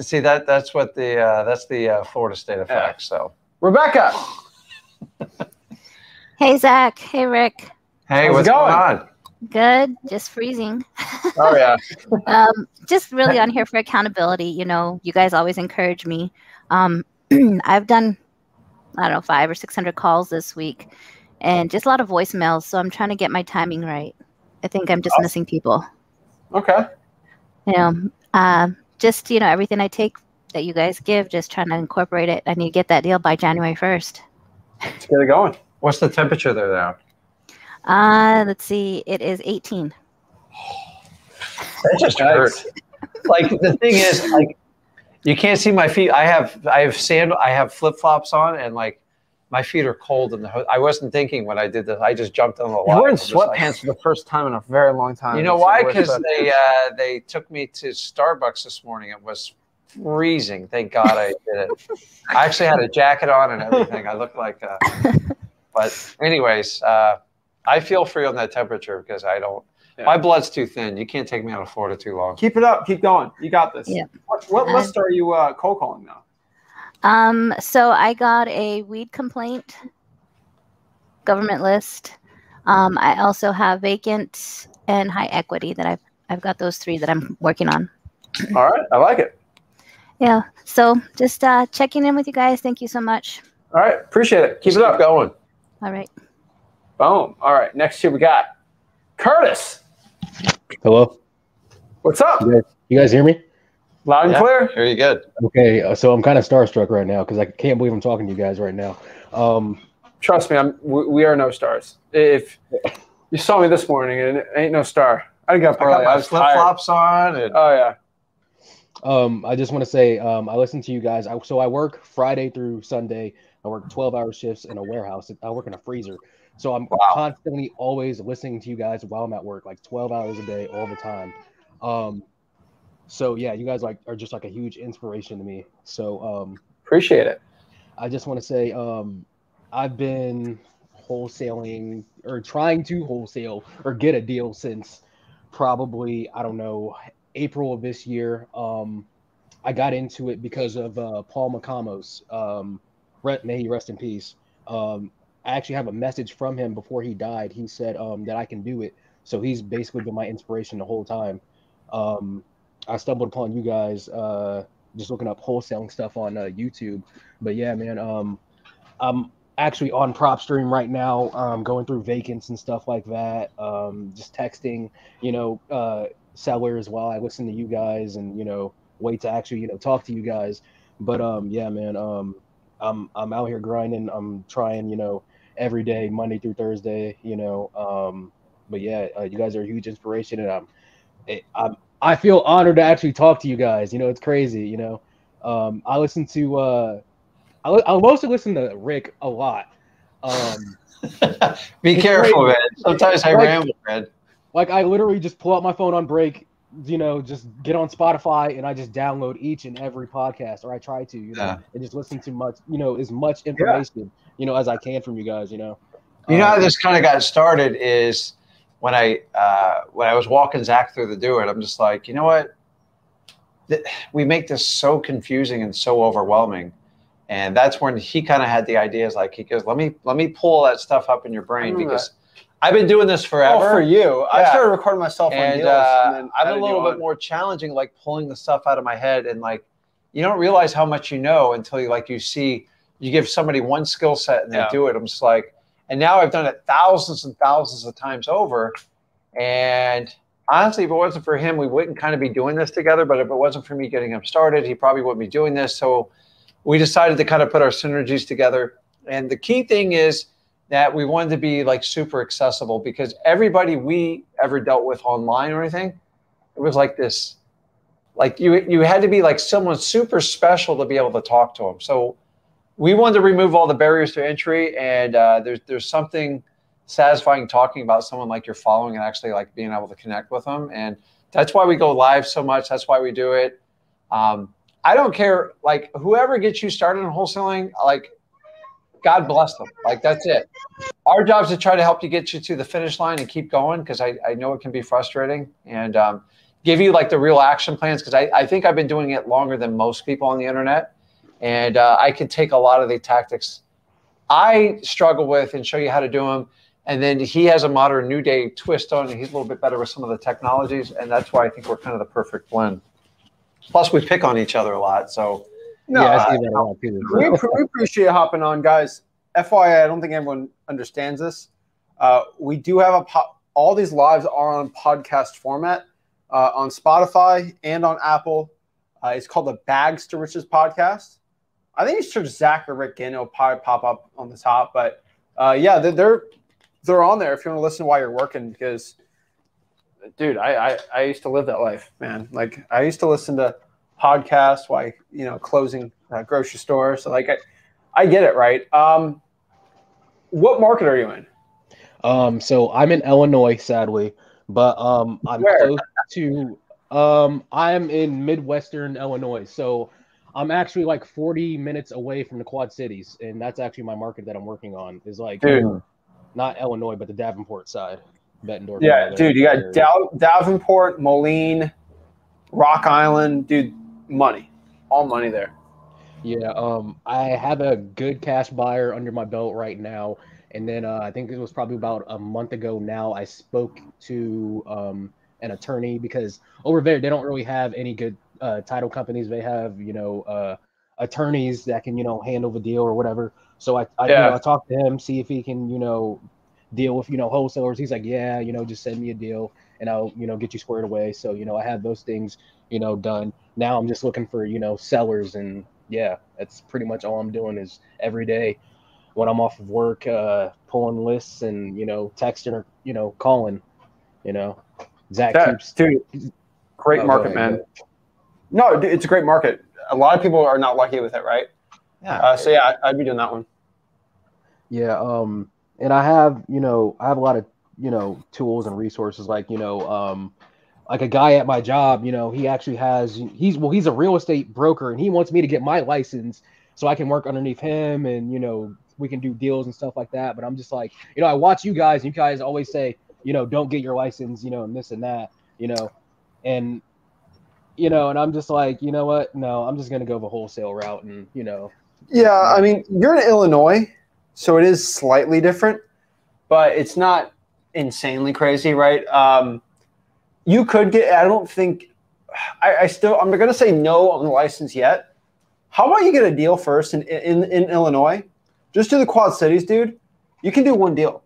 See, that's what the that's the Florida state of facts. So, Rebecca. Hey, Zach. Hey, Rick. Hey, what's going on? Good. Just freezing. Oh, yeah. Just really on here for accountability. You know, you guys always encourage me. I've done, I don't know, 500 or 600 calls this week and just a lot of voicemails. So I'm trying to get my timing right. I think I'm just missing people. Okay. You know, just, you know, everything I take that you guys give, just trying to incorporate it. I need to get that deal by January 1st. Let's get it going. What's the temperature there now? Let's see. It is 18. That just hurt. Like the thing is, like you can't see my feet. I have sandal. I have flip flops on, and like my feet are cold. And I wasn't thinking when I did this. I just jumped on the line. You were in sweatpants for the first time in a very long time. You know why? Because they took me to Starbucks this morning. It was freezing. Thank God I did it. I actually had a jacket on and everything. I looked like but anyways, I feel free on that temperature because I don't my blood's too thin. You can't take me out of Florida too long. Keep it up, keep going. You got this. Yeah. What list are you cold calling now? So I got a weed complaint government list. I also have vacant and high equity that I've got those 3 that I'm working on. All right, I like it. Yeah, so just checking in with you guys. Thank you so much. All right. Appreciate it. Keep it up going. All right. Boom. All right. Next here we got Curtis. Hello. What's up? You guys hear me? Loud and clear. Here you go. Okay. So I'm kind of starstruck right now because I can't believe I'm talking to you guys right now. Trust me, we are no stars. If you saw me this morning and it ain't no star. I got my flip-flops on. And oh, yeah. I just want to say I listen to you guys. So I work Friday through Sunday. I work 12-hour shifts in a warehouse. I work in a freezer. So I'm constantly always listening to you guys while I'm at work, like 12 hours a day all the time. So, yeah, you guys are just like a huge inspiration to me. So appreciate it. I just want to say I've been wholesaling or trying to wholesale or get a deal since probably, I don't know, April of this year. I got into it because of Paul Macamos. May he rest in peace. I actually have a message from him before he died. He said that I can do it. So he's basically been my inspiration the whole time. I stumbled upon you guys just looking up wholesaling stuff on YouTube. But yeah, man, I'm actually on Propstream right now, going through vacants and stuff like that. Just texting, sellers while I listen to you guys and, wait to actually, talk to you guys. But yeah, man, I'm out here grinding. I'm trying, every day, Monday through Thursday, but yeah, you guys are a huge inspiration, and I feel honored to actually talk to you guys. It's crazy. I listen to I also listen to Rick a lot. Be careful, man. Sometimes I ramble, man. Like I literally just pull out my phone on break, just get on Spotify and I just download each and every podcast, or I try to, and just listen to much, as much information, as I can from you guys, how this kind of got started is when I was walking Zach through the door, and I'm just like, you know what? We make this so confusing and so overwhelming. And that's when he kind of had the ideas. Like he goes, let me pull that stuff up in your brain, because I've been doing this forever. Oh, for you. Yeah. I started recording myself on deals. And then I'm a little bit more challenging, like pulling the stuff out of my head. And like, you don't realize how much you know until you you give somebody one skill set and they do it. I'm just like, and now I've done it thousands and thousands of times over. And honestly, if it wasn't for him, we wouldn't kind of be doing this together. But if it wasn't for me getting him started, he probably wouldn't be doing this. So we decided to kind of put our synergies together. And the key thing is that we wanted to be like super accessible, because everybody we ever dealt with online or anything, it was like this, like you had to be like someone super special to be able to talk to them. So we wanted to remove all the barriers to entry, and there's something satisfying talking about someone like you're following and actually like being able to connect with them. And that's why we go live so much. That's why we do it. I don't care, like whoever gets you started in wholesaling, like God bless them. Like that's it. Our job is to try to help you get you to the finish line and keep going, because I know it can be frustrating, and give you like the real action plans, because I think I've been doing it longer than most people on the internet, and I can take a lot of the tactics I struggle with and show you how to do them. And then he has a modern new day twist on it. He's a little bit better with some of the technologies, and that's why I think we're kind of the perfect blend. Plus, we pick on each other a lot, so. No, yeah, I see that a lot too. We appreciate hopping on, guys. FYI, I don't think everyone understands this. We do have all these lives are on podcast format on Spotify and on Apple. It's called the Bags to Riches Podcast. I think you search Zach or Rick Ginn, it'll probably pop up on the top. But yeah, they're on there if you want to listen while you're working, because, dude, I used to live that life, man. Like I used to listen to podcasts while closing grocery store. So like I get it, right? What market are you in? So I'm in Illinois, sadly, but I'm close to I'm in Midwestern Illinois. So I'm actually like 40 minutes away from the Quad Cities, and that's actually my market that I'm working on, is like not Illinois, but the Davenport side. Bettendorf. Yeah, dude, you got Davenport, Moline, Rock Island, dude, money. All money there. Yeah, I have a good cash buyer under my belt right now. And then I think it was probably about a month ago now, I spoke to an attorney, because over there they don't really have any good title companies. They have, attorneys that can, handle the deal or whatever. So I talked to him, see if he can, deal with, wholesalers. He's like, yeah, just send me a deal and I'll, get you squared away. So, I have those things, done. Now I'm just looking for, sellers. And yeah, that's pretty much all I'm doing is every day when I'm off of work, pulling lists and, texting or, calling, Zach keeps great market, man. No, it's a great market. A lot of people are not lucky with it, right? Yeah. So yeah, I'd be doing that one. Yeah. And I have a lot of, tools and resources like, like a guy at my job, he actually has, he's a real estate broker and he wants me to get my license so I can work underneath him and, we can do deals and stuff like that. But I'm just like, I watch you guys and you guys always say, don't get your license, and this and that, and I'm just like, you know what? No, I'm just going to go the wholesale route and, Yeah. I mean, you're in Illinois, so it is slightly different, but it's not insanely crazy, right? You could get, I don't think, I'm going to say no on the license yet. How about you get a deal first in Illinois? Just do the Quad Cities, dude. You can do one deal.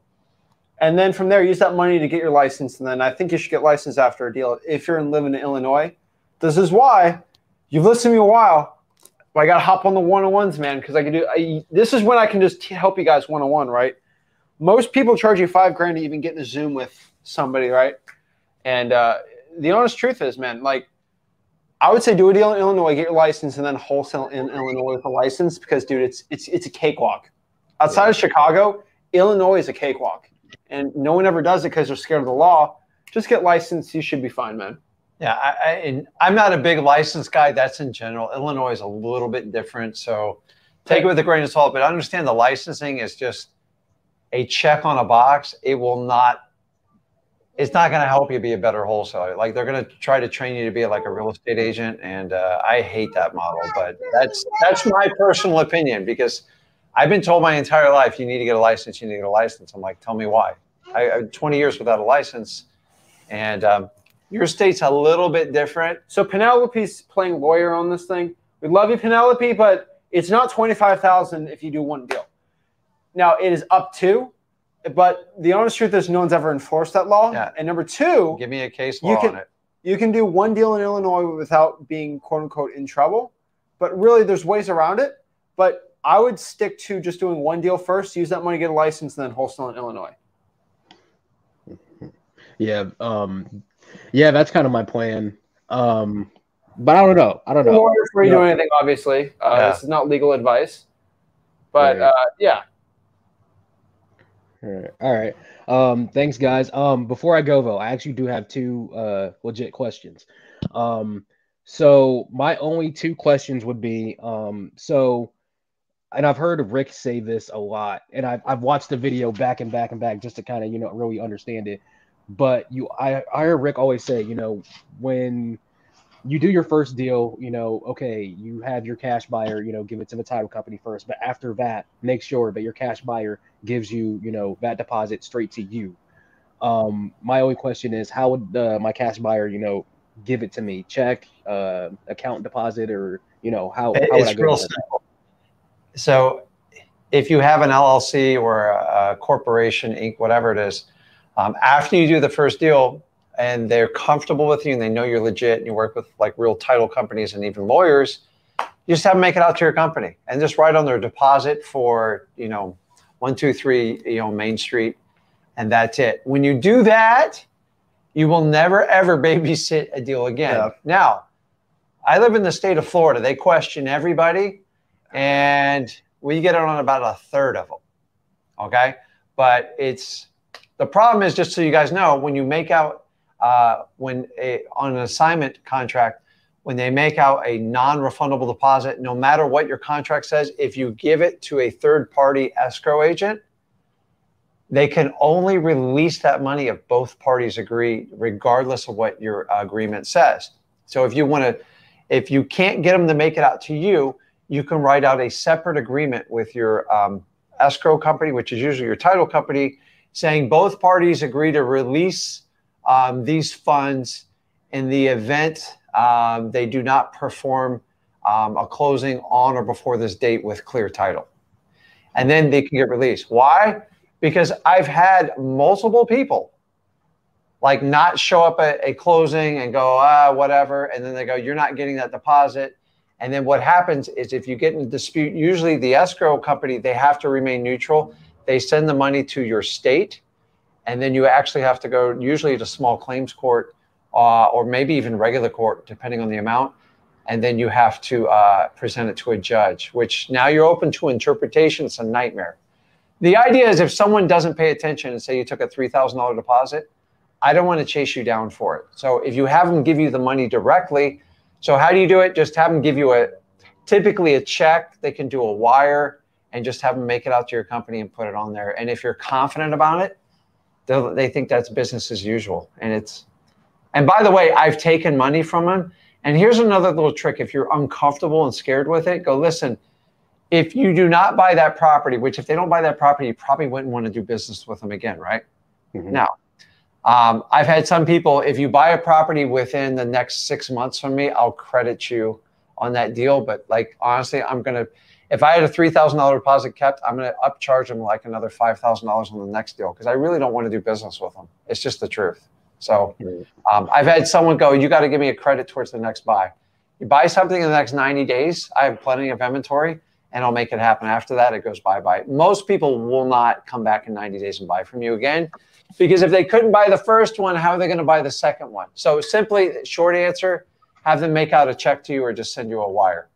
And then from there, use that money to get your license. And then I think you should get licensed after a deal if you're living in Illinois. This is why you've listened to me a while. I got to hop on the one-on-ones, man, because this is when I can just help you guys one-on-one, right? Most people charge you $5,000 to even get in a Zoom with somebody, right? And the honest truth is, man, like I would say do a deal in Illinois, get your license, and then wholesale in Illinois with a license because, dude, it's a cakewalk. Outside of Chicago, Illinois is a cakewalk, and no one ever does it because they're scared of the law. Just get licensed. You should be fine, man. Yeah, and I'm not a big license guy. That's in general. Illinois is a little bit different, so take it with a grain of salt. But I understand the licensing is just a check on a box. It will not. It's not going to help you be a better wholesaler. Like they're going to try to train you to be like a real estate agent, and I hate that model. But that's my personal opinion because I've been told my entire life you need to get a license. You need to get a license. I'm like, tell me why. I 20 years without a license, and your state's a little bit different. So Penelope's playing lawyer on this thing. We love you, Penelope, but it's not $25,000 if you do one deal. Now it is up to. But the honest truth is no one's ever enforced that law. Yeah. And number two, give me a case law on it. You can do one deal in Illinois without being, quote unquote, in trouble. But really, there's ways around it. But I would stick to just doing one deal first, use that money, get a license, and then wholesale in Illinois. Yeah. Yeah, that's kind of my plan. But I don't know. I don't know. Lawyers free to do anything, obviously. This is not legal advice. But yeah. All right. Thanks, guys. Before I go, though, I actually do have two legit questions. So my only two questions would be, and I've heard Rick say this a lot, and I've watched the video back and back just to kind of, really understand it. But I heard Rick always say, when you do your first deal, okay, you have your cash buyer, give it to the title company first. But after that, make sure that your cash buyer gives you, that deposit straight to you. My only question is, how would my cash buyer, give it to me? Check, account deposit, or, how would I go? It's real simple. So if you have an LLC or a corporation, Inc., whatever it is, after you do the first deal, and they're comfortable with you and they know you're legit and you work with like real title companies and even lawyers, you just have them make it out to your company and just write on their deposit for, 123, Main Street. And that's it. When you do that, you will never, ever babysit a deal again. Yeah. Now, I live in the state of Florida. They question everybody and we get on about a third of them. Okay. But the problem is, just so you guys know, when you make out, on an assignment contract, when they make out a non-refundable deposit, no matter what your contract says, if you give it to a third-party escrow agent, they can only release that money if both parties agree, regardless of what your agreement says. So if you can't get them to make it out to you, you can write out a separate agreement with your escrow company, which is usually your title company, saying both parties agree to release these funds in the event they do not perform a closing on or before this date with clear title. and then they can get released. Why? Because I've had multiple people like not show up at a closing and go, whatever. And then they go, you're not getting that deposit. And then what happens is if you get in a dispute, usually the escrow company, they have to remain neutral. They send the money to your state. And then you actually have to go usually to small claims court or maybe even regular court, depending on the amount. And then you have to present it to a judge, which now you're open to interpretation. It's a nightmare. The idea is if someone doesn't pay attention and say you took a $3,000 deposit, I don't want to chase you down for it. So if you have them give you the money directly, so how do you do it? Just have them give you typically a check. They can do a wire and just have them make it out to your company and put it on there. And if you're confident about it, they think that's business as usual. And by the way, I've taken money from them. And here's another little trick. If you're uncomfortable and scared with it, go, listen, if you do not buy that property, which if they don't buy that property, you probably wouldn't want to do business with them again, right? Mm-hmm. Now, I've had some people, if you buy a property within the next 6 months from me, I'll credit you on that deal. But like, honestly, if I had a $3,000 deposit kept, I'm going to upcharge them like another $5,000 on the next deal. Cause I really don't want to do business with them. It's just the truth. So, I've had someone go, you got to give me a credit towards the next buy. You buy something in the next 90 days. I have plenty of inventory and I'll make it happen. After that, it goes bye-bye. Most people will not come back in 90 days and buy from you again, because if they couldn't buy the first one, how are they going to buy the second one? So simply, short answer, have them make out a check to you or just send you a wire.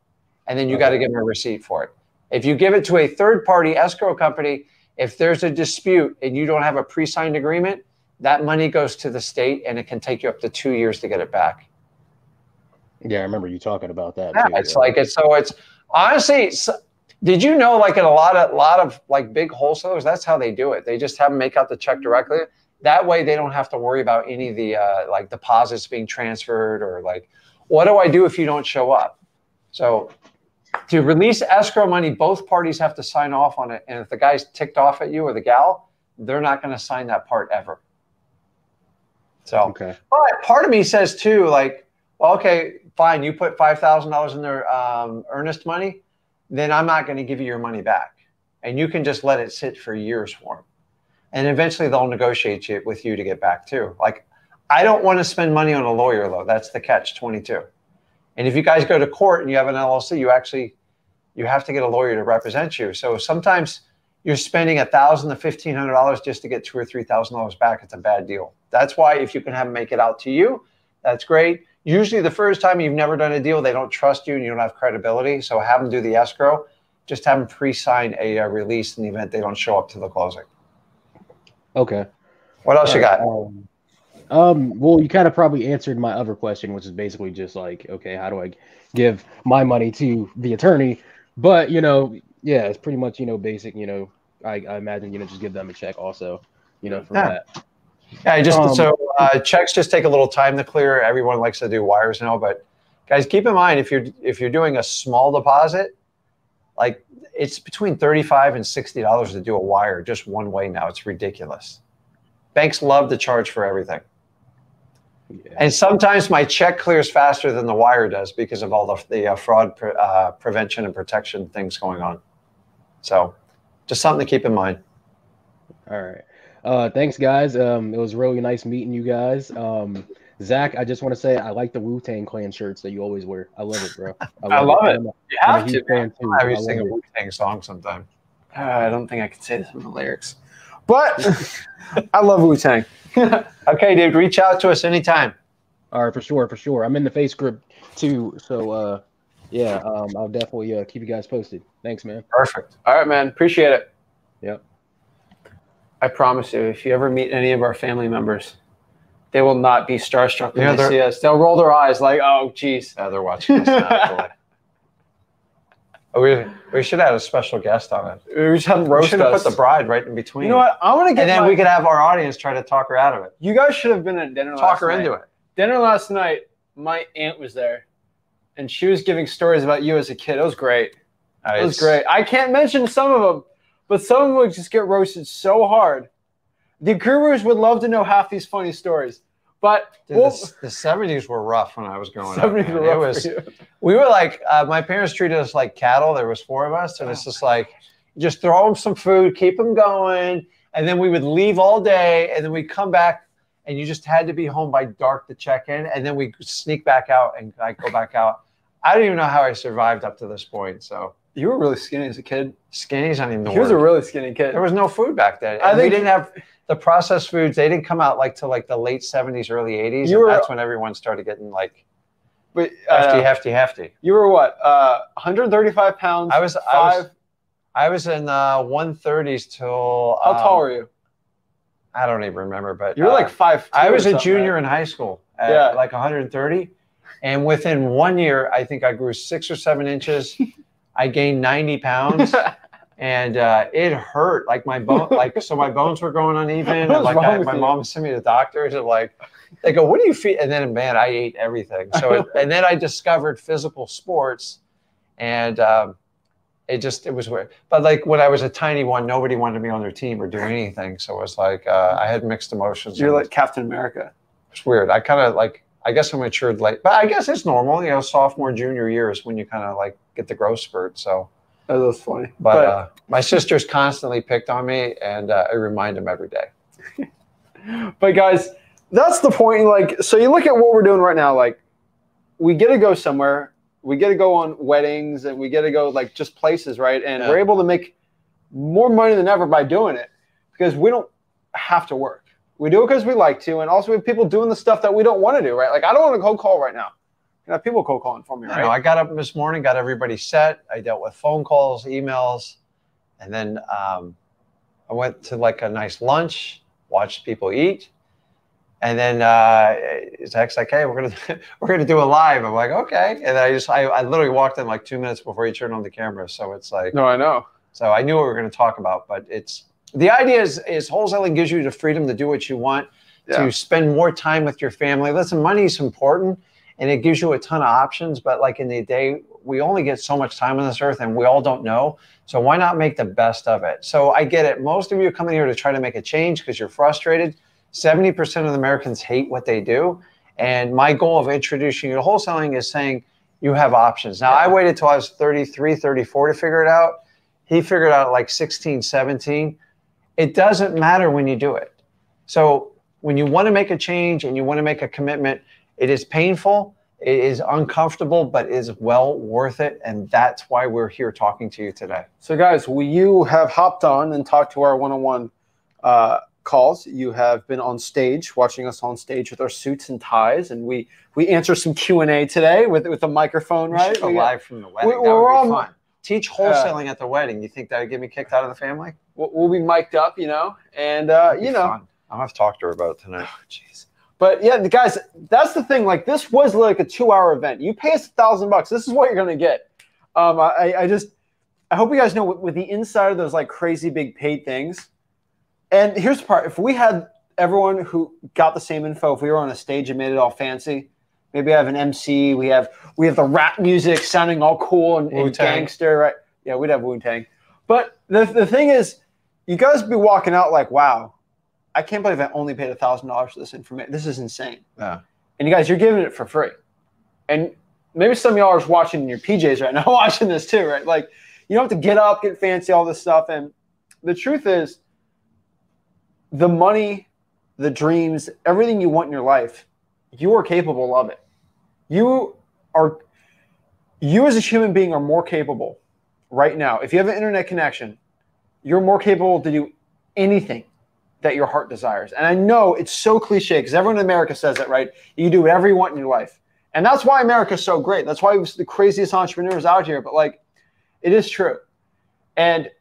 And then you got to give them a receipt for it. If you give it to a third-party escrow company, if there's a dispute and you don't have a pre-signed agreement, that money goes to the state and it can take you up to 2 years to get it back. Yeah, I remember you talking about that. Yeah, it's honestly, did you know like in a lot of like big wholesalers, that's how they do it. They just have them make out the check directly. That way they don't have to worry about any of the like deposits being transferred or like, what do I do if you don't show up? So to release escrow money, both parties have to sign off on it. And if the guy's ticked off at you or the gal, they're not going to sign that part ever. So, okay. But part of me says too, like, well, okay, fine. You put $5,000 in their earnest money, then I'm not going to give you your money back. And you can just let it sit for years for them. And eventually they'll negotiate with you to get back too. Like, I don't want to spend money on a lawyer though. That's the catch 22. And if you guys go to court and you have an LLC, you have to get a lawyer to represent you. So sometimes you're spending $1,000 to $1,500 just to get $2,000 or $3,000 back. It's a bad deal. That's why if you can have them make it out to you, that's great. Usually the first time you've never done a deal, they don't trust you and you don't have credibility. So have them do the escrow. Just have them pre-sign a release in the event they don't show up to the closing. Okay. What else you got? Well, you kind of probably answered my other question, which is basically just like, okay, how do I give my money to the attorney? But, you know, yeah, it's pretty much, you know, basic, you know, I imagine, you know, just give them a check also, you know, for that. Yeah, so checks just take a little time to clear. Everyone likes to do wires now, but guys, keep in mind if you're doing a small deposit, like it's between $35 and $60 to do a wire just one way now. It's ridiculous. Banks love to charge for everything. Yeah. And sometimes my check clears faster than the wire does because of all the fraud prevention and protection things going on. So just something to keep in mind. All right. Thanks, guys. It was really nice meeting you guys. Zach, I just want to say I like the Wu-Tang Clan shirts that you always wear. I love it, bro. I love it. You have to. I sing a Wu-Tang song sometime. I don't think I can say some of the lyrics, but I love Wu-Tang. Okay, dude, reach out to us anytime. All right, for sure, for sure. I'm in the face group too, so yeah, I'll definitely keep you guys posted. Thanks, man. Perfect. All right, man. Appreciate it. Yep. I promise you, if you ever meet any of our family members, they will not be starstruck when they see us. They'll roll their eyes like, oh, geez. Yeah, they're watching us now. We should have a special guest on it. We should have put the bride right in between. You know what? I want to get we could have our audience try to talk her out of it. You guys should have been at dinner last night. Talk her into it. Dinner last night, my aunt was there, and she was giving stories about you as a kid. It was great. Nice. It was great. I can't mention some of them. But some would just get roasted so hard. The gurus would love to know half these funny stories. But dude, the 70s were rough when I was growing up. We were like, my parents treated us like cattle. There was four of us. And it's just like, just throw them some food, keep them going. And then we would leave all day, and then we'd come back, and you just had to be home by dark to check in. And then we sneak back out, and I go back out. I don't even know how I survived up to this point. So you were really skinny as a kid. Skinny's not even the word. He was a really skinny kid. There was no food back then. I think we didn't have the processed foods. They didn't come out like till like the late 70s, early 80s. And that's when everyone started getting like hefty. You were what? 135 pounds. I was in the 130s till. How tall were you? I don't even remember, but you were like 5'2". I was a junior in high school at like 130, and within 1 year, I think I grew 6 or 7 inches. I gained 90 pounds, and it hurt. Like my bone, like so my bones were going uneven. And like my mom sent me to the doctors, and like they go, "What do you feel?" And then man, I ate everything. So and then I discovered physical sports, and. It was weird. But like when I was a tiny one, nobody wanted me on their team or do anything. So it was like, I had mixed emotions. You're like Captain America. It's weird. I kind of like, I guess I matured late, but I guess it's normal. You know, sophomore, junior year is when you kind of like get the growth spurt. So that was funny. But my sisters constantly picked on me, and I remind them every day. But guys, that's the point. Like, so you look at what we're doing right now, like we get to go somewhere. We get to go on weddings, and we get to go like just places, right? And we're able to make more money than ever by doing it because we don't have to work. We do it because we like to, and also we have people doing the stuff that we don't want to do, right? Like I don't want to cold call right now. You have people cold calling for me, right? No, I got up this morning, got everybody set. I dealt with phone calls, emails, and then I went to like a nice lunch, watched people eat. And then Zach's like, "Hey, we're gonna do it live." I'm like, "Okay." And I literally walked in like 2 minutes before he turned on the camera. So it's like, no, I know. So I knew what we were gonna talk about, but it's the idea is wholesaling gives you the freedom to do what you want, to spend more time with your family. Listen, money's important, and it gives you a ton of options. But like in the day, we only get so much time on this earth, and we all don't know. So why not make the best of it? So I get it. Most of you are coming here to try to make a change because you're frustrated. 70% of Americans hate what they do. And my goal of introducing you to wholesaling is saying you have options. Now, I waited till I was 33, 34 to figure it out. He figured out like 16, 17. It doesn't matter when you do it. So when you want to make a change and you want to make a commitment, it is painful, it is uncomfortable, but is well worth it. And that's why we're here talking to you today. So guys, you have hopped on and talked to our one-on-one calls. You have been on stage, watching us on stage with our suits and ties, and we answer some Q&A today with a microphone, right? Live from the wedding. We're all fun. Teach wholesaling at the wedding. You think that would get me kicked out of the family? We'll be mic'd up, you know, and you know. Fun. I'll have to talk to her about it tonight. Oh, jeez. But yeah, guys, that's the thing. Like this was like a 2-hour event. You pay us $1,000. This is what you're gonna get. I hope you guys know with the inside of those like crazy big paid things. And here's the part. If we had everyone who got the same info, if we were on a stage and made it all fancy, maybe I have an MC. We have the rap music sounding all cool and gangster, right? Yeah, we'd have Wu-Tang. But the thing is, you guys would be walking out like, wow, I can't believe I only paid $1,000 for this information. This is insane. Yeah. And you guys, you're giving it for free. And maybe some of y'all are watching in your PJs right now, watching this too, right? Like, you don't have to get up, get fancy, all this stuff. And the truth is, the money, the dreams, everything you want in your life, you are capable of it. You as a human being are more capable right now. If you have an internet connection, you're more capable to do anything that your heart desires. And I know it's so cliche because everyone in America says it, right? You do whatever you want in your life. And that's why America's so great. That's why we're the craziest entrepreneurs out here. But like, it is true. And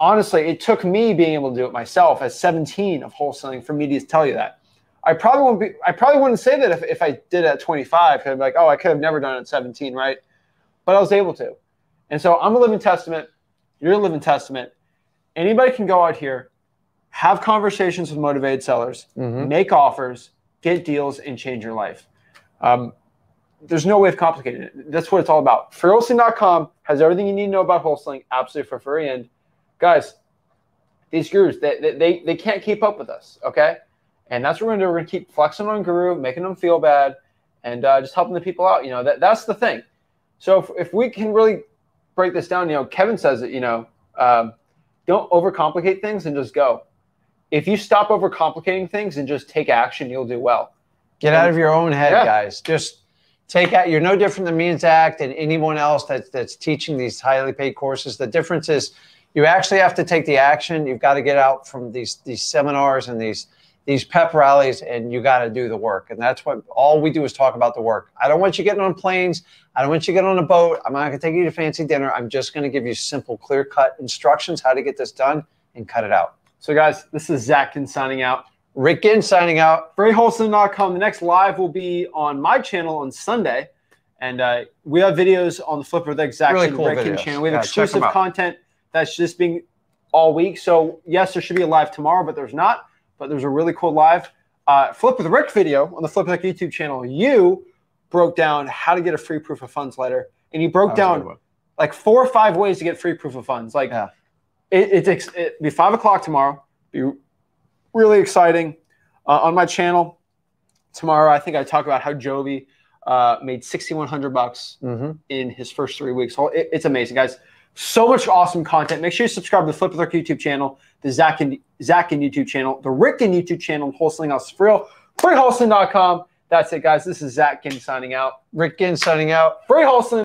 honestly, it took me being able to do it myself at 17 of wholesaling for me to tell you that. I probably wouldn't say that if I did it at 25, because I'd be like, oh, I could have never done it at 17, right? But I was able to. And so I'm a living testament. You're a living testament. Anybody can go out here, have conversations with motivated sellers, make offers, get deals, and change your life. There's no way of complicating it. That's what it's all about. FreeWholesaling.com has everything you need to know about wholesaling absolutely for free. And guys, these gurus, they can't keep up with us, okay? And that's what we're going to do. We're going to keep flexing on guru, making them feel bad, and just helping the people out. You know, that's the thing. So if we can really break this down, you know, Kevin says it, you know, Don't overcomplicate things and just go. If you stop overcomplicating things and just take action, you'll do well. Get out of your own head, guys. Just take out. You're no different than me and Zach and anyone else that's teaching these highly paid courses. The difference is you actually have to take the action. You've got to get out from these seminars and these pep rallies, and you got to do the work. And that's what all we do is talk about the work. I don't want you getting on planes. I don't want you getting on a boat. I'm not going to take you to fancy dinner. I'm just going to give you simple, clear-cut instructions how to get this done and cut it out. So, guys, this is Zach Ginn signing out. Rick Ginn signing out. FreeWholesaling.com. The next live will be on my channel on Sunday. And we have videos on the Flip with Zach Ginn Rick Ginn channel. We have exclusive content that's just being all week. So, yes, there should be a live tomorrow, but there's not. But there's a really cool live Flip with Rick video on the Flip with Rick YouTube channel. You broke down how to get a free proof of funds letter, and you broke down like 4 or 5 ways to get free proof of funds. Like, it'll be 5 o'clock tomorrow. It'll be really exciting on my channel tomorrow. I think I talk about how Jovi made $6,100 in his first 3 weeks. So it's amazing, guys. So much awesome content. Make sure you subscribe to the Flip with Rick YouTube channel, the Zach Ginn YouTube channel, the Rick Ginn YouTube channel, and Wholesaling House for Real, FreeWholesaling.com. That's it, guys. This is Zach Ginn signing out. Rick Ginn signing out. FreeWholesaling.